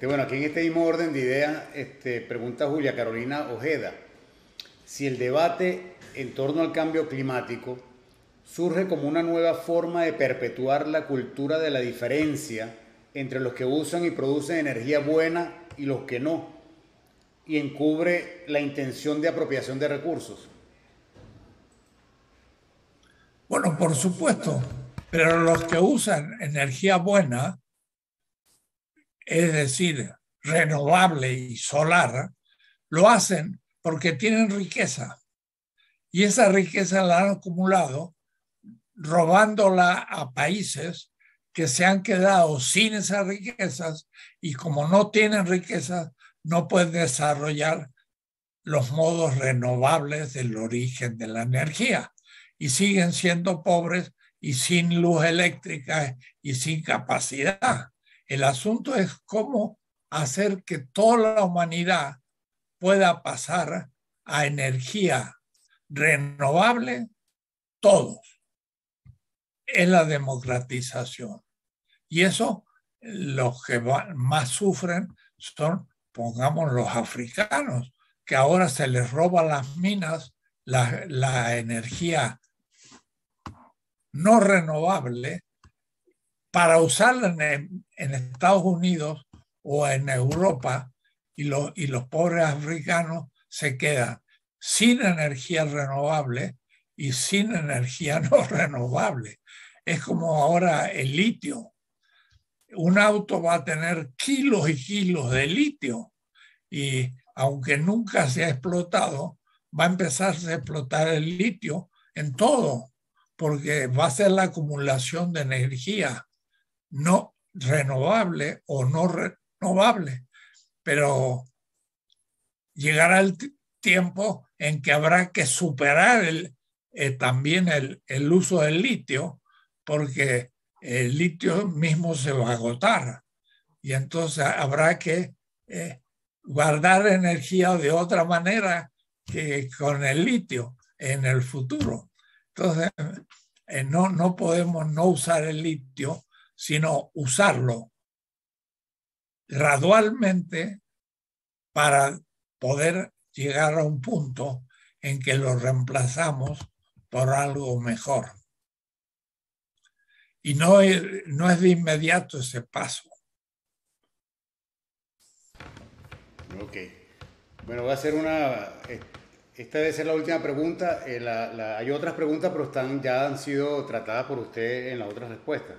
Bueno, aquí en este mismo orden de ideas, pregunta Julia Carolina Ojeda, si el debate en torno al cambio climático surge como una nueva forma de perpetuar la cultura de la diferencia entre los que usan y producen energía buena y los que no, y encubre la intención de apropiación de recursos. Bueno, por supuesto, pero los que usan energía buena, es decir, renovable y solar, lo hacen porque tienen riqueza, y esa riqueza la han acumulado robándola a países que se han quedado sin esas riquezas, y como no tienen riquezas, no pueden desarrollar los modos renovables del origen de la energía. Y siguen siendo pobres y sin luz eléctrica y sin capacidad. El asunto es cómo hacer que toda la humanidad pueda pasar a energía renovable, todos. Es la democratización. Y eso, los que más sufren son, pongamos, los africanos, que ahora se les roba las minas, la energía no renovable, para usarla en Estados Unidos o en Europa, y los pobres africanos se quedan sin energía renovable y sin energía no renovable. Es como ahora el litio. Un auto va a tener kilos y kilos de litio, y aunque nunca se ha explotado, va a empezar a explotar el litio en todo, porque va a ser la acumulación de energía no renovable o no renovable. Pero llegará el tiempo en que habrá que superar también el uso del litio, porque el litio mismo se va a agotar, y entonces habrá que guardar energía de otra manera que con el litio en el futuro. Entonces no podemos no usar el litio, sino usarlo gradualmente para poder llegar a un punto en que lo reemplazamos por algo mejor. Y no es de inmediato ese paso. Ok. Bueno, voy a hacer una... Esta debe ser la última pregunta. Hay otras preguntas, pero ya han sido tratadas por usted en las otras respuestas.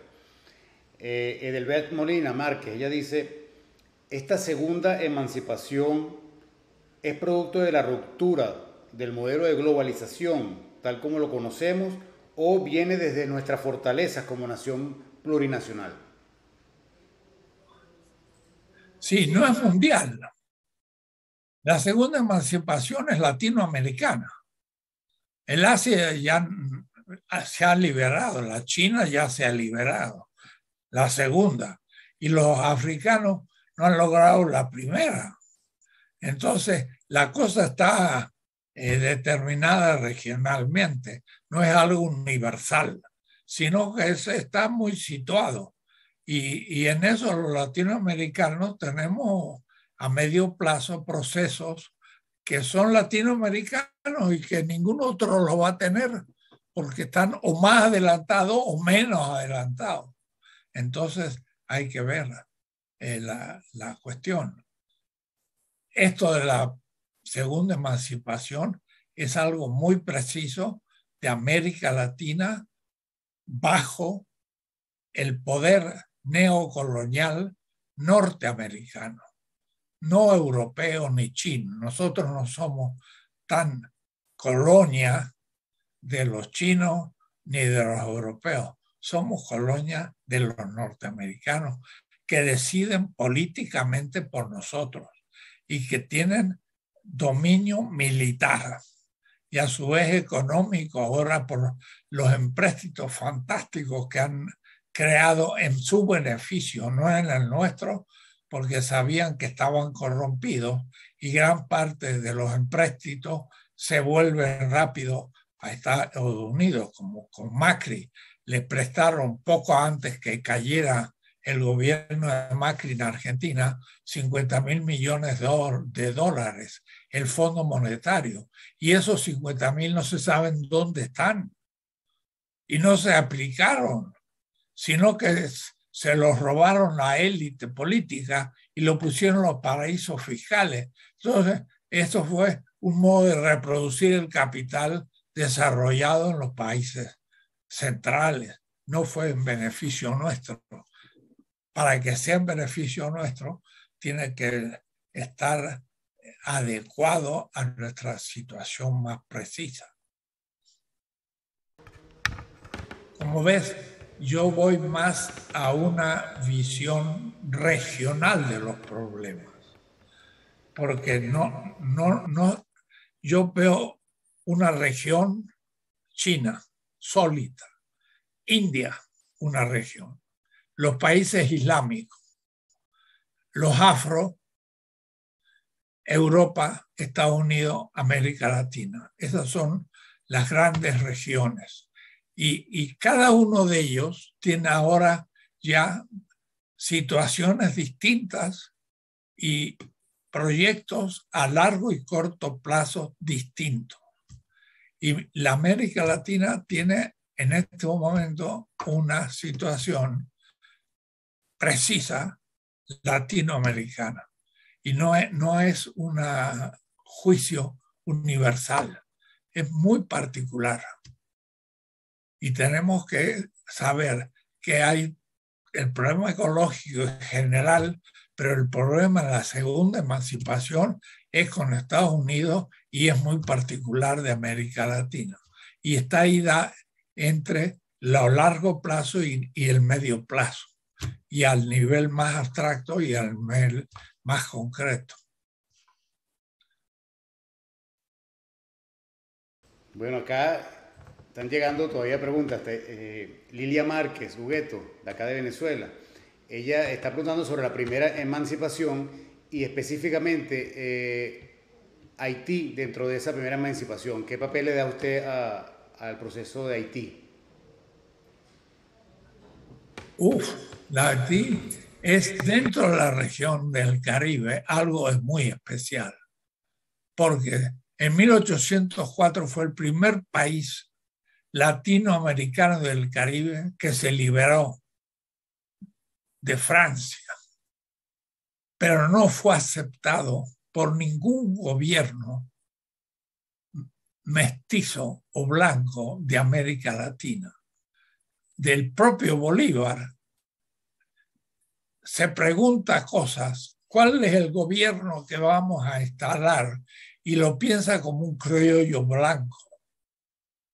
Edelbert Molina Márquez, ella dice, esta segunda emancipación es producto de la ruptura del modelo de globalización, tal como lo conocemos, o viene desde nuestras fortalezas como nación plurinacional. Sí, no es mundial. La segunda emancipación es latinoamericana. El Asia ya se ha liberado, la China ya se ha liberado, la segunda. Y los africanos no han logrado la primera. Entonces, la cosa está determinada regionalmente. No es algo universal, sino que está muy situado. Y en eso los latinoamericanos tenemos... a medio plazo, procesos que son latinoamericanos y que ningún otro los va a tener porque están o más adelantados o menos adelantados. Entonces hay que ver la cuestión. Esto de la segunda emancipación es algo muy preciso de América Latina bajo el poder neocolonial norteamericano. No europeo ni chino. Nosotros no somos tan colonia de los chinos ni de los europeos. Somos colonia de los norteamericanos que deciden políticamente por nosotros y que tienen dominio militar y a su vez económico ahora por los empréstitos fantásticos que han creado en su beneficio, no en el nuestro, porque sabían que estaban corrompidos y gran parte de los empréstitos se vuelven rápido a Estados Unidos, como con Macri. Le prestaron poco antes que cayera el gobierno de Macri en Argentina, 50.000 millones de dólares, el Fondo Monetario. Y esos 50.000 no se saben dónde están. Y no se aplicaron, sino que... se los robaron la élite política y lo pusieron los paraísos fiscales. Entonces, esto fue un modo de reproducir el capital desarrollado en los países centrales. No fue en beneficio nuestro. Para que sea en beneficio nuestro, tiene que estar adecuado a nuestra situación más precisa. Como ves, yo voy más a una visión regional de los problemas, porque yo veo una región China solita, India una región, los países islámicos, los afro, Europa, Estados Unidos, América Latina. Esas son las grandes regiones. Y cada uno de ellos tiene ahora ya situaciones distintas y proyectos a largo y corto plazo distintos. Y la América Latina tiene en este momento una situación precisa latinoamericana. Y no es un juicio universal, es muy particular. Y tenemos que saber que hay el problema ecológico en general, pero el problema de la segunda emancipación es con Estados Unidos y es muy particular de América Latina. Y está ahí entre lo largo plazo y el medio plazo, y al nivel más abstracto y al nivel más concreto. Bueno, acá... están llegando todavía preguntas. Lilia Márquez Hugueto, de acá de Venezuela, ella está preguntando sobre la primera emancipación y específicamente Haití dentro de esa primera emancipación. ¿Qué papel le da usted al proceso de Haití? La Haití es dentro de la región del Caribe, algo es muy especial, porque en 1804 fue el primer país latinoamericano del Caribe que se liberó de Francia, pero no fue aceptado por ningún gobierno mestizo o blanco de América Latina. Del propio Bolívar se pregunta cosas, ¿cuál es el gobierno que vamos a instalar? Y lo piensa como un criollo blanco,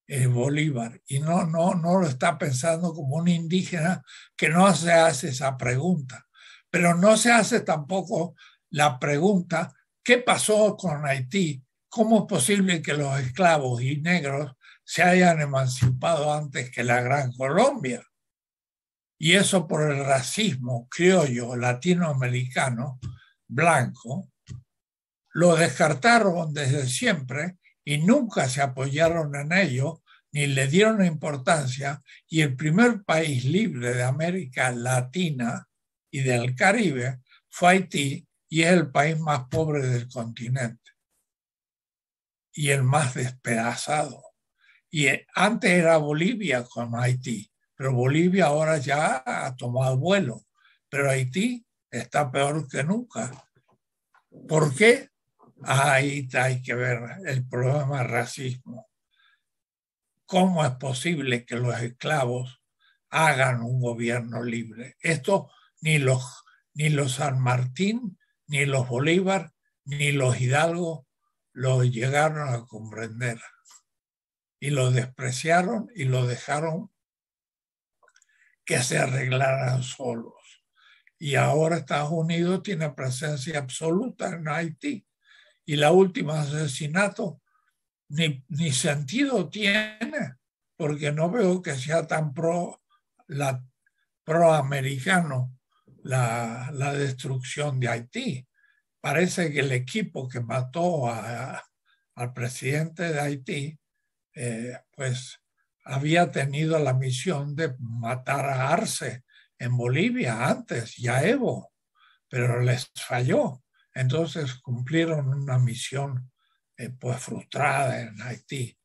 el Bolívar, y no lo está pensando como un indígena que no se hace esa pregunta. Pero no se hace tampoco la pregunta, ¿qué pasó con Haití? ¿Cómo es posible que los esclavos y negros se hayan emancipado antes que la Gran Colombia? Y eso por el racismo criollo latinoamericano blanco lo descartaron desde siempre y nunca se apoyaron en ello ni le dieron importancia, y el primer país libre de América Latina y del Caribe fue Haití, y es el país más pobre del continente y el más despedazado. Y antes era Bolivia con Haití, pero Bolivia ahora ya ha tomado vuelo, pero Haití está peor que nunca. ¿Por qué? Ahí hay que ver el problema del racismo. ¿Cómo es posible que los esclavos hagan un gobierno libre? Esto ni los San Martín, ni los Bolívar, ni los Hidalgo lo llegaron a comprender. Y lo despreciaron y lo dejaron que se arreglaran solos. Y ahora Estados Unidos tiene presencia absoluta en Haití. Y la última asesinato ni sentido tiene, porque no veo que sea tan proamericano la destrucción de Haití. Parece que el equipo que mató al presidente de Haití pues había tenido la misión de matar a Arce en Bolivia antes y a Evo, pero les falló. Entonces cumplieron una misión pues frustrada en Haití.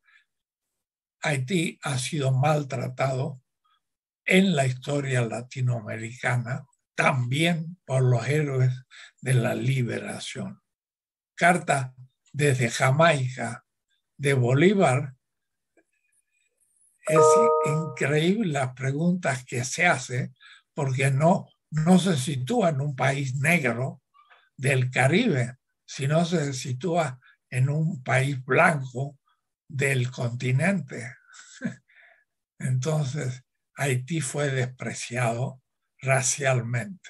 Haití ha sido maltratado en la historia latinoamericana, también por los héroes de la liberación. Carta desde Jamaica de Bolívar. Es increíble las preguntas que se hace, porque no se sitúa en un país negro del Caribe, sino se sitúa en un país blanco del continente. Entonces, Haití fue despreciado racialmente,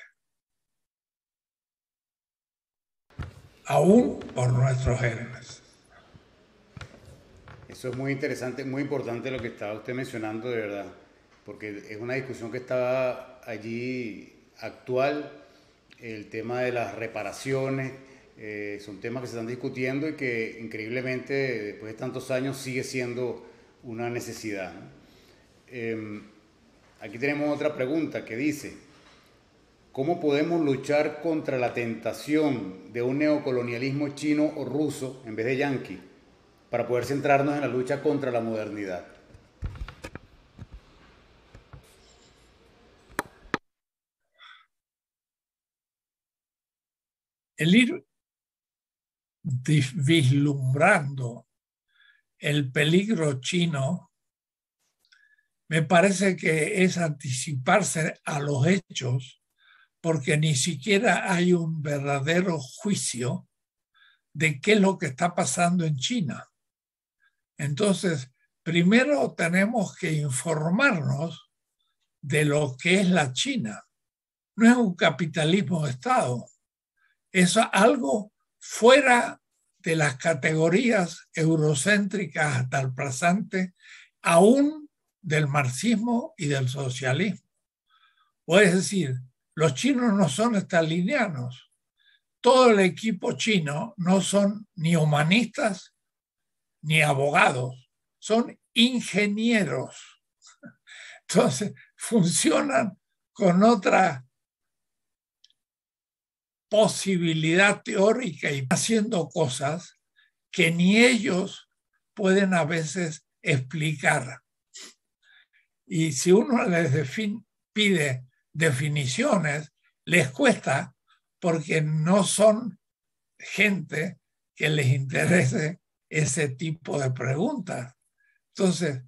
aún por nuestros héroes. Eso es muy interesante, muy importante lo que estaba usted mencionando, de verdad, porque es una discusión que estaba allí actual, el tema de las reparaciones, son temas que se están discutiendo y que increíblemente después de tantos años sigue siendo una necesidad, ¿no? Aquí tenemos otra pregunta que dice, ¿cómo podemos luchar contra la tentación de un neocolonialismo chino o ruso en vez de yanqui para poder centrarnos en la lucha contra la modernidad? El ir vislumbrando el peligro chino me parece que es anticiparse a los hechos, porque ni siquiera hay un verdadero juicio de qué es lo que está pasando en China. Entonces, primero tenemos que informarnos de lo que es la China. No es un capitalismo de Estado, es algo fuera de las categorías eurocéntricas hasta el presente, aún del marxismo y del socialismo. O es decir, los chinos no son stalinianos. Todo el equipo chino no son ni humanistas ni abogados, son ingenieros. Entonces funcionan con otra posibilidad teórica y haciendo cosas que ni ellos pueden a veces explicar. Y si uno les pide definiciones, les cuesta porque no son gente que les interese ese tipo de preguntas. Entonces,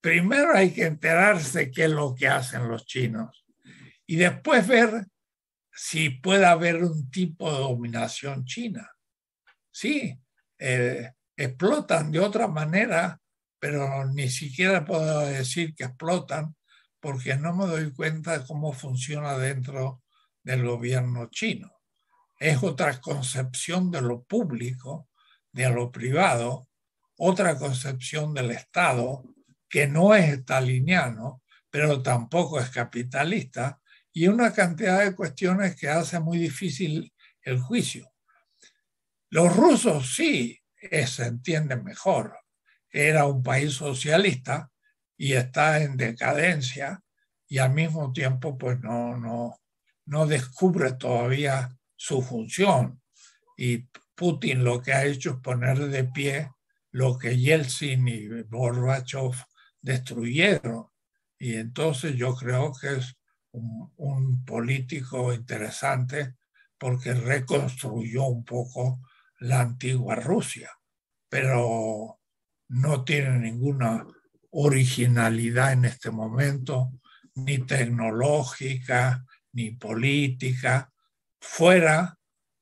primero hay que enterarse qué es lo que hacen los chinos y después ver si puede haber un tipo de dominación china. Sí, explotan de otra manera, pero ni siquiera puedo decir que explotan porque no me doy cuenta de cómo funciona dentro del gobierno chino. Es otra concepción de lo público, de lo privado, otra concepción del Estado que no es staliniano, pero tampoco es capitalista, y una cantidad de cuestiones que hace muy difícil el juicio. Los rusos sí se entienden mejor. Era un país socialista y está en decadencia y al mismo tiempo pues no descubre todavía su función. Y Putin lo que ha hecho es poner de pie lo que Yeltsin y Gorbachev destruyeron. Y entonces yo creo que es un político interesante porque reconstruyó un poco la antigua Rusia, pero no tiene ninguna originalidad en este momento, ni tecnológica, ni política, fuera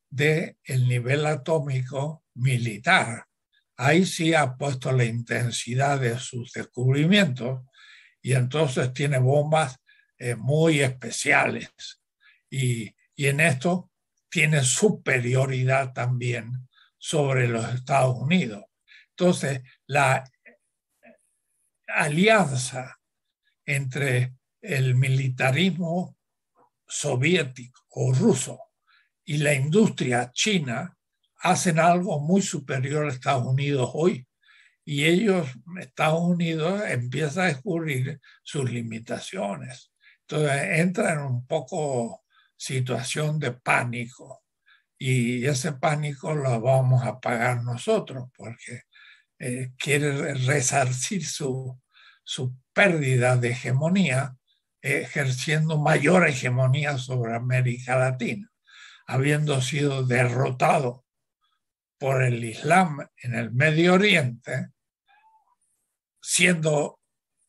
del nivel atómico militar. Ahí sí ha puesto la intensidad de sus descubrimientos y entonces tiene bombas muy especiales. Y en esto tiene superioridad también sobre los Estados Unidos. Entonces, la alianza entre el militarismo soviético o ruso y la industria china hacen algo muy superior a Estados Unidos hoy. Y Estados Unidos empieza a descubrir sus limitaciones. Entonces entra en un poco situación de pánico. Y ese pánico lo vamos a pagar nosotros porque quiere resarcir su pérdida de hegemonía, ejerciendo mayor hegemonía sobre América Latina, habiendo sido derrotado por el Islam en el Medio Oriente, siendo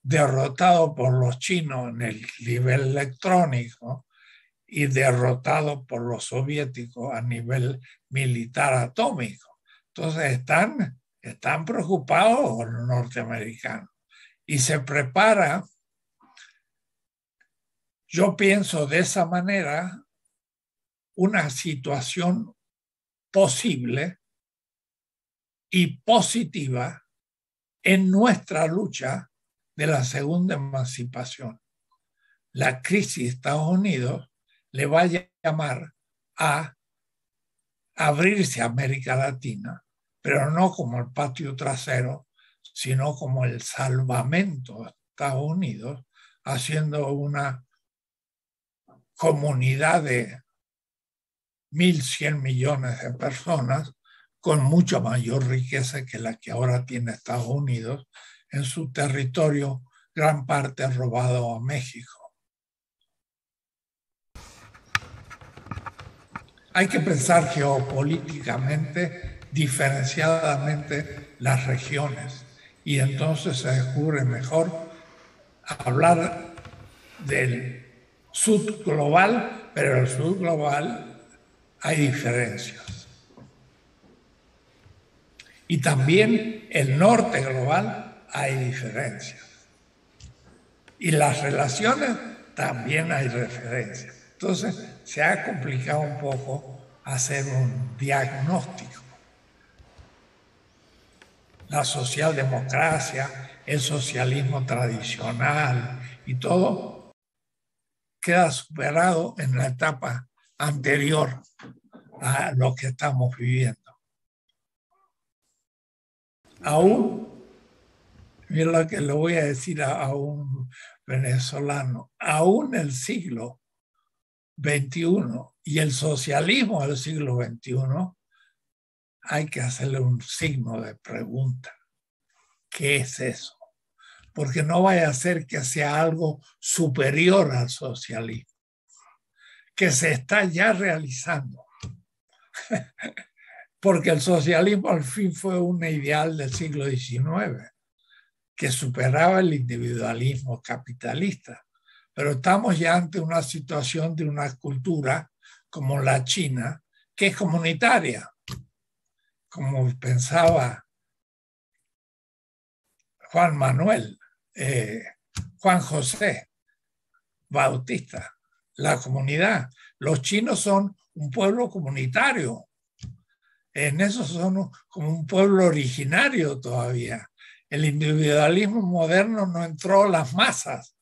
derrotado por los chinos en el nivel electrónico y derrotado por los soviéticos a nivel militar atómico. Entonces están preocupados los norteamericanos y se prepara, yo pienso de esa manera, una situación posible y positiva en nuestra lucha de la segunda emancipación. La crisis de Estados Unidos le va a llamar a abrirse a América Latina, pero no como el patio trasero, sino como el salvamento de Estados Unidos, haciendo una comunidad de 1.100 millones de personas con mucha mayor riqueza que la que ahora tiene Estados Unidos en su territorio, gran parte robado a México. Hay que pensar geopolíticamente, diferenciadamente las regiones y entonces se descubre mejor hablar del sur global, pero en el sur global hay diferencias. Y también el norte global hay diferencias. Y las relaciones también hay referencias. Entonces se ha complicado un poco hacer un diagnóstico. La socialdemocracia, el socialismo tradicional y todo queda superado en la etapa anterior a lo que estamos viviendo. Aún, mira lo que le voy a decir a un venezolano, aún el siglo XXI y el socialismo del siglo XXI, hay que hacerle un signo de pregunta. ¿Qué es eso? Porque no vaya a ser que sea algo superior al socialismo, que se está ya realizando. porque el socialismo al fin fue un ideal del siglo XIX que superaba el individualismo capitalista. Pero estamos ya ante una situación de una cultura como la China, que es comunitaria, como pensaba Juan José Bautista, la comunidad. Los chinos son un pueblo comunitario. En eso son como un pueblo originario todavía. El individualismo moderno no entró a las masas.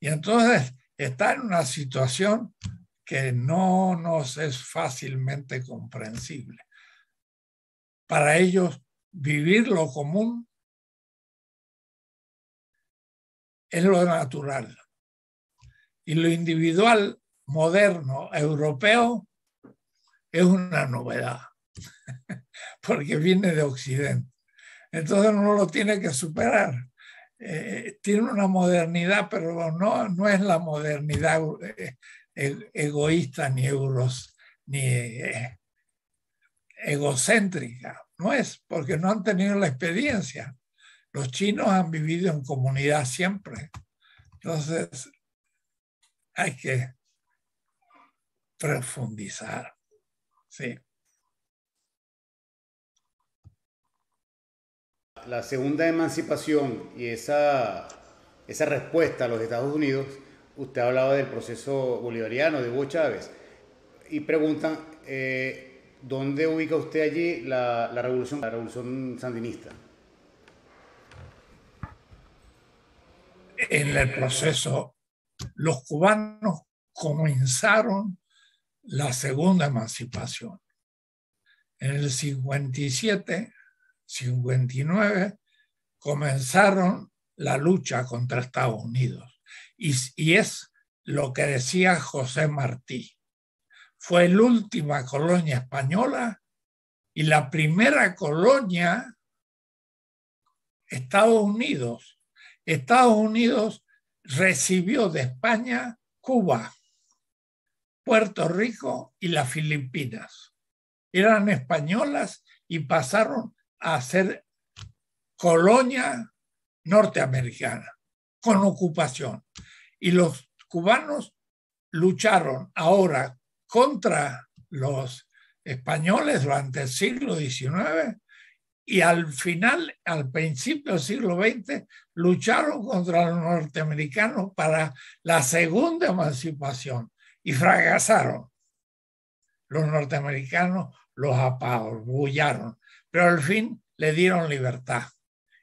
Y entonces está en una situación que no nos es fácilmente comprensible. Para ellos, vivir lo común es lo natural. Y lo individual moderno europeo es una novedad, porque viene de Occidente. Entonces uno lo tiene que superar. Tiene una modernidad, pero no es la modernidad egoísta ni egocéntrica. No es, porque no han tenido la experiencia. Los chinos han vivido en comunidad siempre. Entonces hay que profundizar. Sí. La segunda emancipación y esa respuesta a los Estados Unidos, usted hablaba del proceso bolivariano de Hugo Chávez, y preguntan, ¿dónde ubica usted allí la revolución sandinista? En el proceso, los cubanos comenzaron la segunda emancipación. En el 57... 59 comenzaron la lucha contra Estados Unidos y es lo que decía José Martí. Fue la última colonia española y la primera colonia Estados Unidos. Estados Unidos recibió de España Cuba, Puerto Rico y las Filipinas. Eran españolas y pasaron a ser colonia norteamericana con ocupación. Y los cubanos lucharon ahora contra los españoles durante el siglo XIX y al principio del siglo XX, lucharon contra los norteamericanos para la segunda emancipación y fracasaron. Los norteamericanos los apabullaron, pero al fin le dieron libertad.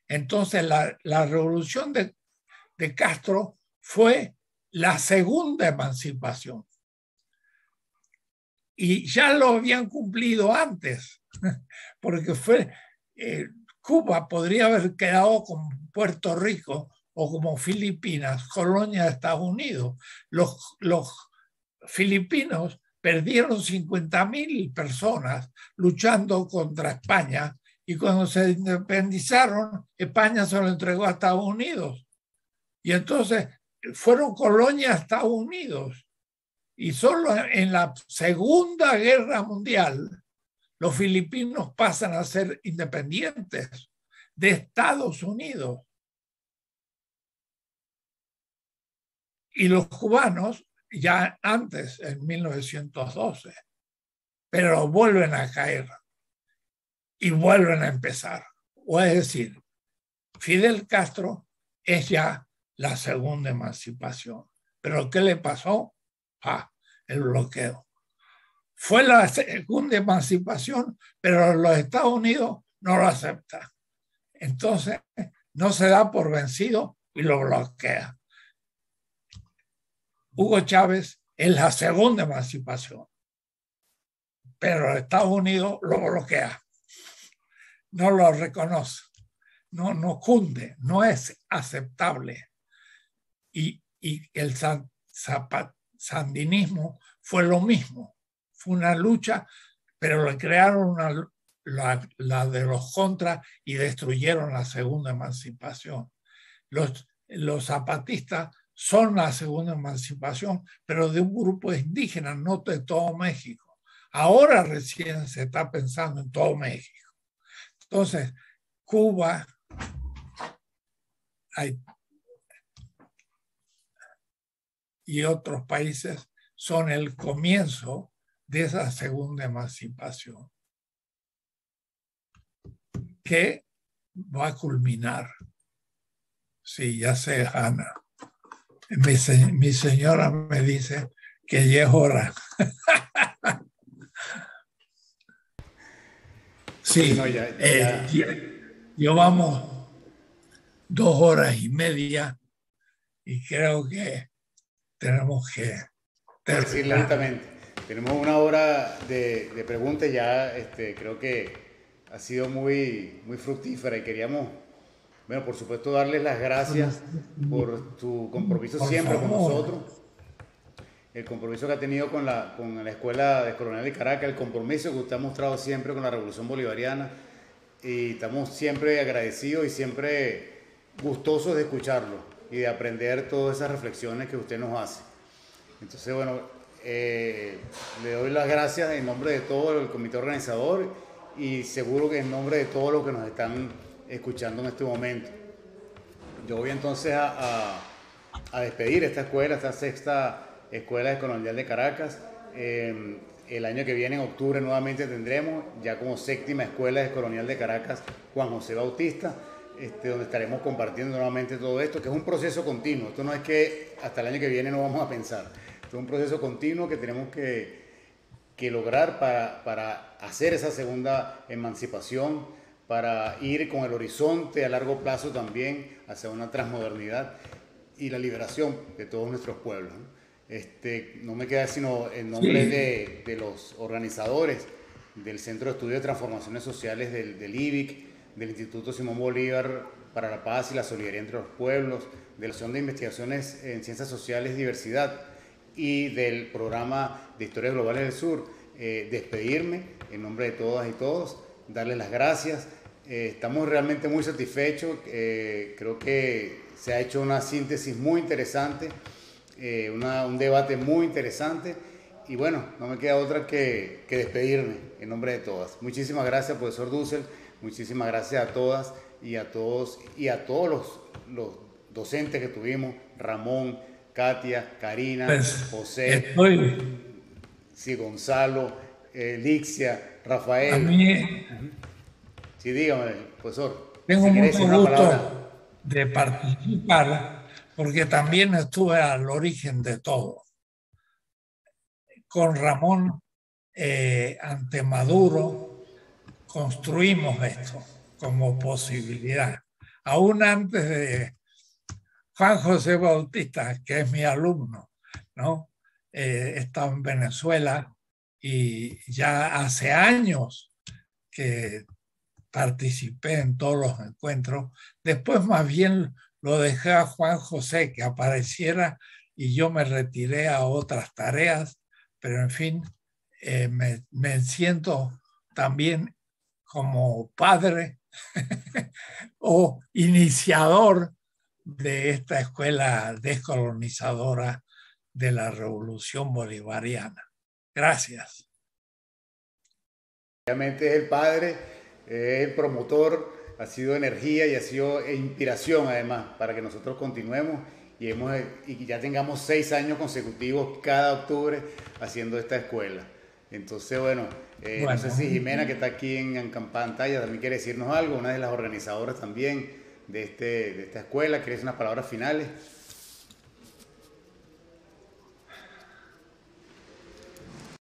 Entonces la revolución de Castro fue la segunda emancipación. Y ya lo habían cumplido antes, porque Cuba podría haber quedado con Puerto Rico o como Filipinas, colonia de Estados Unidos. Los filipinos perdieron 50.000 personas luchando contra España y cuando se independizaron, España se lo entregó a Estados Unidos. Y entonces fueron colonias de Estados Unidos. Y solo en la Segunda Guerra Mundial, los filipinos pasan a ser independientes de Estados Unidos. Y los cubanos, ya antes, en 1912, pero vuelven a caer y vuelven a empezar. O es decir, Fidel Castro es ya la segunda emancipación. ¿Pero qué le pasó? El bloqueo. Fue la segunda emancipación, pero los Estados Unidos no lo aceptan. Entonces, no se da por vencido y lo bloquea. Hugo Chávez es la segunda emancipación, pero Estados Unidos lo bloquea, no lo reconoce, no cunde, no es aceptable. Y el sandinismo fue lo mismo, fue una lucha, pero le crearon la de los contras y destruyeron la segunda emancipación. Los zapatistas son la segunda emancipación, pero de un grupo indígena, no de todo México. Ahora recién se está pensando en todo México. Entonces, Cuba, y otros países son el comienzo de esa segunda emancipación que va a culminar. Sí, ya sé, Ana. Mi señora me dice que ya es hora. Sí, no, ya. Llevamos 2 horas y media y creo que tenemos que terminar. Sí, lentamente. Tenemos 1 hora de preguntas ya, creo que ha sido muy fructífera y queríamos, bueno, por supuesto, darles las gracias por tu compromiso siempre con nosotros, el compromiso que ha tenido con la Escuela Descolonial de Caracas, el compromiso que usted ha mostrado siempre con la Revolución Bolivariana, y estamos siempre agradecidos y siempre gustosos de escucharlo y de aprender todas esas reflexiones que usted nos hace. Entonces, bueno, le doy las gracias en nombre de todo el comité organizador y seguro que en nombre de todos los que nos están escuchando en este momento. Yo voy entonces a despedir esta escuela, esta 6ª Escuela Descolonial de Caracas. El año que viene, en octubre, nuevamente tendremos ya como 7ª Escuela Descolonial de Caracas Juan José Bautista, donde estaremos compartiendo nuevamente todo esto, que es un proceso continuo. Esto no es que hasta el año que viene no vamos a pensar. Esto es un proceso continuo que tenemos que lograr para hacer esa segunda emancipación, para ir con el horizonte a largo plazo también hacia una transmodernidad y la liberación de todos nuestros pueblos. No me queda sino en nombre de los organizadores del Centro de Estudios de Transformaciones Sociales del IBIC, del Instituto Simón Bolívar para la Paz y la Solidaridad entre los Pueblos, de la Asociación de Investigaciones en Ciencias Sociales y Diversidad y del Programa de Historias Globales del Sur, despedirme en nombre de todas y todos, darles las gracias. Estamos realmente muy satisfechos, creo que se ha hecho una síntesis muy interesante, un debate muy interesante y bueno, no me queda otra que despedirme en nombre de todas. Muchísimas gracias, profesor Dussel, muchísimas gracias a todas y a todos los docentes que tuvimos, Ramón, Katia, Karina, pues, José, sí, Gonzalo, Lixia, Rafael. A mí, sí, dígame, profesor. Tengo mucho gusto de participar porque también estuve al origen de todo. Con Ramón ante Maduro construimos esto como posibilidad. Aún antes de Juan José Bautista, que es mi alumno, ¿no? Está en Venezuela y ya hace años que participé en todos los encuentros. Después más bien lo dejé a Juan José que apareciera y yo me retiré a otras tareas, pero en fin, me siento también como padre o iniciador de esta escuela descolonizadora de la Revolución Bolivariana. Gracias. Realmente es el padre, el promotor, ha sido energía y ha sido inspiración además para que nosotros continuemos y ya tengamos 6 años consecutivos cada octubre haciendo esta escuela. Entonces, bueno, no sé si Jimena, que está aquí en pantalla, también quiere decirnos algo, una de las organizadoras también de esta escuela, quiere decir unas palabras finales.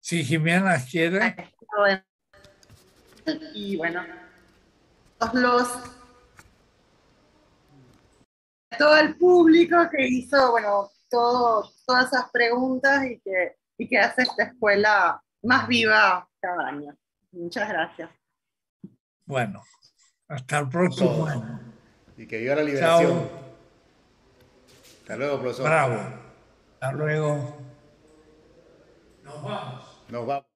Sí, Jimena quiere. Y bueno, todo el público que hizo, bueno, todas esas preguntas y que hace esta escuela más viva cada año. Muchas gracias. Bueno, hasta el próximo año. Y que viva la liberación. Chao. Hasta luego, profesor. Bravo. Hasta luego. Nos vamos. Nos vamos.